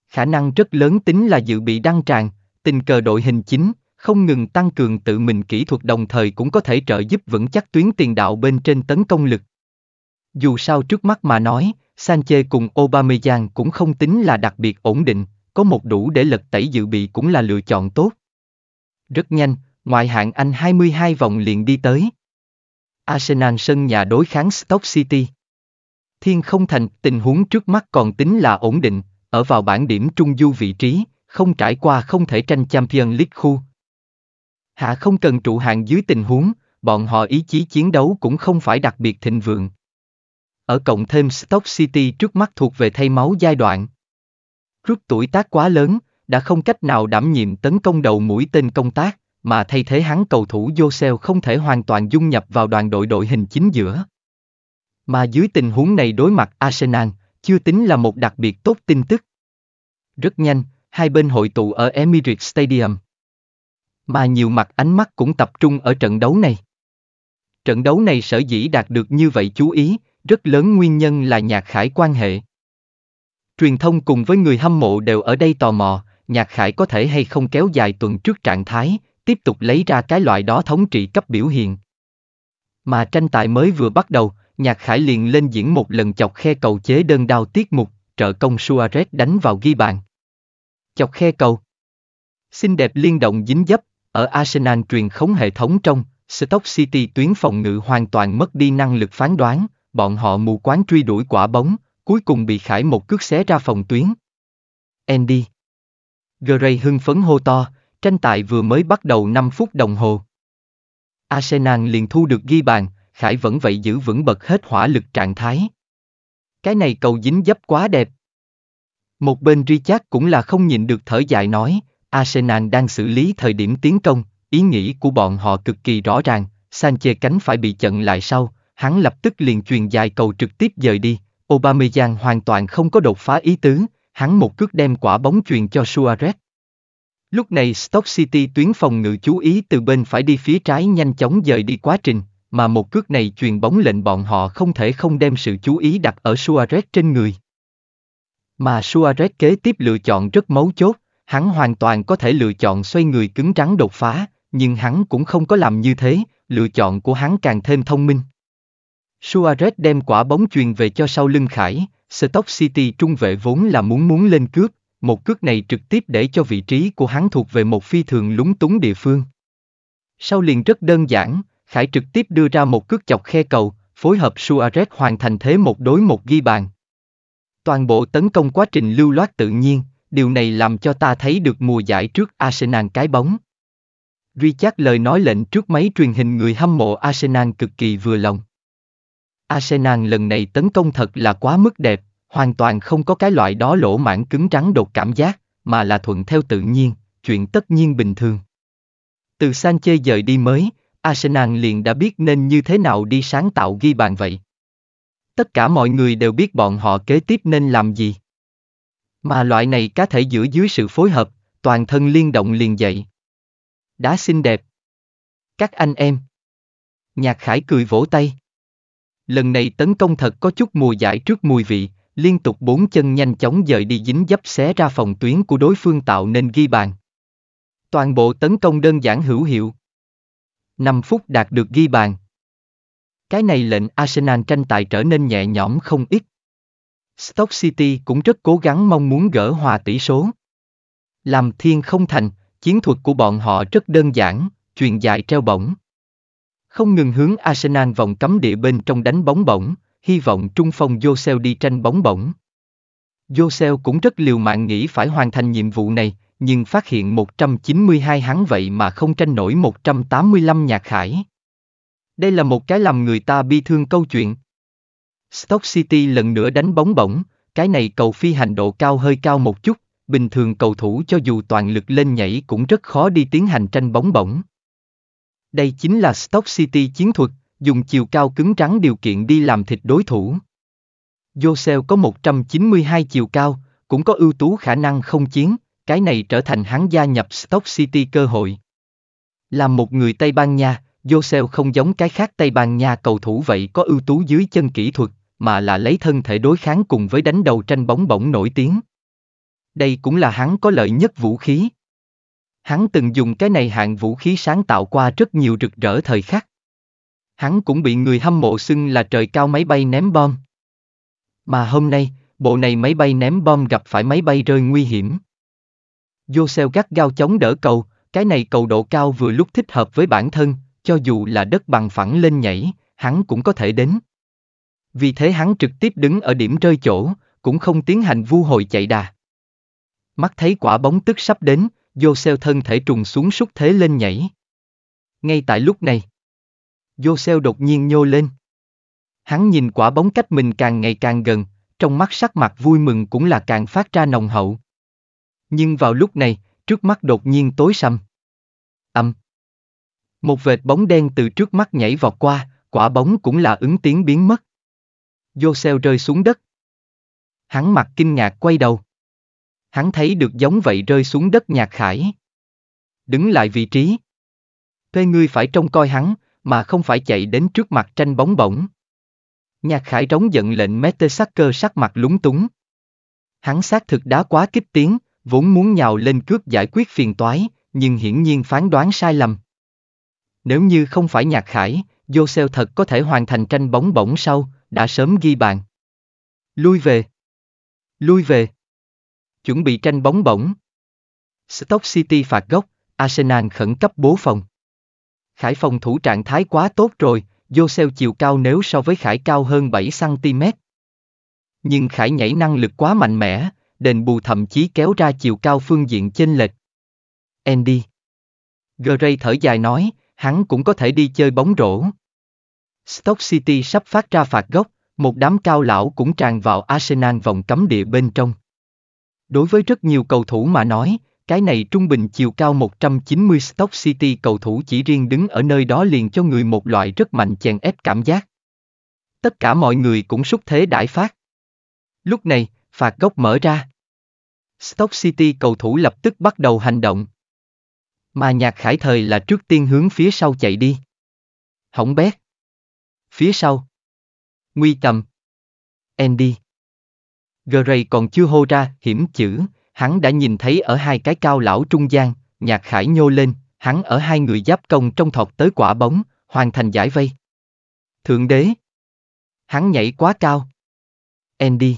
Khả năng rất lớn tính là dự bị đăng tràng, tình cờ đội hình chính, không ngừng tăng cường tự mình kỹ thuật đồng thời cũng có thể trợ giúp vững chắc tuyến tiền đạo bên trên tấn công lực. Dù sao trước mắt mà nói, Sanchez cùng Aubameyang cũng không tính là đặc biệt ổn định, có một đủ để lật tẩy dự bị cũng là lựa chọn tốt. Rất nhanh, ngoại hạng Anh hai mươi hai vòng liền đi tới. Arsenal sân nhà đối kháng Stock City. Thiên không thành, tình huống trước mắt còn tính là ổn định, ở vào bảng điểm trung du vị trí, không trải qua không thể tranh Champions League khu. Hạ không cần trụ hạng dưới tình huống, bọn họ ý chí chiến đấu cũng không phải đặc biệt thịnh vượng. Ở cộng thêm Stock City trước mắt thuộc về thay máu giai đoạn. Rút tuổi tác quá lớn, đã không cách nào đảm nhiệm tấn công đầu mũi tên công tác, mà thay thế hắn cầu thủ Jose không thể hoàn toàn dung nhập vào đoàn đội đội hình chính giữa. Mà dưới tình huống này đối mặt Arsenal, chưa tính là một đặc biệt tốt tin tức. Rất nhanh, hai bên hội tụ ở Emirates Stadium. Mà nhiều mặt ánh mắt cũng tập trung ở trận đấu này. Trận đấu này sở dĩ đạt được như vậy chú ý, rất lớn nguyên nhân là Nhạc Khải quan hệ. Truyền thông cùng với người hâm mộ đều ở đây tò mò, Nhạc Khải có thể hay không kéo dài tuần trước trạng thái, tiếp tục lấy ra cái loại đó thống trị cấp biểu hiện. Mà tranh tài mới vừa bắt đầu, Nhạc Khải liền lên diễn một lần chọc khe cầu chế đơn đao tiết mục, trợ công Suarez đánh vào ghi bàn. Chọc khe cầu. Xinh đẹp liên động dính dấp, ở Arsenal truyền khống hệ thống trong, Stock City tuyến phòng ngự hoàn toàn mất đi năng lực phán đoán, bọn họ mù quáng truy đuổi quả bóng, cuối cùng bị Khải một cước xé ra phòng tuyến. Andy. Gray hưng phấn hô to, tranh tài vừa mới bắt đầu năm phút đồng hồ. Arsenal liền thu được ghi bàn, Khải vẫn vậy giữ vững bật hết hỏa lực trạng thái. Cái này cầu dính dấp quá đẹp. Một bên Richard cũng là không nhịn được thở dài nói, Arsenal đang xử lý thời điểm tiến công, ý nghĩ của bọn họ cực kỳ rõ ràng, Sanchez cánh phải bị chặn lại sau, hắn lập tức liền chuyền dài cầu trực tiếp dời đi, Aubameyang hoàn toàn không có đột phá ý tứ, hắn một cước đem quả bóng chuyền cho Suarez. Lúc này Stock City tuyến phòng ngự chú ý từ bên phải đi phía trái nhanh chóng dời đi quá trình, mà một cước này chuyền bóng lệnh bọn họ không thể không đem sự chú ý đặt ở Suarez trên người. Mà Suarez kế tiếp lựa chọn rất mấu chốt, hắn hoàn toàn có thể lựa chọn xoay người cứng rắn đột phá, nhưng hắn cũng không có làm như thế, lựa chọn của hắn càng thêm thông minh. Suarez đem quả bóng chuyền về cho sau lưng Khải, Stock City trung vệ vốn là muốn muốn lên cướp, một cước này trực tiếp để cho vị trí của hắn thuộc về một phi thường lúng túng địa phương. Sau liền rất đơn giản, Khải trực tiếp đưa ra một cước chọc khe cầu, phối hợp Suarez hoàn thành thế một đối một ghi bàn. Toàn bộ tấn công quá trình lưu loát tự nhiên, điều này làm cho ta thấy được mùa giải trước Arsenal cái bóng. Richard lời nói lệnh trước máy truyền hình người hâm mộ Arsenal cực kỳ vừa lòng. Arsenal lần này tấn công thật là quá mức đẹp, hoàn toàn không có cái loại đó lỗ mãng cứng rắn đột cảm giác, mà là thuận theo tự nhiên, chuyện tất nhiên bình thường. Từ Sanchez dời đi mới, Arsenal liền đã biết nên như thế nào đi sáng tạo ghi bàn vậy. Tất cả mọi người đều biết bọn họ kế tiếp nên làm gì. Mà loại này cá thể giữa dưới sự phối hợp, toàn thân liên động liền dậy. Đá xinh đẹp. Các anh em. Nhạc Khải cười vỗ tay. Lần này tấn công thật có chút mùa giải trước mùi vị, liên tục bốn chân nhanh chóng dời đi dính dấp xé ra phòng tuyến của đối phương tạo nên ghi bàn. Toàn bộ tấn công đơn giản hữu hiệu. năm phút đạt được ghi bàn. Cái này lệnh Arsenal tranh tài trở nên nhẹ nhõm không ít. Stock City cũng rất cố gắng mong muốn gỡ hòa tỷ số. Làm thiên không thành, chiến thuật của bọn họ rất đơn giản, chuyền dài treo bổng. Không ngừng hướng Arsenal vòng cấm địa bên trong đánh bóng bổng, hy vọng trung phong Jose đi tranh bóng bổng. Jose cũng rất liều mạng nghĩ phải hoàn thành nhiệm vụ này, nhưng phát hiện một trăm chín mươi hai hắn vậy mà không tranh nổi một trăm tám mươi lăm Nhạc Khải. Đây là một cái làm người ta bi thương câu chuyện. Stock City lần nữa đánh bóng bổng, cái này cầu phi hành độ cao hơi cao một chút, bình thường cầu thủ cho dù toàn lực lên nhảy cũng rất khó đi tiến hành tranh bóng bổng. Đây chính là Stock City chiến thuật, dùng chiều cao cứng rắn điều kiện đi làm thịt đối thủ. Jose có một trăm chín mươi hai chiều cao, cũng có ưu tú khả năng không chiến, cái này trở thành hắn gia nhập Stock City cơ hội. Là một người Tây Ban Nha, Jose không giống cái khác Tây Ban Nha cầu thủ vậy có ưu tú dưới chân kỹ thuật, mà là lấy thân thể đối kháng cùng với đánh đầu tranh bóng bổng nổi tiếng. Đây cũng là hắn có lợi nhất vũ khí. Hắn từng dùng cái này hạng vũ khí sáng tạo qua rất nhiều rực rỡ thời khắc. Hắn cũng bị người hâm mộ xưng là trời cao máy bay ném bom. Mà hôm nay, bộ này máy bay ném bom gặp phải máy bay rơi nguy hiểm. Jose gắt gao chống đỡ cầu, cái này cầu độ cao vừa lúc thích hợp với bản thân, cho dù là đất bằng phẳng lên nhảy, hắn cũng có thể đến. Vì thế hắn trực tiếp đứng ở điểm rơi chỗ, cũng không tiến hành vu hồi chạy đà. Mắt thấy quả bóng tức sắp đến, Jose thân thể trùng xuống sút thế lên nhảy. Ngay tại lúc này, Jose đột nhiên nhô lên. Hắn nhìn quả bóng cách mình càng ngày càng gần, trong mắt sắc mặt vui mừng cũng là càng phát ra nồng hậu. Nhưng vào lúc này, trước mắt đột nhiên tối sầm. Ầm. Một vệt bóng đen từ trước mắt nhảy vọt qua, quả bóng cũng là ứng tiếng biến mất. Jose rơi xuống đất. Hắn mặt kinh ngạc quay đầu. Hắn thấy được giống vậy rơi xuống đất Nhạc Khải. Đứng lại vị trí. Thuê ngươi phải trông coi hắn, mà không phải chạy đến trước mặt tranh bóng bổng. Nhạc Khải trống giận lệnh Mertesacker sắc mặt lúng túng. Hắn xác thực đá quá kích tiến, vốn muốn nhào lên cướp giải quyết phiền toái, nhưng hiển nhiên phán đoán sai lầm. Nếu như không phải Nhạc Khải, Jose thật có thể hoàn thành tranh bóng bổng sau, đã sớm ghi bàn. Lui về. Lui về. Chuẩn bị tranh bóng bổng. Stoke City phạt góc, Arsenal khẩn cấp bố phòng. Khải phòng thủ trạng thái quá tốt rồi, Jose chiều cao nếu so với Khải cao hơn bảy xăng-ti-mét. Nhưng Khải nhảy năng lực quá mạnh mẽ, đền bù thậm chí kéo ra chiều cao phương diện chênh lệch. Andy Gray thở dài nói, hắn cũng có thể đi chơi bóng rổ. Stoke City sắp phát ra phạt góc, một đám cao lão cũng tràn vào Arsenal vòng cấm địa bên trong. Đối với rất nhiều cầu thủ mà nói, cái này trung bình chiều cao một trăm chín mươi Stoke City cầu thủ chỉ riêng đứng ở nơi đó liền cho người một loại rất mạnh chèn ép cảm giác. Tất cả mọi người cũng xúc thế đãi phát. Lúc này, phạt góc mở ra. Stoke City cầu thủ lập tức bắt đầu hành động. Mà Nhạc Khải thời là trước tiên hướng phía sau chạy đi. Hỏng bét. Phía sau. Nguy tầm. Andy. Gray còn chưa hô ra hiểm chữ, hắn đã nhìn thấy ở hai cái cao lão trung gian, Nhạc Khải nhô lên, hắn ở hai người giáp công trong thọc tới quả bóng, hoàn thành giải vây. Thượng đế. Hắn nhảy quá cao. Andy.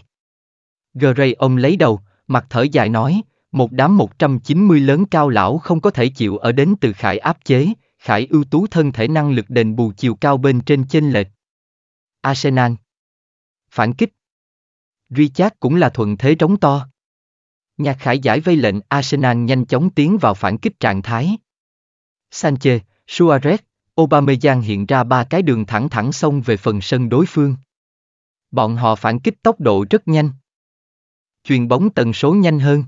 Gray ôm lấy đầu, mặt thở dài nói, một đám một trăm chín mươi lớn cao lão không có thể chịu ở đến từ Khải áp chế, Khải ưu tú thân thể năng lực đền bù chiều cao bên trên chênh lệch. Arsenal. Phản kích. Richard cũng là thuận thế trống to. Nhạc Khải giải vây lệnh Arsenal nhanh chóng tiến vào phản kích trạng thái. Sanchez, Suarez, Aubameyang hiện ra ba cái đường thẳng thẳng xông về phần sân đối phương. Bọn họ phản kích tốc độ rất nhanh. Chuyền bóng tần số nhanh hơn.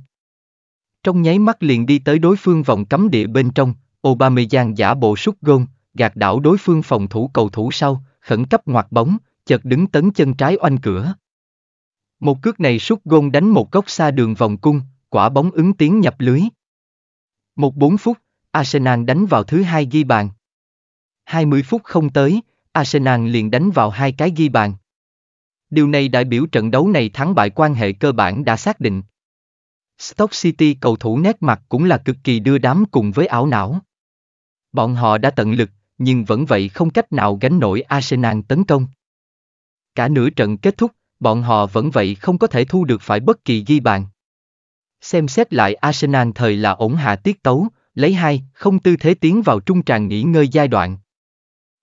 Trong nháy mắt liền đi tới đối phương vòng cấm địa bên trong, Aubameyang giả bộ sút gôn, gạt đảo đối phương phòng thủ cầu thủ sau, khẩn cấp ngoặt bóng, chợt đứng tấn chân trái oanh cửa. Một cước này sút gôn đánh một góc xa đường vòng cung, quả bóng ứng tiếng nhập lưới. Một bốn phút, Arsenal đánh vào thứ hai ghi bàn. hai mươi phút không tới, Arsenal liền đánh vào hai cái ghi bàn. Điều này đại biểu trận đấu này thắng bại quan hệ cơ bản đã xác định. Stoke City cầu thủ nét mặt cũng là cực kỳ đưa đám cùng với ảo não. Bọn họ đã tận lực, nhưng vẫn vậy không cách nào gánh nổi Arsenal tấn công. Cả nửa trận kết thúc, bọn họ vẫn vậy không có thể thu được phải bất kỳ ghi bàn. Xem xét lại Arsenal thời là ổn hạ tiết tấu, lấy hai không tư thế tiến vào trung tràng nghỉ ngơi giai đoạn.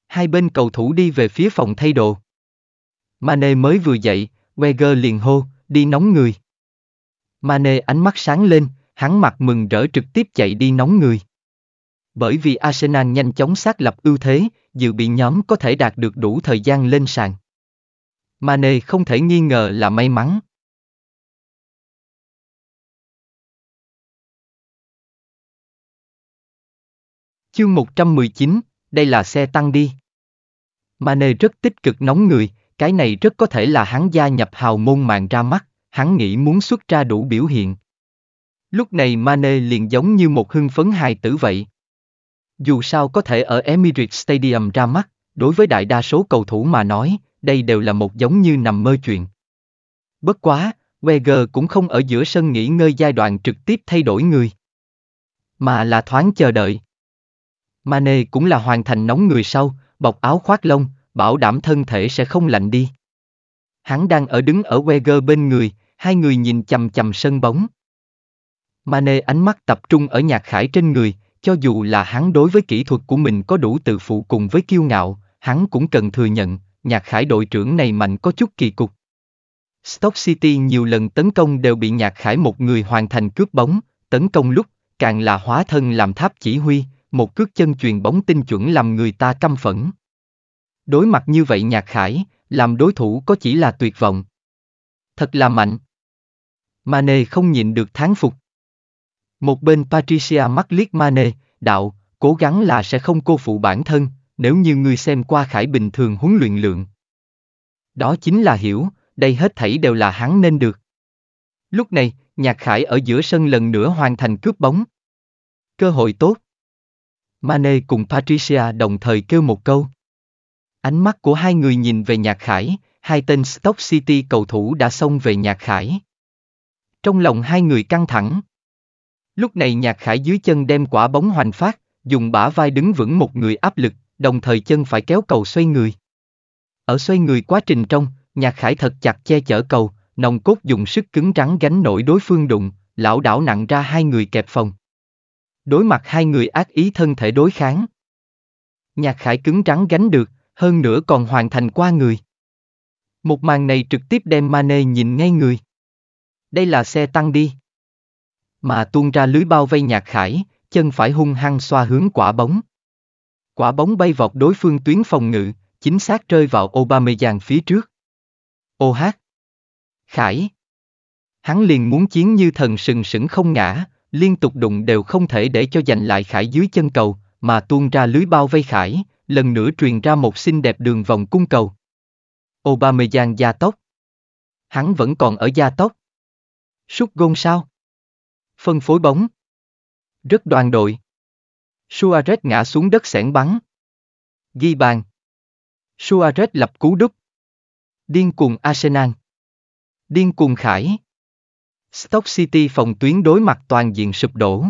Hai bên cầu thủ đi về phía phòng thay đồ. Mane mới vừa dậy, Wenger liền hô, đi nóng người. Mane ánh mắt sáng lên, hắn mặt mừng rỡ trực tiếp chạy đi nóng người. Bởi vì Arsenal nhanh chóng xác lập ưu thế, dự bị nhóm có thể đạt được đủ thời gian lên sàn. Mane không thể nghi ngờ là may mắn. Chương một trăm mười chín, đây là xe tăng đi. Mane rất tích cực nóng người, cái này rất có thể là hắn gia nhập hào môn mạng ra mắt, hắn nghĩ muốn xuất ra đủ biểu hiện. Lúc này Mane liền giống như một hưng phấn hài tử vậy. Dù sao có thể ở Emirates Stadium ra mắt, đối với đại đa số cầu thủ mà nói, đây đều là một giống như nằm mơ chuyện. Bất quá, Wenger cũng không ở giữa sân nghỉ ngơi giai đoạn trực tiếp thay đổi người, mà là thoáng chờ đợi. Mane cũng là hoàn thành nóng người sau, bọc áo khoác lông, bảo đảm thân thể sẽ không lạnh đi. Hắn đang ở đứng ở Wenger bên người, hai người nhìn chằm chằm sân bóng. Mane ánh mắt tập trung ở Nhạc Khải trên người, cho dù là hắn đối với kỹ thuật của mình có đủ tự phụ cùng với kiêu ngạo, hắn cũng cần thừa nhận, Nhạc Khải đội trưởng này mạnh có chút kỳ cục. Stock City nhiều lần tấn công đều bị Nhạc Khải một người hoàn thành cướp bóng, tấn công lúc, càng là hóa thân làm tháp chỉ huy, một cước chân truyền bóng tinh chuẩn làm người ta căm phẫn. Đối mặt như vậy Nhạc Khải, làm đối thủ có chỉ là tuyệt vọng. Thật là mạnh. Mane không nhịn được thán phục. Một bên Patricia mắt liếc Mane, đạo, cố gắng là sẽ không cô phụ bản thân, nếu như ngươi xem qua Khải bình thường huấn luyện lượng. Đó chính là hiểu, đây hết thảy đều là hắn nên được. Lúc này, Nhạc Khải ở giữa sân lần nữa hoàn thành cướp bóng. Cơ hội tốt. Mane cùng Patricia đồng thời kêu một câu. Ánh mắt của hai người nhìn về Nhạc Khải, hai tên Stock City cầu thủ đã xông về Nhạc Khải. Trong lòng hai người căng thẳng. Lúc này Nhạc Khải dưới chân đem quả bóng hoành phát, dùng bả vai đứng vững một người áp lực, đồng thời chân phải kéo cầu xoay người. Ở xoay người quá trình trong, Nhạc Khải thật chặt che chở cầu, nòng cốt dùng sức cứng rắn gánh nổi đối phương đụng, lão đảo nặng ra hai người kẹp phòng. Đối mặt hai người ác ý thân thể đối kháng. Nhạc Khải cứng rắn gánh được, hơn nữa còn hoàn thành qua người. Một màn này trực tiếp đem Mane nhìn ngay người. Đây là xe tăng đi. Mà tuôn ra lưới bao vây Nhạc Khải, chân phải hung hăng xoa hướng quả bóng. Quả bóng bay vọt đối phương tuyến phòng ngự, chính xác rơi vào Aubameyang phía trước. Ô hát! Khải! Hắn liền muốn chiến như thần sừng sững không ngã, liên tục đụng đều không thể để cho giành lại Khải dưới chân cầu, mà tuôn ra lưới bao vây Khải, lần nữa truyền ra một xinh đẹp đường vòng cung cầu. Aubameyang gia tốc. Hắn vẫn còn ở gia tốc. Sút gôn sao? Phân phối bóng. Rất đoàn đội. Suarez ngã xuống đất xẻng bắn. Ghi bàn. Suarez lập cú đúp. Điên cuồng Arsenal. Điên cuồng Khải. Stock City phòng tuyến đối mặt toàn diện sụp đổ.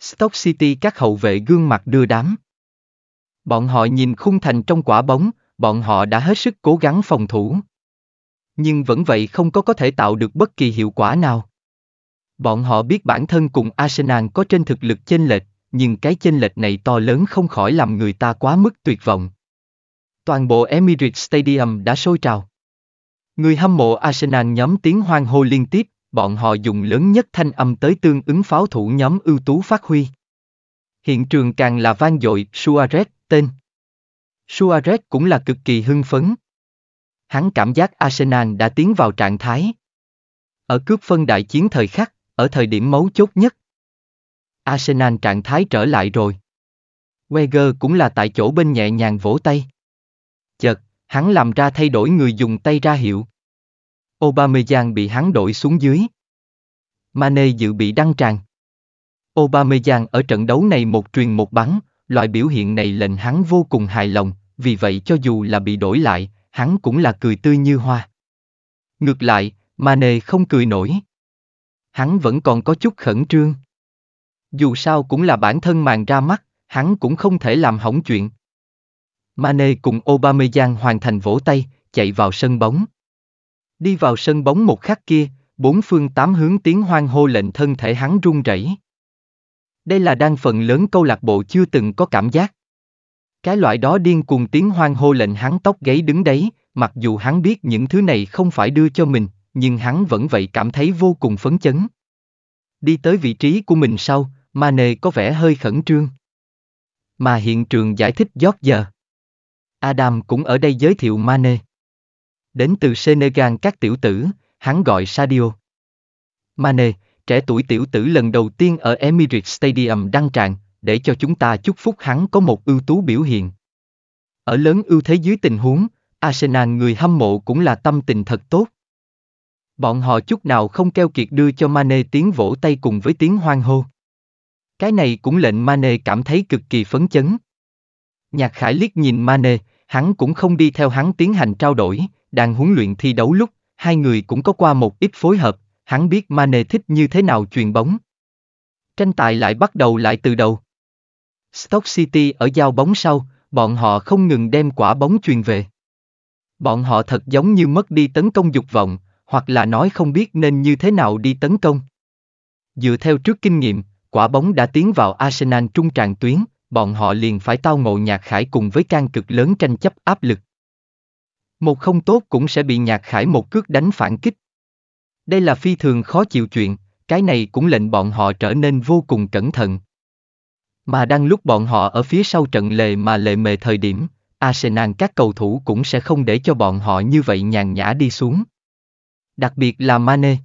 Stock City các hậu vệ gương mặt đưa đám. Bọn họ nhìn khung thành trong quả bóng, bọn họ đã hết sức cố gắng phòng thủ. Nhưng vẫn vậy không có có thể tạo được bất kỳ hiệu quả nào. Bọn họ biết bản thân cùng Arsenal có trên thực lực chênh lệch, nhưng cái chênh lệch này to lớn không khỏi làm người ta quá mức tuyệt vọng. Toàn bộ Emirates Stadium đã sôi trào. Người hâm mộ Arsenal nhóm tiếng hoan hô liên tiếp, bọn họ dùng lớn nhất thanh âm tới tương ứng pháo thủ nhóm ưu tú phát huy. Hiện trường càng là vang dội Suarez tên. Suarez cũng là cực kỳ hưng phấn. Hắn cảm giác Arsenal đã tiến vào trạng thái. Ở cướp phân đại chiến thời khắc, ở thời điểm mấu chốt nhất. Arsenal trạng thái trở lại rồi. Wenger cũng là tại chỗ bên nhẹ nhàng vỗ tay. Chợt, hắn làm ra thay đổi người dùng tay ra hiệu. Aubameyang bị hắn đổi xuống dưới. Mane dự bị đăng tràng. Aubameyang ở trận đấu này một truyền một bắn, loại biểu hiện này lệnh hắn vô cùng hài lòng, vì vậy cho dù là bị đổi lại, hắn cũng là cười tươi như hoa. Ngược lại, Mane không cười nổi. Hắn vẫn còn có chút khẩn trương. Dù sao cũng là bản thân màn ra mắt, hắn cũng không thể làm hỏng chuyện. Mane cùng Aubameyang hoàn thành vỗ tay, chạy vào sân bóng. Đi vào sân bóng một khắc kia, bốn phương tám hướng tiếng hoan hô lệnh thân thể hắn run rẩy. Đây là đang phần lớn câu lạc bộ chưa từng có cảm giác. Cái loại đó điên cuồng tiếng hoan hô lệnh hắn tóc gáy đứng đấy, mặc dù hắn biết những thứ này không phải đưa cho mình, nhưng hắn vẫn vậy cảm thấy vô cùng phấn chấn. Đi tới vị trí của mình sau, Mane có vẻ hơi khẩn trương. Mà hiện trường giải thích Jorge Adam cũng ở đây giới thiệu Mane. Đến từ Senegal các tiểu tử, hắn gọi Sadio Mane, trẻ tuổi tiểu tử lần đầu tiên ở Emirates Stadium đăng tràng, để cho chúng ta chúc phúc hắn có một ưu tú biểu hiện. Ở lớn ưu thế dưới tình huống, Arsenal người hâm mộ cũng là tâm tình thật tốt. Bọn họ chút nào không keo kiệt đưa cho Mane tiếng vỗ tay cùng với tiếng hoan hô. Cái này cũng lệnh Mane cảm thấy cực kỳ phấn chấn. Nhạc Khải liếc nhìn Mane, hắn cũng không đi theo hắn tiến hành trao đổi, đang huấn luyện thi đấu lúc, hai người cũng có qua một ít phối hợp, hắn biết Mane thích như thế nào chuyền bóng. Tranh tài lại bắt đầu lại từ đầu. Stock City ở giao bóng sau, bọn họ không ngừng đem quả bóng chuyền về. Bọn họ thật giống như mất đi tấn công dục vọng, hoặc là nói không biết nên như thế nào đi tấn công. Dựa theo trước kinh nghiệm, quả bóng đã tiến vào Arsenal trung tràng tuyến, bọn họ liền phải tao ngộ Nhạc Khải cùng với can cực lớn tranh chấp áp lực. Một không tốt cũng sẽ bị Nhạc Khải một cước đánh phản kích. Đây là phi thường khó chịu chuyện, cái này cũng lệnh bọn họ trở nên vô cùng cẩn thận. Mà đang lúc bọn họ ở phía sau trận lề mà lề mề thời điểm, Arsenal các cầu thủ cũng sẽ không để cho bọn họ như vậy nhàn nhã đi xuống. Đặc biệt là Mane.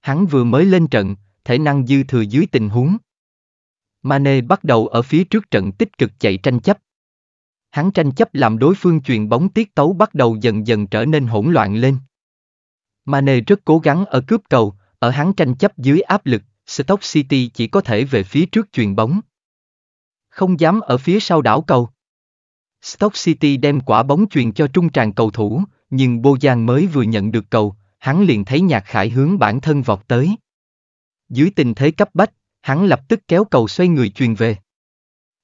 Hắn vừa mới lên trận, thể năng dư thừa dưới tình huống. Mane bắt đầu ở phía trước trận tích cực chạy tranh chấp. Hắn tranh chấp làm đối phương chuyền bóng tiết tấu bắt đầu dần dần trở nên hỗn loạn lên. Mane rất cố gắng ở cướp cầu, ở hắn tranh chấp dưới áp lực, Stoke City chỉ có thể về phía trước chuyền bóng. Không dám ở phía sau đảo cầu. Stoke City đem quả bóng chuyền cho trung tràng cầu thủ, nhưng Bojan mới vừa nhận được cầu, hắn liền thấy Nhạc Khải hướng bản thân vọt tới. Dưới tình thế cấp bách, hắn lập tức kéo cầu xoay người chuyền về.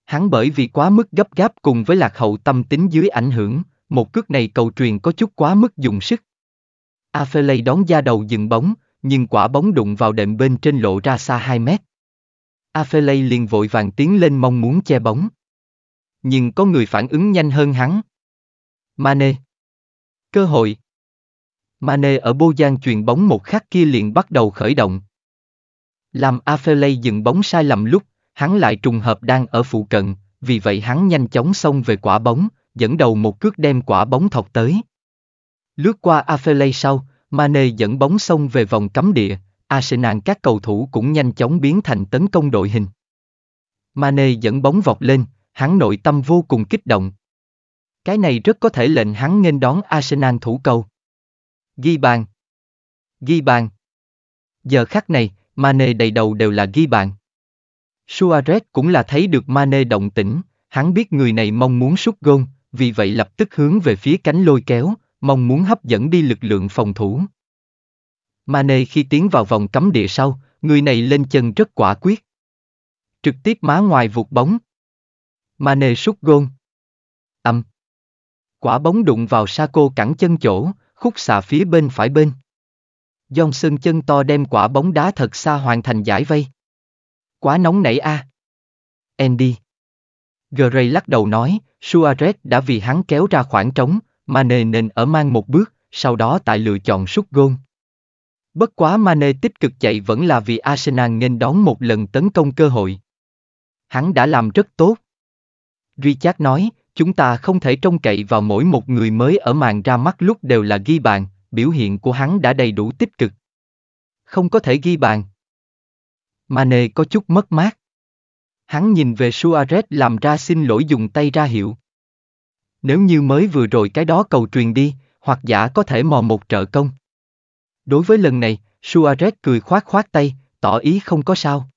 Hắn bởi vì quá mức gấp gáp cùng với lạc hậu tâm tính dưới ảnh hưởng, một cước này cầu truyền có chút quá mức dùng sức. Afellay đón da đầu dừng bóng, nhưng quả bóng đụng vào đệm bên trên lộ ra xa hai mét. Afellay liền vội vàng tiến lên mong muốn che bóng. Nhưng có người phản ứng nhanh hơn hắn. Mane. Cơ hội. Mane ở Bojan chuyền bóng một khắc kia liền bắt đầu khởi động. Làm Afellay dừng bóng sai lầm lúc, hắn lại trùng hợp đang ở phụ cận, vì vậy hắn nhanh chóng xông về quả bóng, dẫn đầu một cước đem quả bóng thọc tới. Lướt qua Afellay sau, Mane dẫn bóng xông về vòng cấm địa, Arsenal các cầu thủ cũng nhanh chóng biến thành tấn công đội hình. Mane dẫn bóng vọt lên, hắn nội tâm vô cùng kích động. Cái này rất có thể lệnh hắn nghênh đón Arsenal thủ cầu. Ghi bàn. Ghi bàn. Giờ khắc này, Mane đầy đầu đều là ghi bàn. Suarez cũng là thấy được Mane động tĩnh, hắn biết người này mong muốn sút gôn, vì vậy lập tức hướng về phía cánh lôi kéo, mong muốn hấp dẫn đi lực lượng phòng thủ. Mane khi tiến vào vòng cấm địa sau, người này lên chân rất quả quyết. Trực tiếp má ngoài vụt bóng. Mane sút gôn. Ầm. Quả bóng đụng vào Sako cẳng chân chỗ, khúc xạ phía bên phải bên. Johnson chân to đem quả bóng đá thật xa hoàn thành giải vây. Quá nóng nảy a. À. Andy. Gray lắc đầu nói, Suarez đã vì hắn kéo ra khoảng trống, Mane nên ở mang một bước, sau đó tại lựa chọn sút gôn. Bất quá Mane tích cực chạy vẫn là vì Arsenal nên đón một lần tấn công cơ hội. Hắn đã làm rất tốt. Richard nói, chúng ta không thể trông cậy vào mỗi một người mới ở màn ra mắt lúc đều là ghi bàn, biểu hiện của hắn đã đầy đủ tích cực. Không có thể ghi bàn. Mane có chút mất mát. Hắn nhìn về Suarez làm ra xin lỗi dùng tay ra hiệu. Nếu như mới vừa rồi cái đó cầu truyền đi, hoặc giả có thể mò một trợ công. Đối với lần này, Suarez cười khoát khoát tay, tỏ ý không có sao.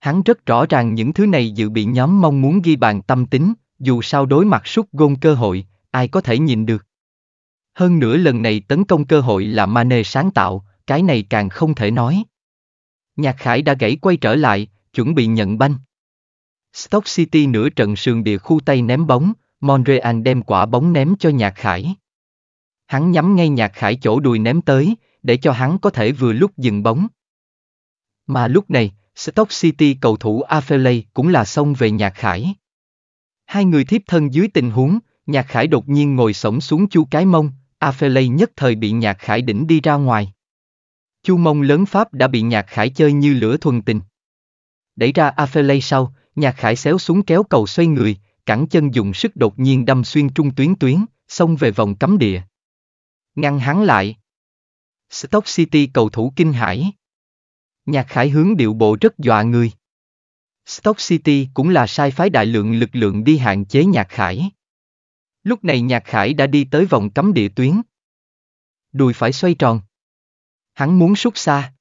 Hắn rất rõ ràng những thứ này dự bị nhóm mong muốn ghi bàn tâm tính, dù sao đối mặt sút gôn cơ hội, ai có thể nhìn được. Hơn nữa lần này tấn công cơ hội là Mane sáng tạo, cái này càng không thể nói. Nhạc Khải đã gãy quay trở lại, chuẩn bị nhận banh. Stoke City nửa trận sườn địa khu Tây ném bóng, Monreal đem quả bóng ném cho Nhạc Khải. Hắn nhắm ngay Nhạc Khải chỗ đùi ném tới, để cho hắn có thể vừa lúc dừng bóng. Mà lúc này, Stoke City cầu thủ Afellay cũng là xông về Nhạc Khải. Hai người thiếp thân dưới tình huống, Nhạc Khải đột nhiên ngồi xổm xuống chu cái mông, Afellay nhất thời bị Nhạc Khải đỉnh đi ra ngoài. Chu mông lớn Pháp đã bị Nhạc Khải chơi như lửa thuần tình. Đẩy ra Afellay sau, Nhạc Khải xéo xuống kéo cầu xoay người, cẳng chân dùng sức đột nhiên đâm xuyên trung tuyến tuyến, xông về vòng cấm địa. Ngăn hắn lại. Stock City cầu thủ kinh hãi. Nhạc Khải hướng điệu bộ rất dọa người. Stock City cũng là sai phái đại lượng lực lượng đi hạn chế Nhạc Khải. Lúc này Nhạc Khải đã đi tới vòng cấm địa tuyến. Đùi phải xoay tròn. Hắn muốn sút xa.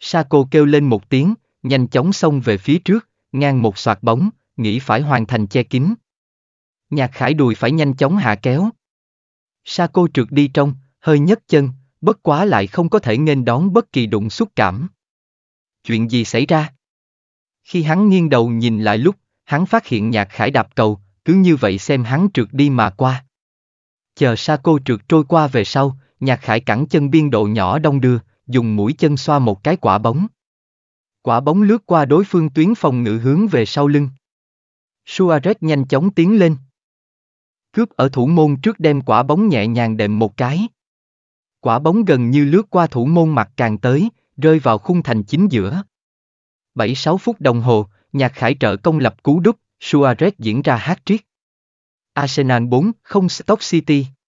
Sako kêu lên một tiếng, nhanh chóng xông về phía trước, ngang một xoạc bóng, nghĩ phải hoàn thành che kín. Nhạc Khải đùi phải nhanh chóng hạ kéo. Sako trượt đi trong, hơi nhấc chân, bất quá lại không có thể nghênh đón bất kỳ đụng xúc cảm. Chuyện gì xảy ra? Khi hắn nghiêng đầu nhìn lại lúc, hắn phát hiện Nhạc Khải đạp cầu, cứ như vậy xem hắn trượt đi mà qua. Chờ Sako trượt trôi qua về sau, Nhạc Khải cẳng chân biên độ nhỏ đong đưa, dùng mũi chân xoa một cái quả bóng. Quả bóng lướt qua đối phương tuyến phòng ngự hướng về sau lưng. Suarez nhanh chóng tiến lên. Cướp ở thủ môn trước đem quả bóng nhẹ nhàng đệm một cái. Quả bóng gần như lướt qua thủ môn mặt càng tới, rơi vào khung thành chính giữa. bảy sáu phút đồng hồ, Nhạc Khải trợ công lập cú đúp, Suarez diễn ra hat-trick. Arsenal bốn không Stock City.